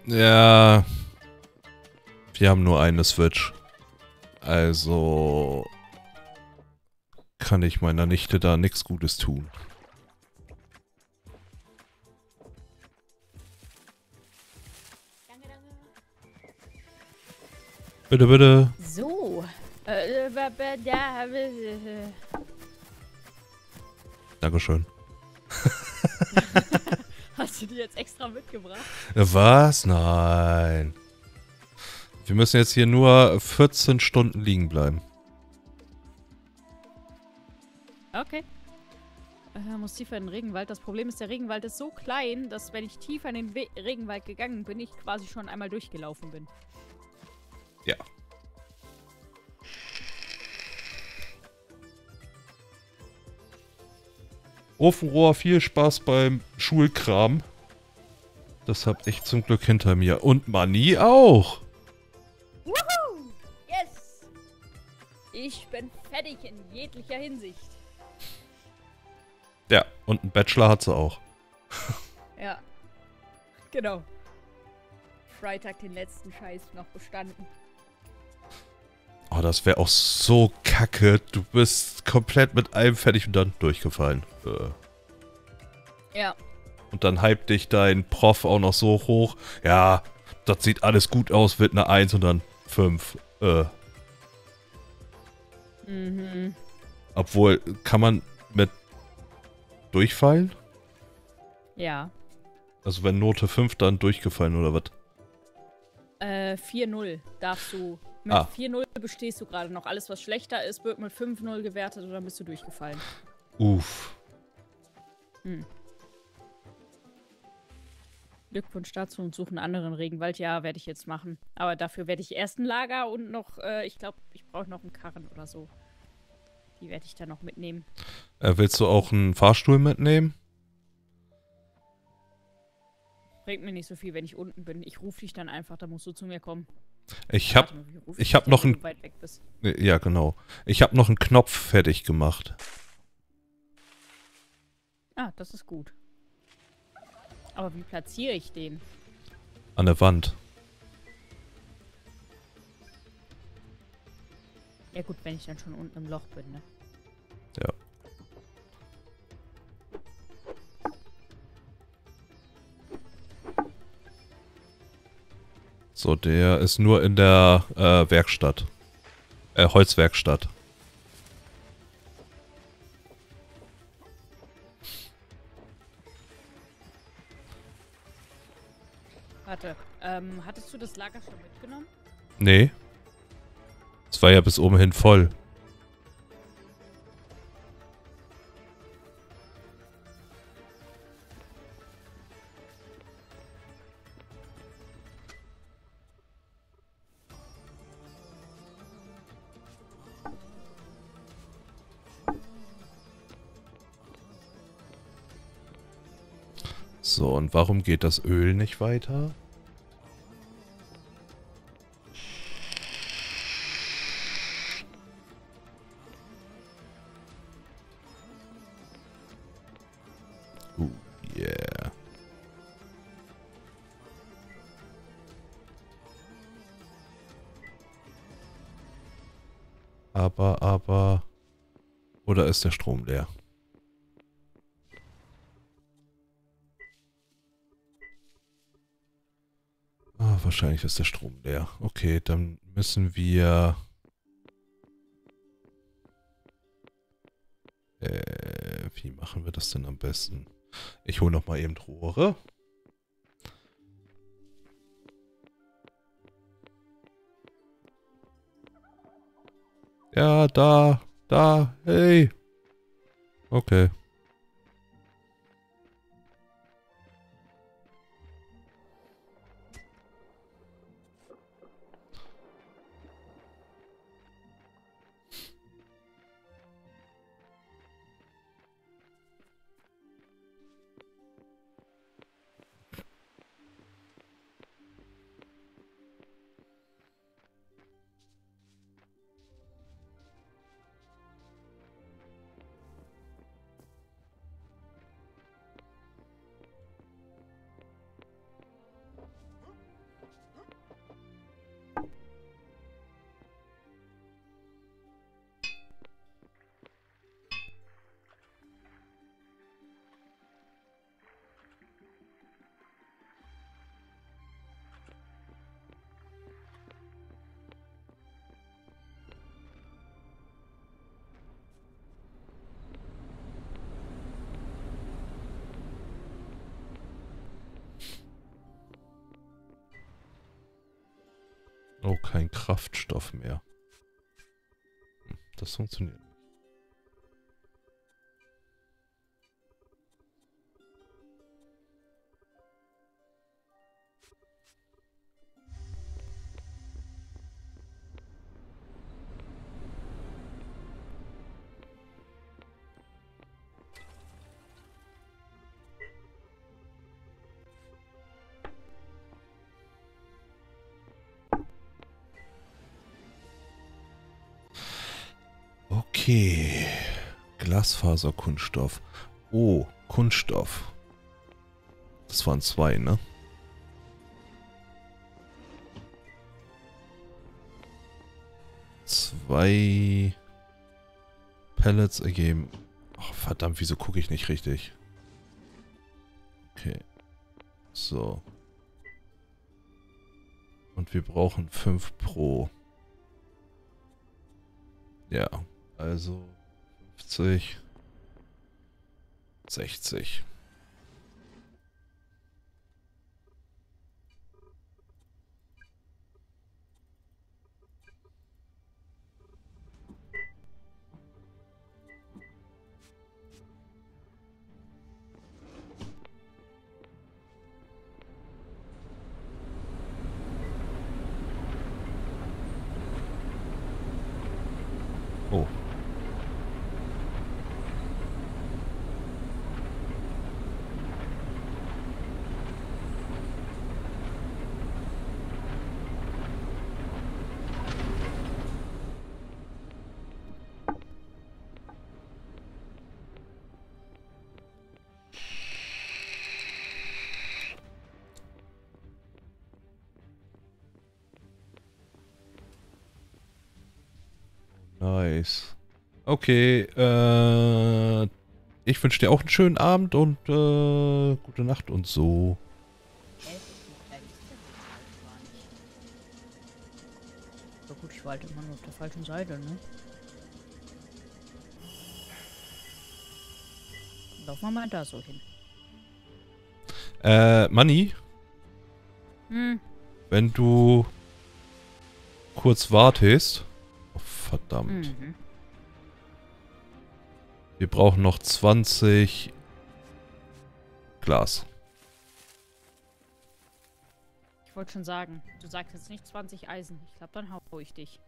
Ja, wir haben nur eine Switch, also kann ich meiner Nichte da nichts Gutes tun. Bitte, bitte. So. Dankeschön. Hast du die jetzt extra mitgebracht? Was? Nein. Wir müssen jetzt hier nur vierzehn Stunden liegen bleiben. Okay. Ich muss tiefer in den Regenwald. Das Problem ist, der Regenwald ist so klein, dass wenn ich tiefer in den We- Regenwald gegangen bin, ich quasi schon einmal durchgelaufen bin. Ja. Ofenrohr, viel Spaß beim Schulkram. Das hab ich zum Glück hinter mir. Und Mani auch. Woohoo! Yes! Ich bin fertig in jeglicher Hinsicht. Ja, und einen Bachelor hat sie auch. Ja. Genau. Freitag den letzten Scheiß noch bestanden. Oh, das wäre auch so kacke. Du bist komplett mit allem fertig und dann durchgefallen. Äh. Ja. Und dann hypt dich dein Prof auch noch so hoch. Ja, das sieht alles gut aus, wird eine eins und dann fünf. Äh. Mhm. Obwohl, kann man mit durchfallen? Ja. Also wenn Note fünf, dann durchgefallen oder was? Äh, vier null darfst du... Mit ah. vier null bestehst du gerade noch. Alles, was schlechter ist, wird mit fünf null gewertet und dann bist du durchgefallen. Uff. Hm. Glückwunsch dazu und suchen einen anderen Regenwald. Ja, werde ich jetzt machen. Aber dafür werde ich erst ein Lager und noch, äh, ich glaube, ich brauche noch einen Karren oder so. Die werde ich dann noch mitnehmen. Äh, willst du auch einen Fahrstuhl mitnehmen? Bringt mir nicht so viel, wenn ich unten bin. Ich rufe dich dann einfach, dann musst du zu mir kommen. Ich hab, ich hab noch einen, ja genau, ich hab noch einen Knopf fertig gemacht. Ah, das ist gut. Aber wie platziere ich den? An der Wand. Ja gut, wenn ich dann schon unten im Loch bin, ne? Ja. So, der ist nur in der äh, Werkstatt. Äh, Holzwerkstatt. Warte, ähm, hattest du das Lager schon mitgenommen? Nee. Es war ja bis oben hin voll. So, und warum geht das Öl nicht weiter? Oh, yeah. Aber, aber... Oder ist der Strom leer? Ah, wahrscheinlich ist der Strom leer. Okay, dann müssen wir... Äh, wie machen wir das denn am besten? Ich hole nochmal eben Rohre. Ja, da... Da, hey. Okay. Oh, kein Kraftstoff mehr. Das funktioniert nicht. Okay, Glasfaserkunststoff. Oh, Kunststoff. Das waren zwei, ne? Zwei Pellets ergeben. Ach, verdammt, wieso gucke ich nicht richtig? Okay. So. Und wir brauchen fünf pro. Ja. Also fünfzig, sechzig. Nice. Okay, äh, ich wünsche dir auch einen schönen Abend und äh, gute Nacht und so. So gut, ich war halt immer nur auf der falschen Seite, ne? Lauf mal mal da so hin. Äh, Mani? Hm? Wenn du kurz wartest... Verdammt. Mhm. Wir brauchen noch zwanzig Glas. Ich wollte schon sagen, du sagst jetzt nicht zwanzig Eisen. Ich glaube, dann hau ich dich.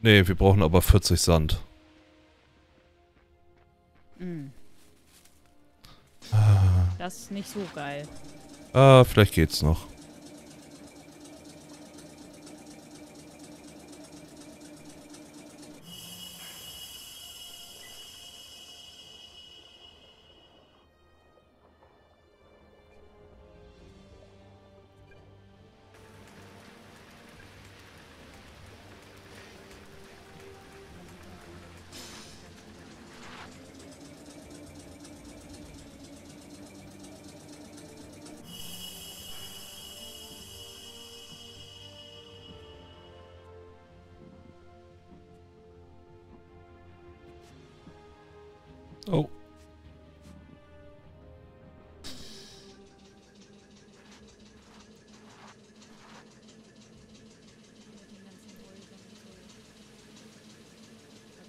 Nee, wir brauchen aber vierzig Sand. Mhm. Das ist nicht so geil. Ah, vielleicht geht's noch. Oh.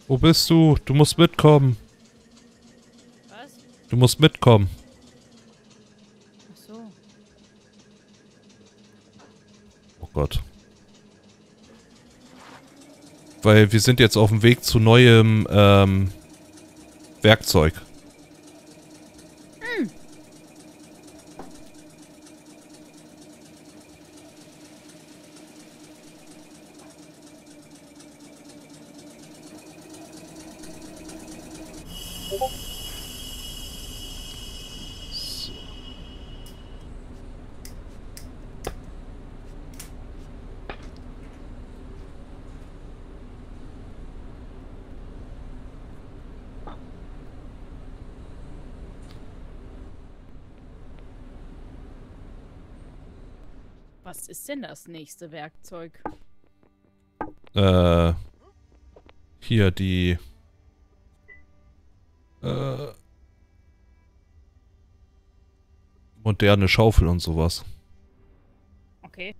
Wo bist du? Du musst mitkommen. Was? Du musst mitkommen. Ach so. Oh Gott. Weil wir sind jetzt auf dem Weg zu neuem, ähm... Werkzeug. Hm. So. Was ist denn das nächste Werkzeug? Äh. Hier die. Äh. Moderne Schaufel und sowas. Okay.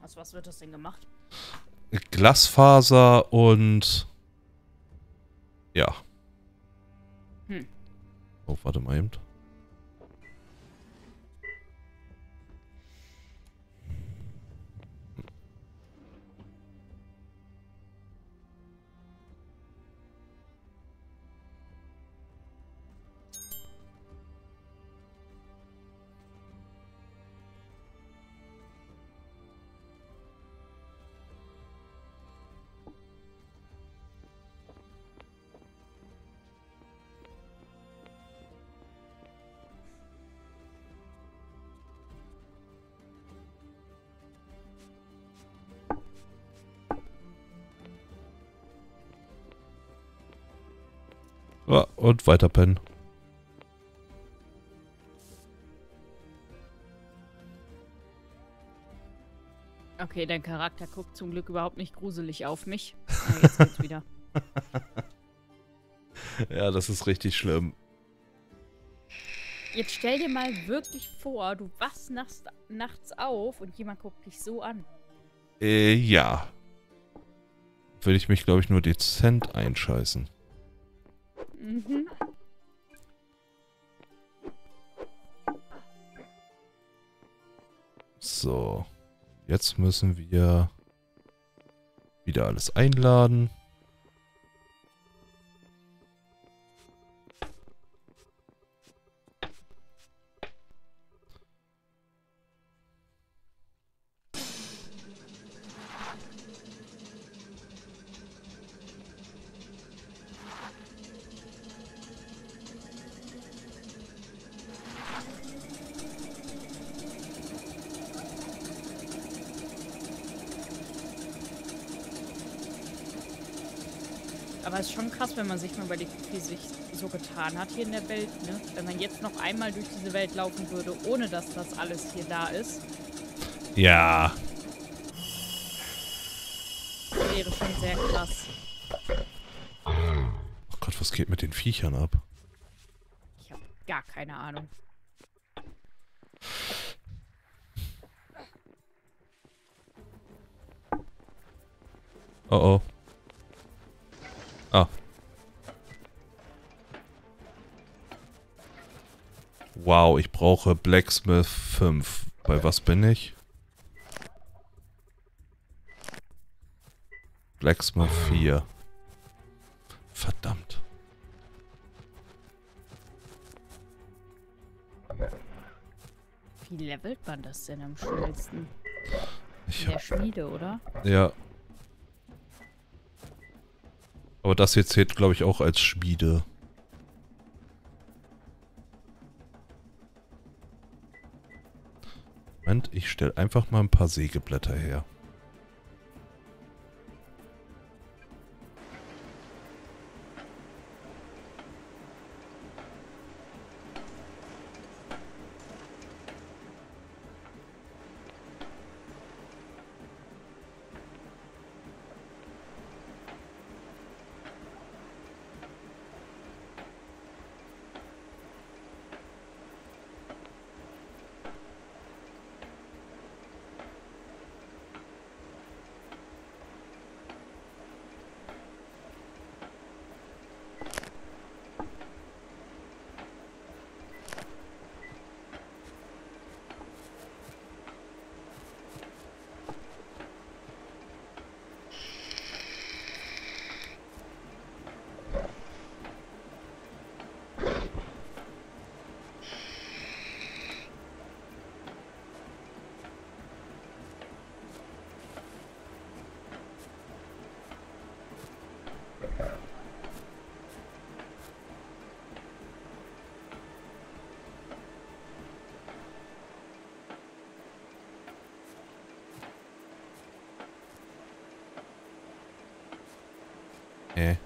Aus was wird das denn gemacht? Glasfaser und. Ja. Hm. Oh, warte mal eben. Oh, und weiter pennen. Okay, dein Charakter guckt zum Glück überhaupt nicht gruselig auf mich. Aber jetzt geht's wieder. Ja, das ist richtig schlimm. Jetzt stell dir mal wirklich vor, du wachst nachts, nachts auf und jemand guckt dich so an. Äh, ja. Würde ich mich, glaube ich, nur dezent einscheißen. Mhm. So, jetzt müssen wir wieder alles einladen. Aber es ist schon krass, wenn man sich mal überlegt, wie sich so getan hat hier in der Welt, ne? Wenn man jetzt noch einmal durch diese Welt laufen würde, ohne dass das alles hier da ist. Ja. Das wäre schon sehr krass. Oh Gott, was geht mit den Viechern ab? Ich habe gar keine Ahnung. Oh oh. Ah. Wow, ich brauche Blacksmith fünf. Bei was bin ich? Blacksmith vier. Verdammt. Wie levelt man das denn am schnellsten? Ich In der Schmiede, oder? Ja. Aber das hier zählt, glaube ich, auch als Schmiede. Moment, ich stelle einfach mal ein paar Sägeblätter her. Hä?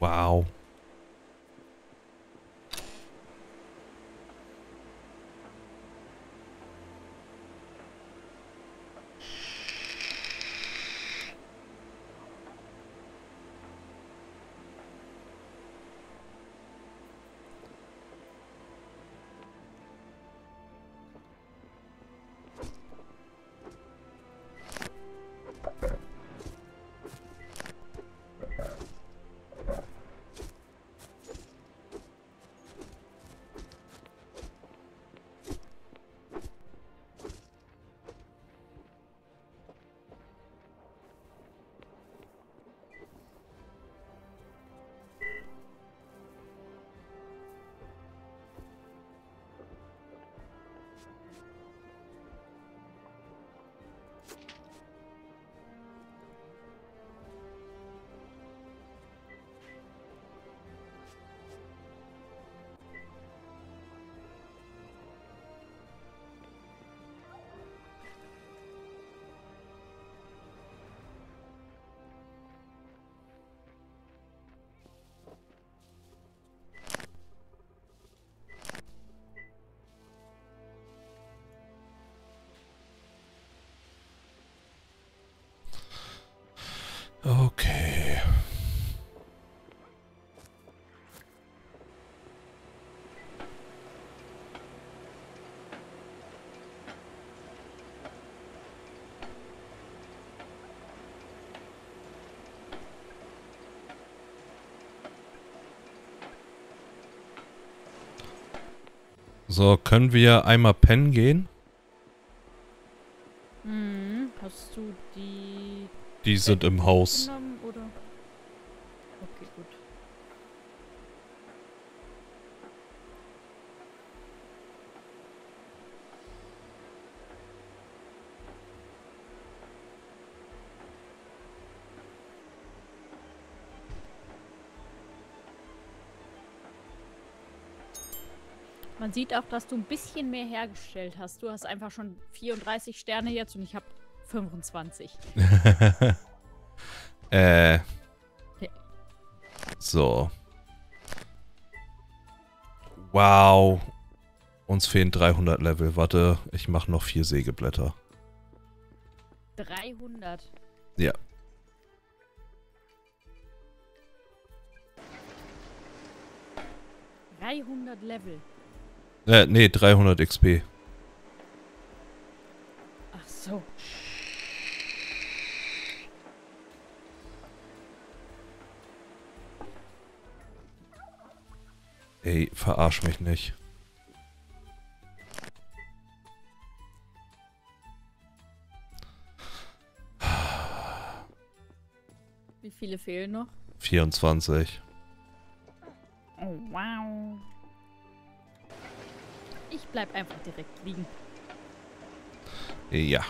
Wow. Okay. So, können wir einmal pennen gehen? Hm, hast du die... Die sind im Haus. Oder? Okay, gut. Man sieht auch, dass du ein bisschen mehr hergestellt hast. Du hast einfach schon vierunddreißig Sterne jetzt und ich habe fünfundzwanzig. äh. So. Wow. Uns fehlen dreihundert Level. Warte, ich mache noch vier Sägeblätter. dreihundert? Ja. dreihundert Level. Äh, nee, dreihundert X P. Ach so. Ey, verarsch mich nicht. Wie viele fehlen noch? vierundzwanzig. Oh, wow. Ich bleib einfach direkt liegen. Ja.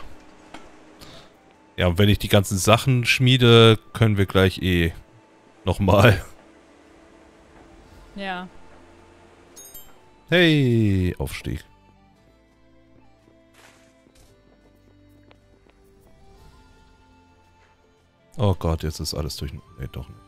Ja, und wenn ich die ganzen Sachen schmiede, können wir gleich eh nochmal. Ja. Hey, Aufstieg. Oh Gott, jetzt ist alles durch... Nee, doch nicht.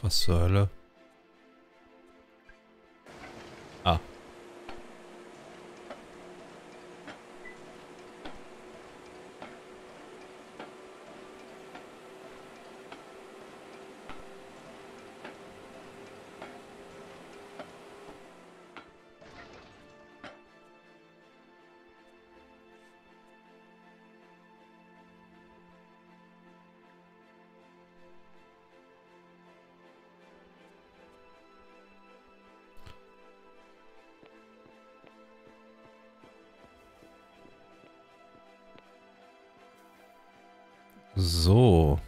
Was zur Hölle? Ah. So.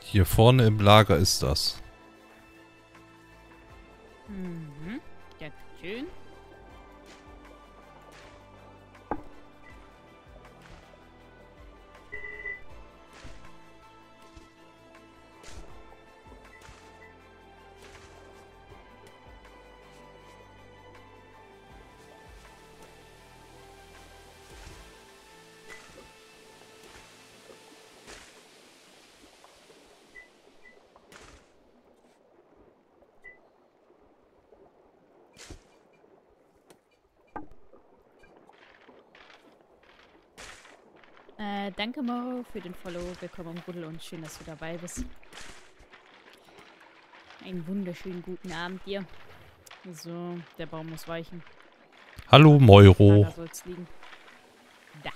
Hier vorne im Lager ist das. Mhm. Ja, schön. Äh, danke Mo für den Follow. Willkommen im Buddel und schön, dass du dabei bist. Einen wunderschönen guten Abend dir. So, der Baum muss weichen. Hallo Moiro. Da soll's liegen. Da.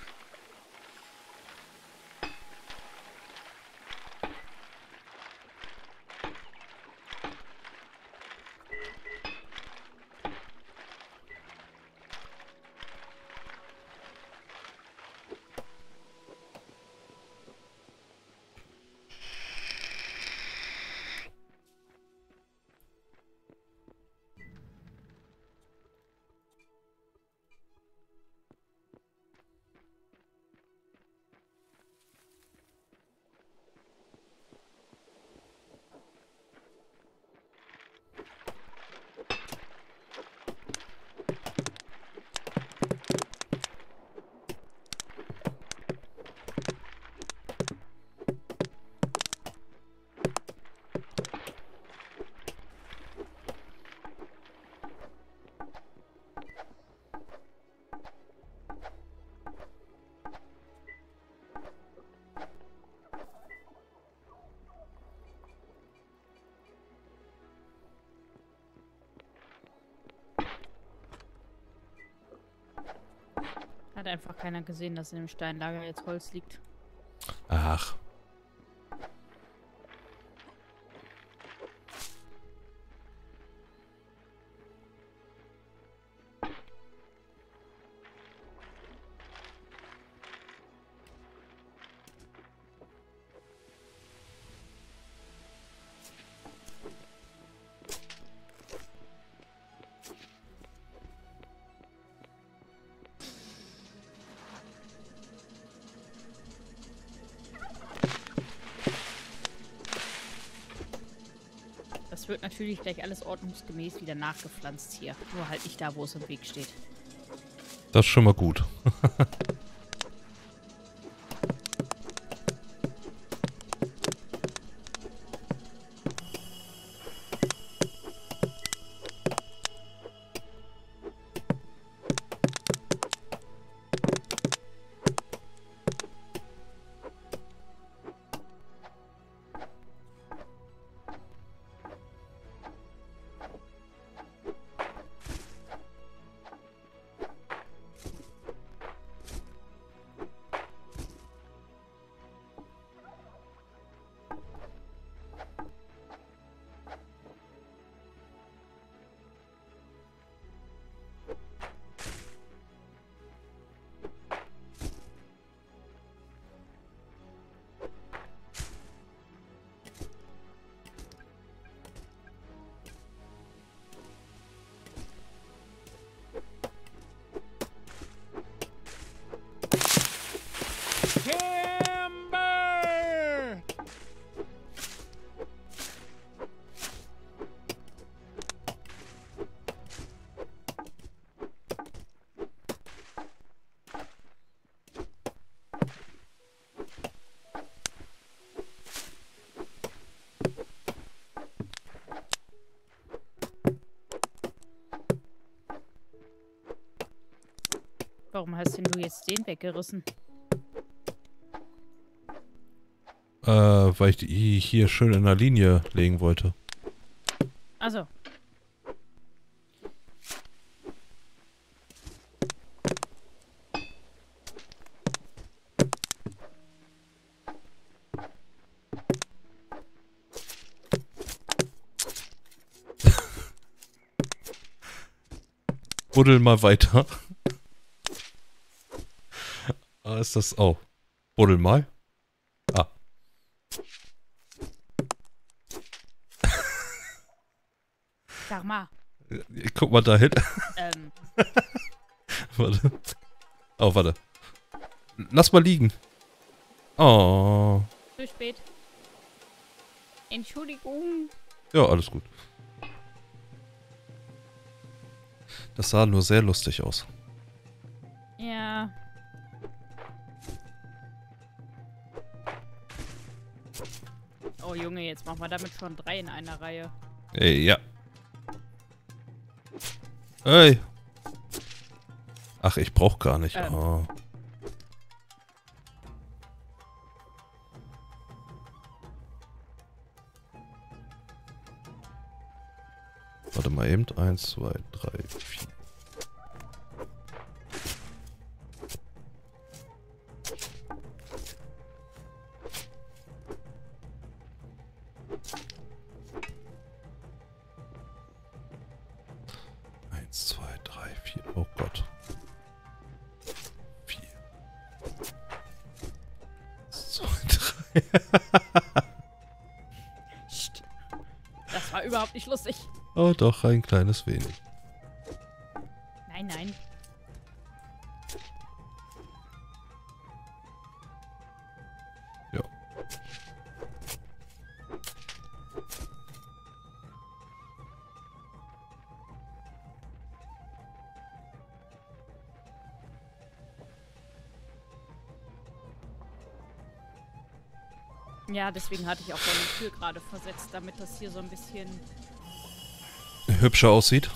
Hat einfach keiner gesehen, dass in dem Steinlager jetzt Holz liegt. Ach. Es wird natürlich gleich alles ordnungsgemäß wieder nachgepflanzt hier. Nur halt nicht da, wo es im Weg steht. Das ist schon mal gut. Warum hast denn du jetzt den weggerissen? Äh, weil ich die hier schön in der Linie legen wollte. Also. Buddel mal weiter. Ist das auch? Oh. Buddel mal. Ah. Sag mal. Ich guck mal da hin. Ähm. Warte. Oh, warte. Lass mal liegen. Oh. Zu spät. Entschuldigung. Ja, alles gut. Das sah nur sehr lustig aus. Ja. Oh Junge, jetzt machen wir damit schon drei in einer Reihe. Ey, ja. Ey. Ach, ich brauch gar nicht. Ähm. Oh. Warte mal eben. eins, zwei, drei, vier. Das war überhaupt nicht lustig. Oh doch, ein kleines wenig. Nein, nein. Ja. Ja, deswegen hatte ich auch deine Tür gerade versetzt, damit das hier so ein bisschen hübscher aussieht.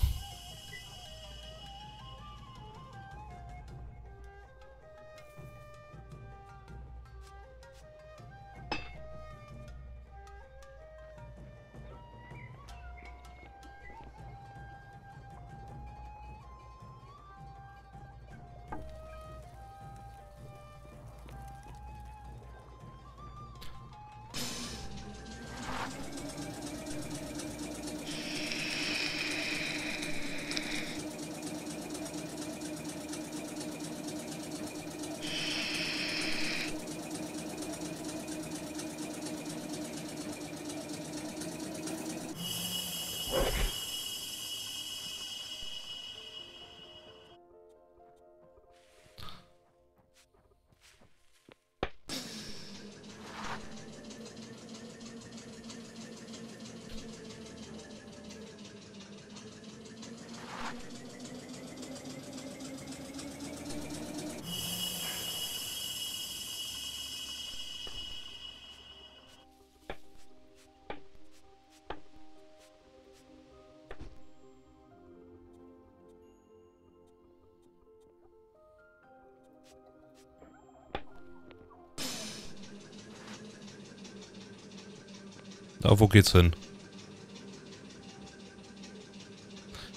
Na, wo geht's hin?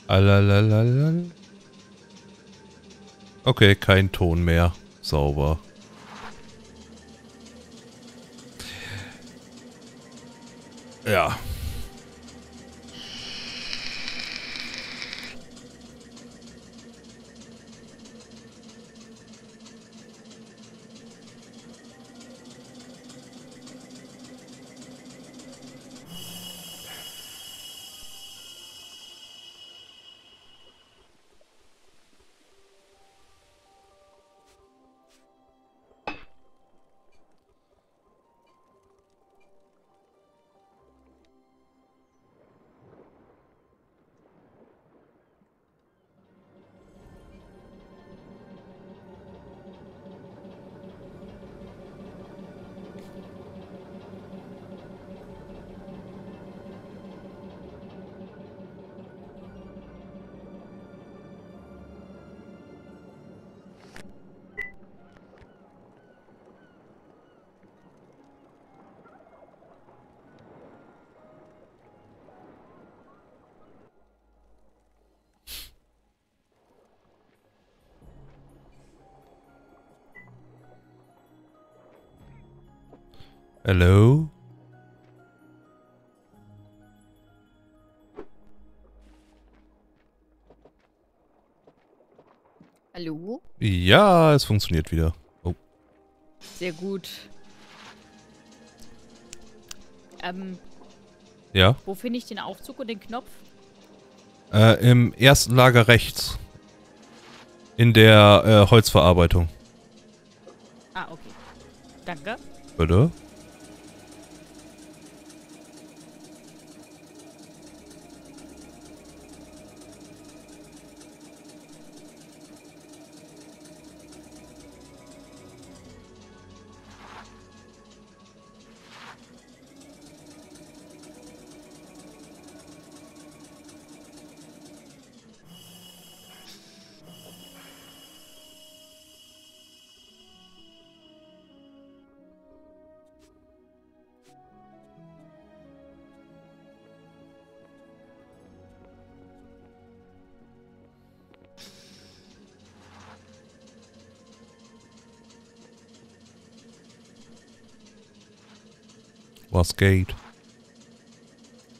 Alalalala. Okay, kein Ton mehr. Sauber. Ja. Hello? Hallo? Ja, es funktioniert wieder. Oh. Sehr gut. Ähm. Ja? Wo finde ich den Aufzug und den Knopf? Äh, im ersten Lager rechts. In der äh, Holzverarbeitung. Ah, okay. Danke. Bitte? Was geht?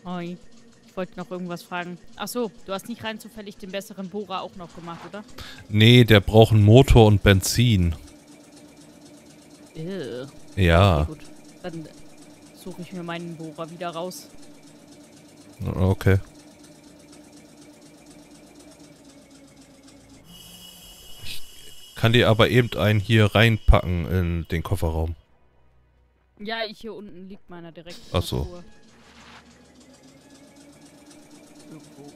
Hi. Ich wollte noch irgendwas fragen. Achso, du hast nicht rein zufällig den besseren Bohrer auch noch gemacht, oder? Nee, der braucht einen Motor und Benzin. Ew. Ja. Okay, gut. Dann suche ich mir meinen Bohrer wieder raus. Okay. Ich kann dir aber eben einen hier reinpacken in den Kofferraum. Ja, ich hier unten liegt meiner direkt. Achso. Irgendwo.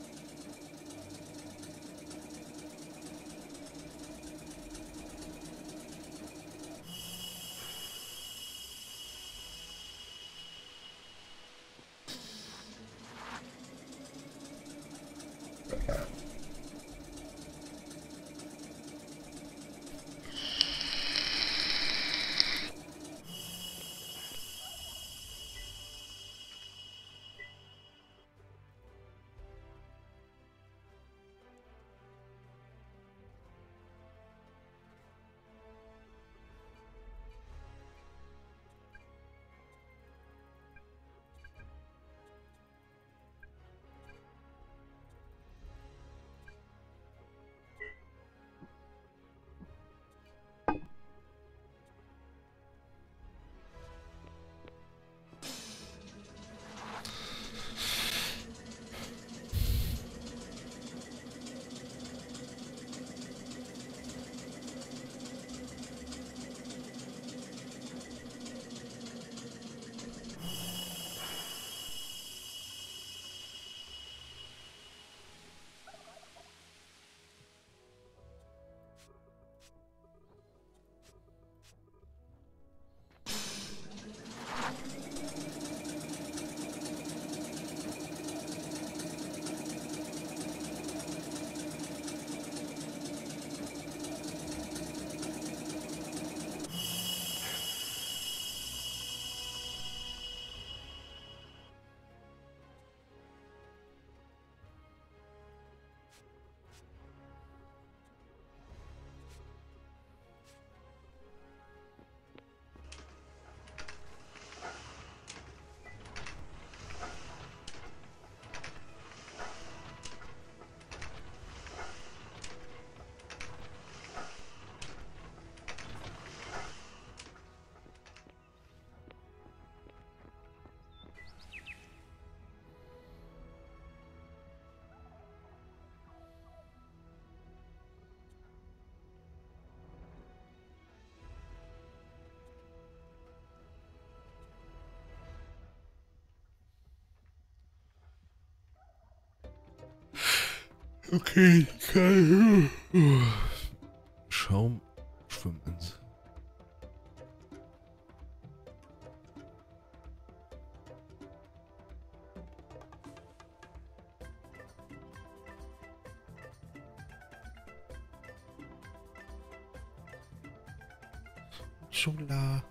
Okay, geil. Schaum schwimmt ins. Schula.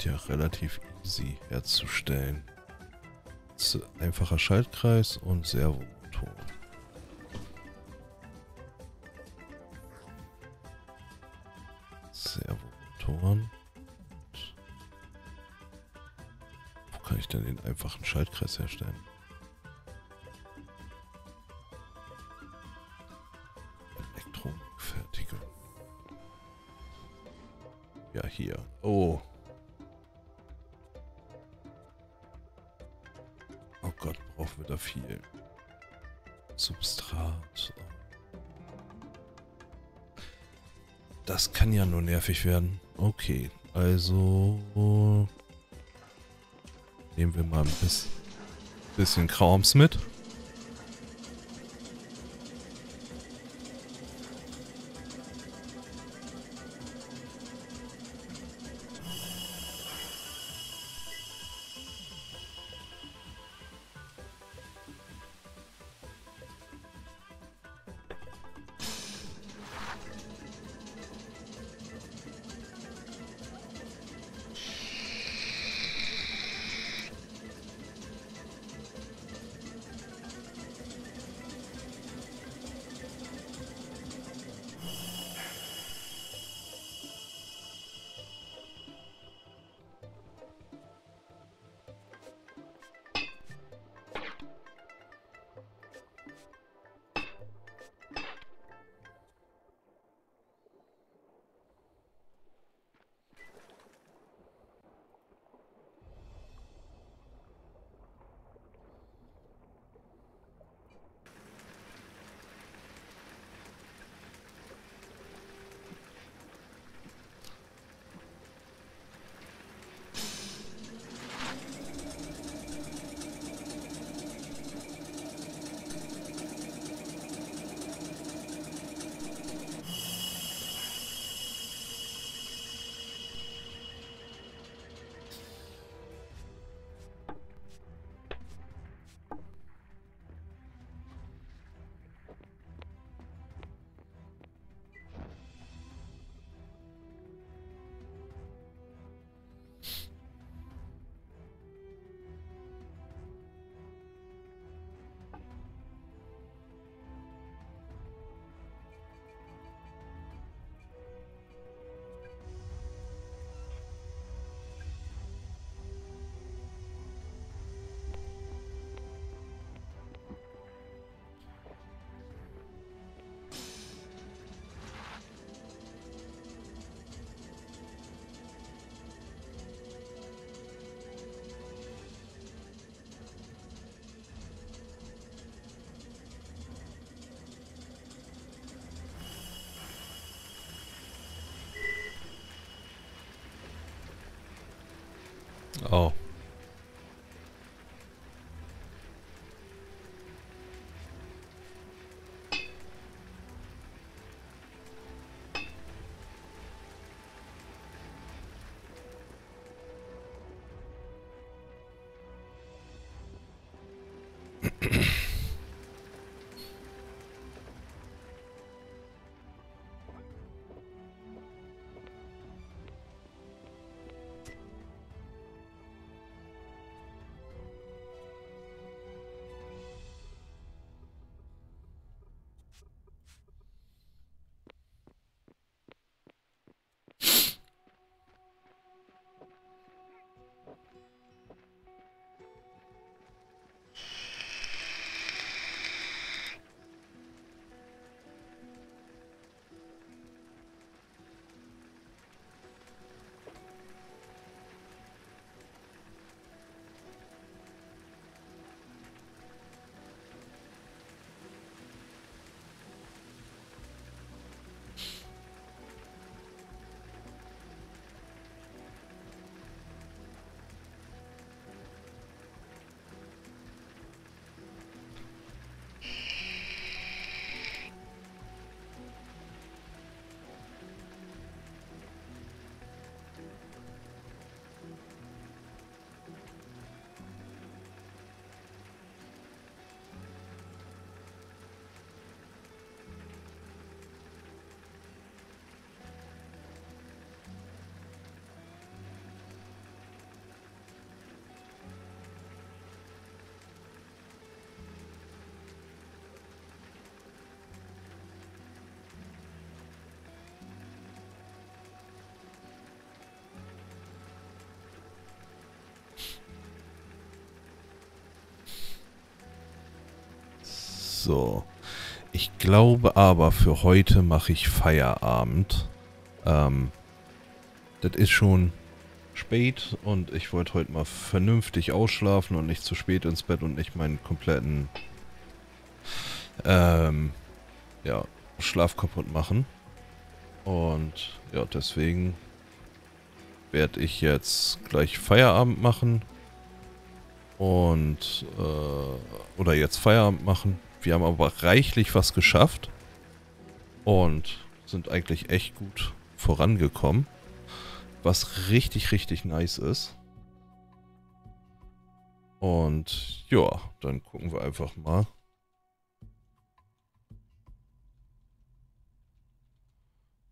Ja, relativ easy herzustellen. Einfacher Schaltkreis und Servomotor. Servomotoren. Wo kann ich denn den einfachen Schaltkreis herstellen? Elektronikfertigung. Ja, hier. Oh. Wieder viel Substrat. Das kann ja nur nervig werden. Okay, also nehmen wir mal ein bisschen, bisschen Krams mit. Oh. So, ich glaube aber, für heute mache ich Feierabend. Ähm, das ist schon spät und ich wollte heute mal vernünftig ausschlafen und nicht zu spät ins Bett und nicht meinen kompletten ähm, ja, Schlaf kaputt machen. Und ja, deswegen werde ich jetzt gleich Feierabend machen und äh, oder jetzt Feierabend machen. Wir haben aber reichlich was geschafft und sind eigentlich echt gut vorangekommen, was richtig, richtig nice ist. Und ja, dann gucken wir einfach mal,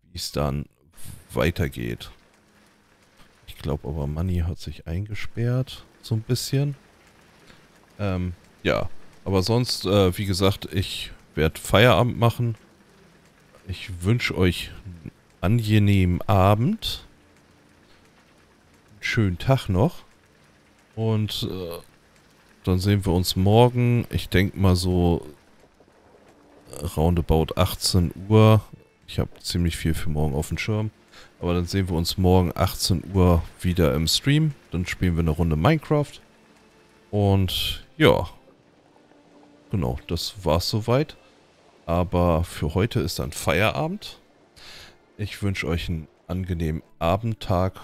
wie es dann weitergeht. Ich glaube aber, Mani hat sich eingesperrt, so ein bisschen. Ähm, ja. Aber sonst, äh, wie gesagt, ich werde Feierabend machen. Ich wünsche euch einen angenehmen Abend. Einen schönen Tag noch. Und äh, dann sehen wir uns morgen. Ich denke mal so roundabout achtzehn Uhr. Ich habe ziemlich viel für morgen auf dem Schirm. Aber dann sehen wir uns morgen achtzehn Uhr wieder im Stream. Dann spielen wir eine Runde Minecraft. Und ja... Genau, das war's soweit. Aber für heute ist dann Feierabend. Ich wünsche euch einen angenehmen Abend, Tag,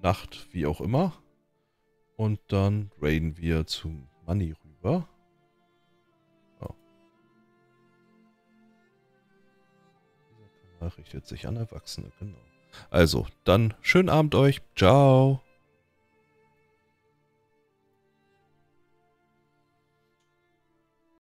Nacht, wie auch immer. Und dann raiden wir zu Mani rüber. Oh. Dieser Kanal richtet sich an Erwachsene, genau. Also, dann schönen Abend euch. Ciao.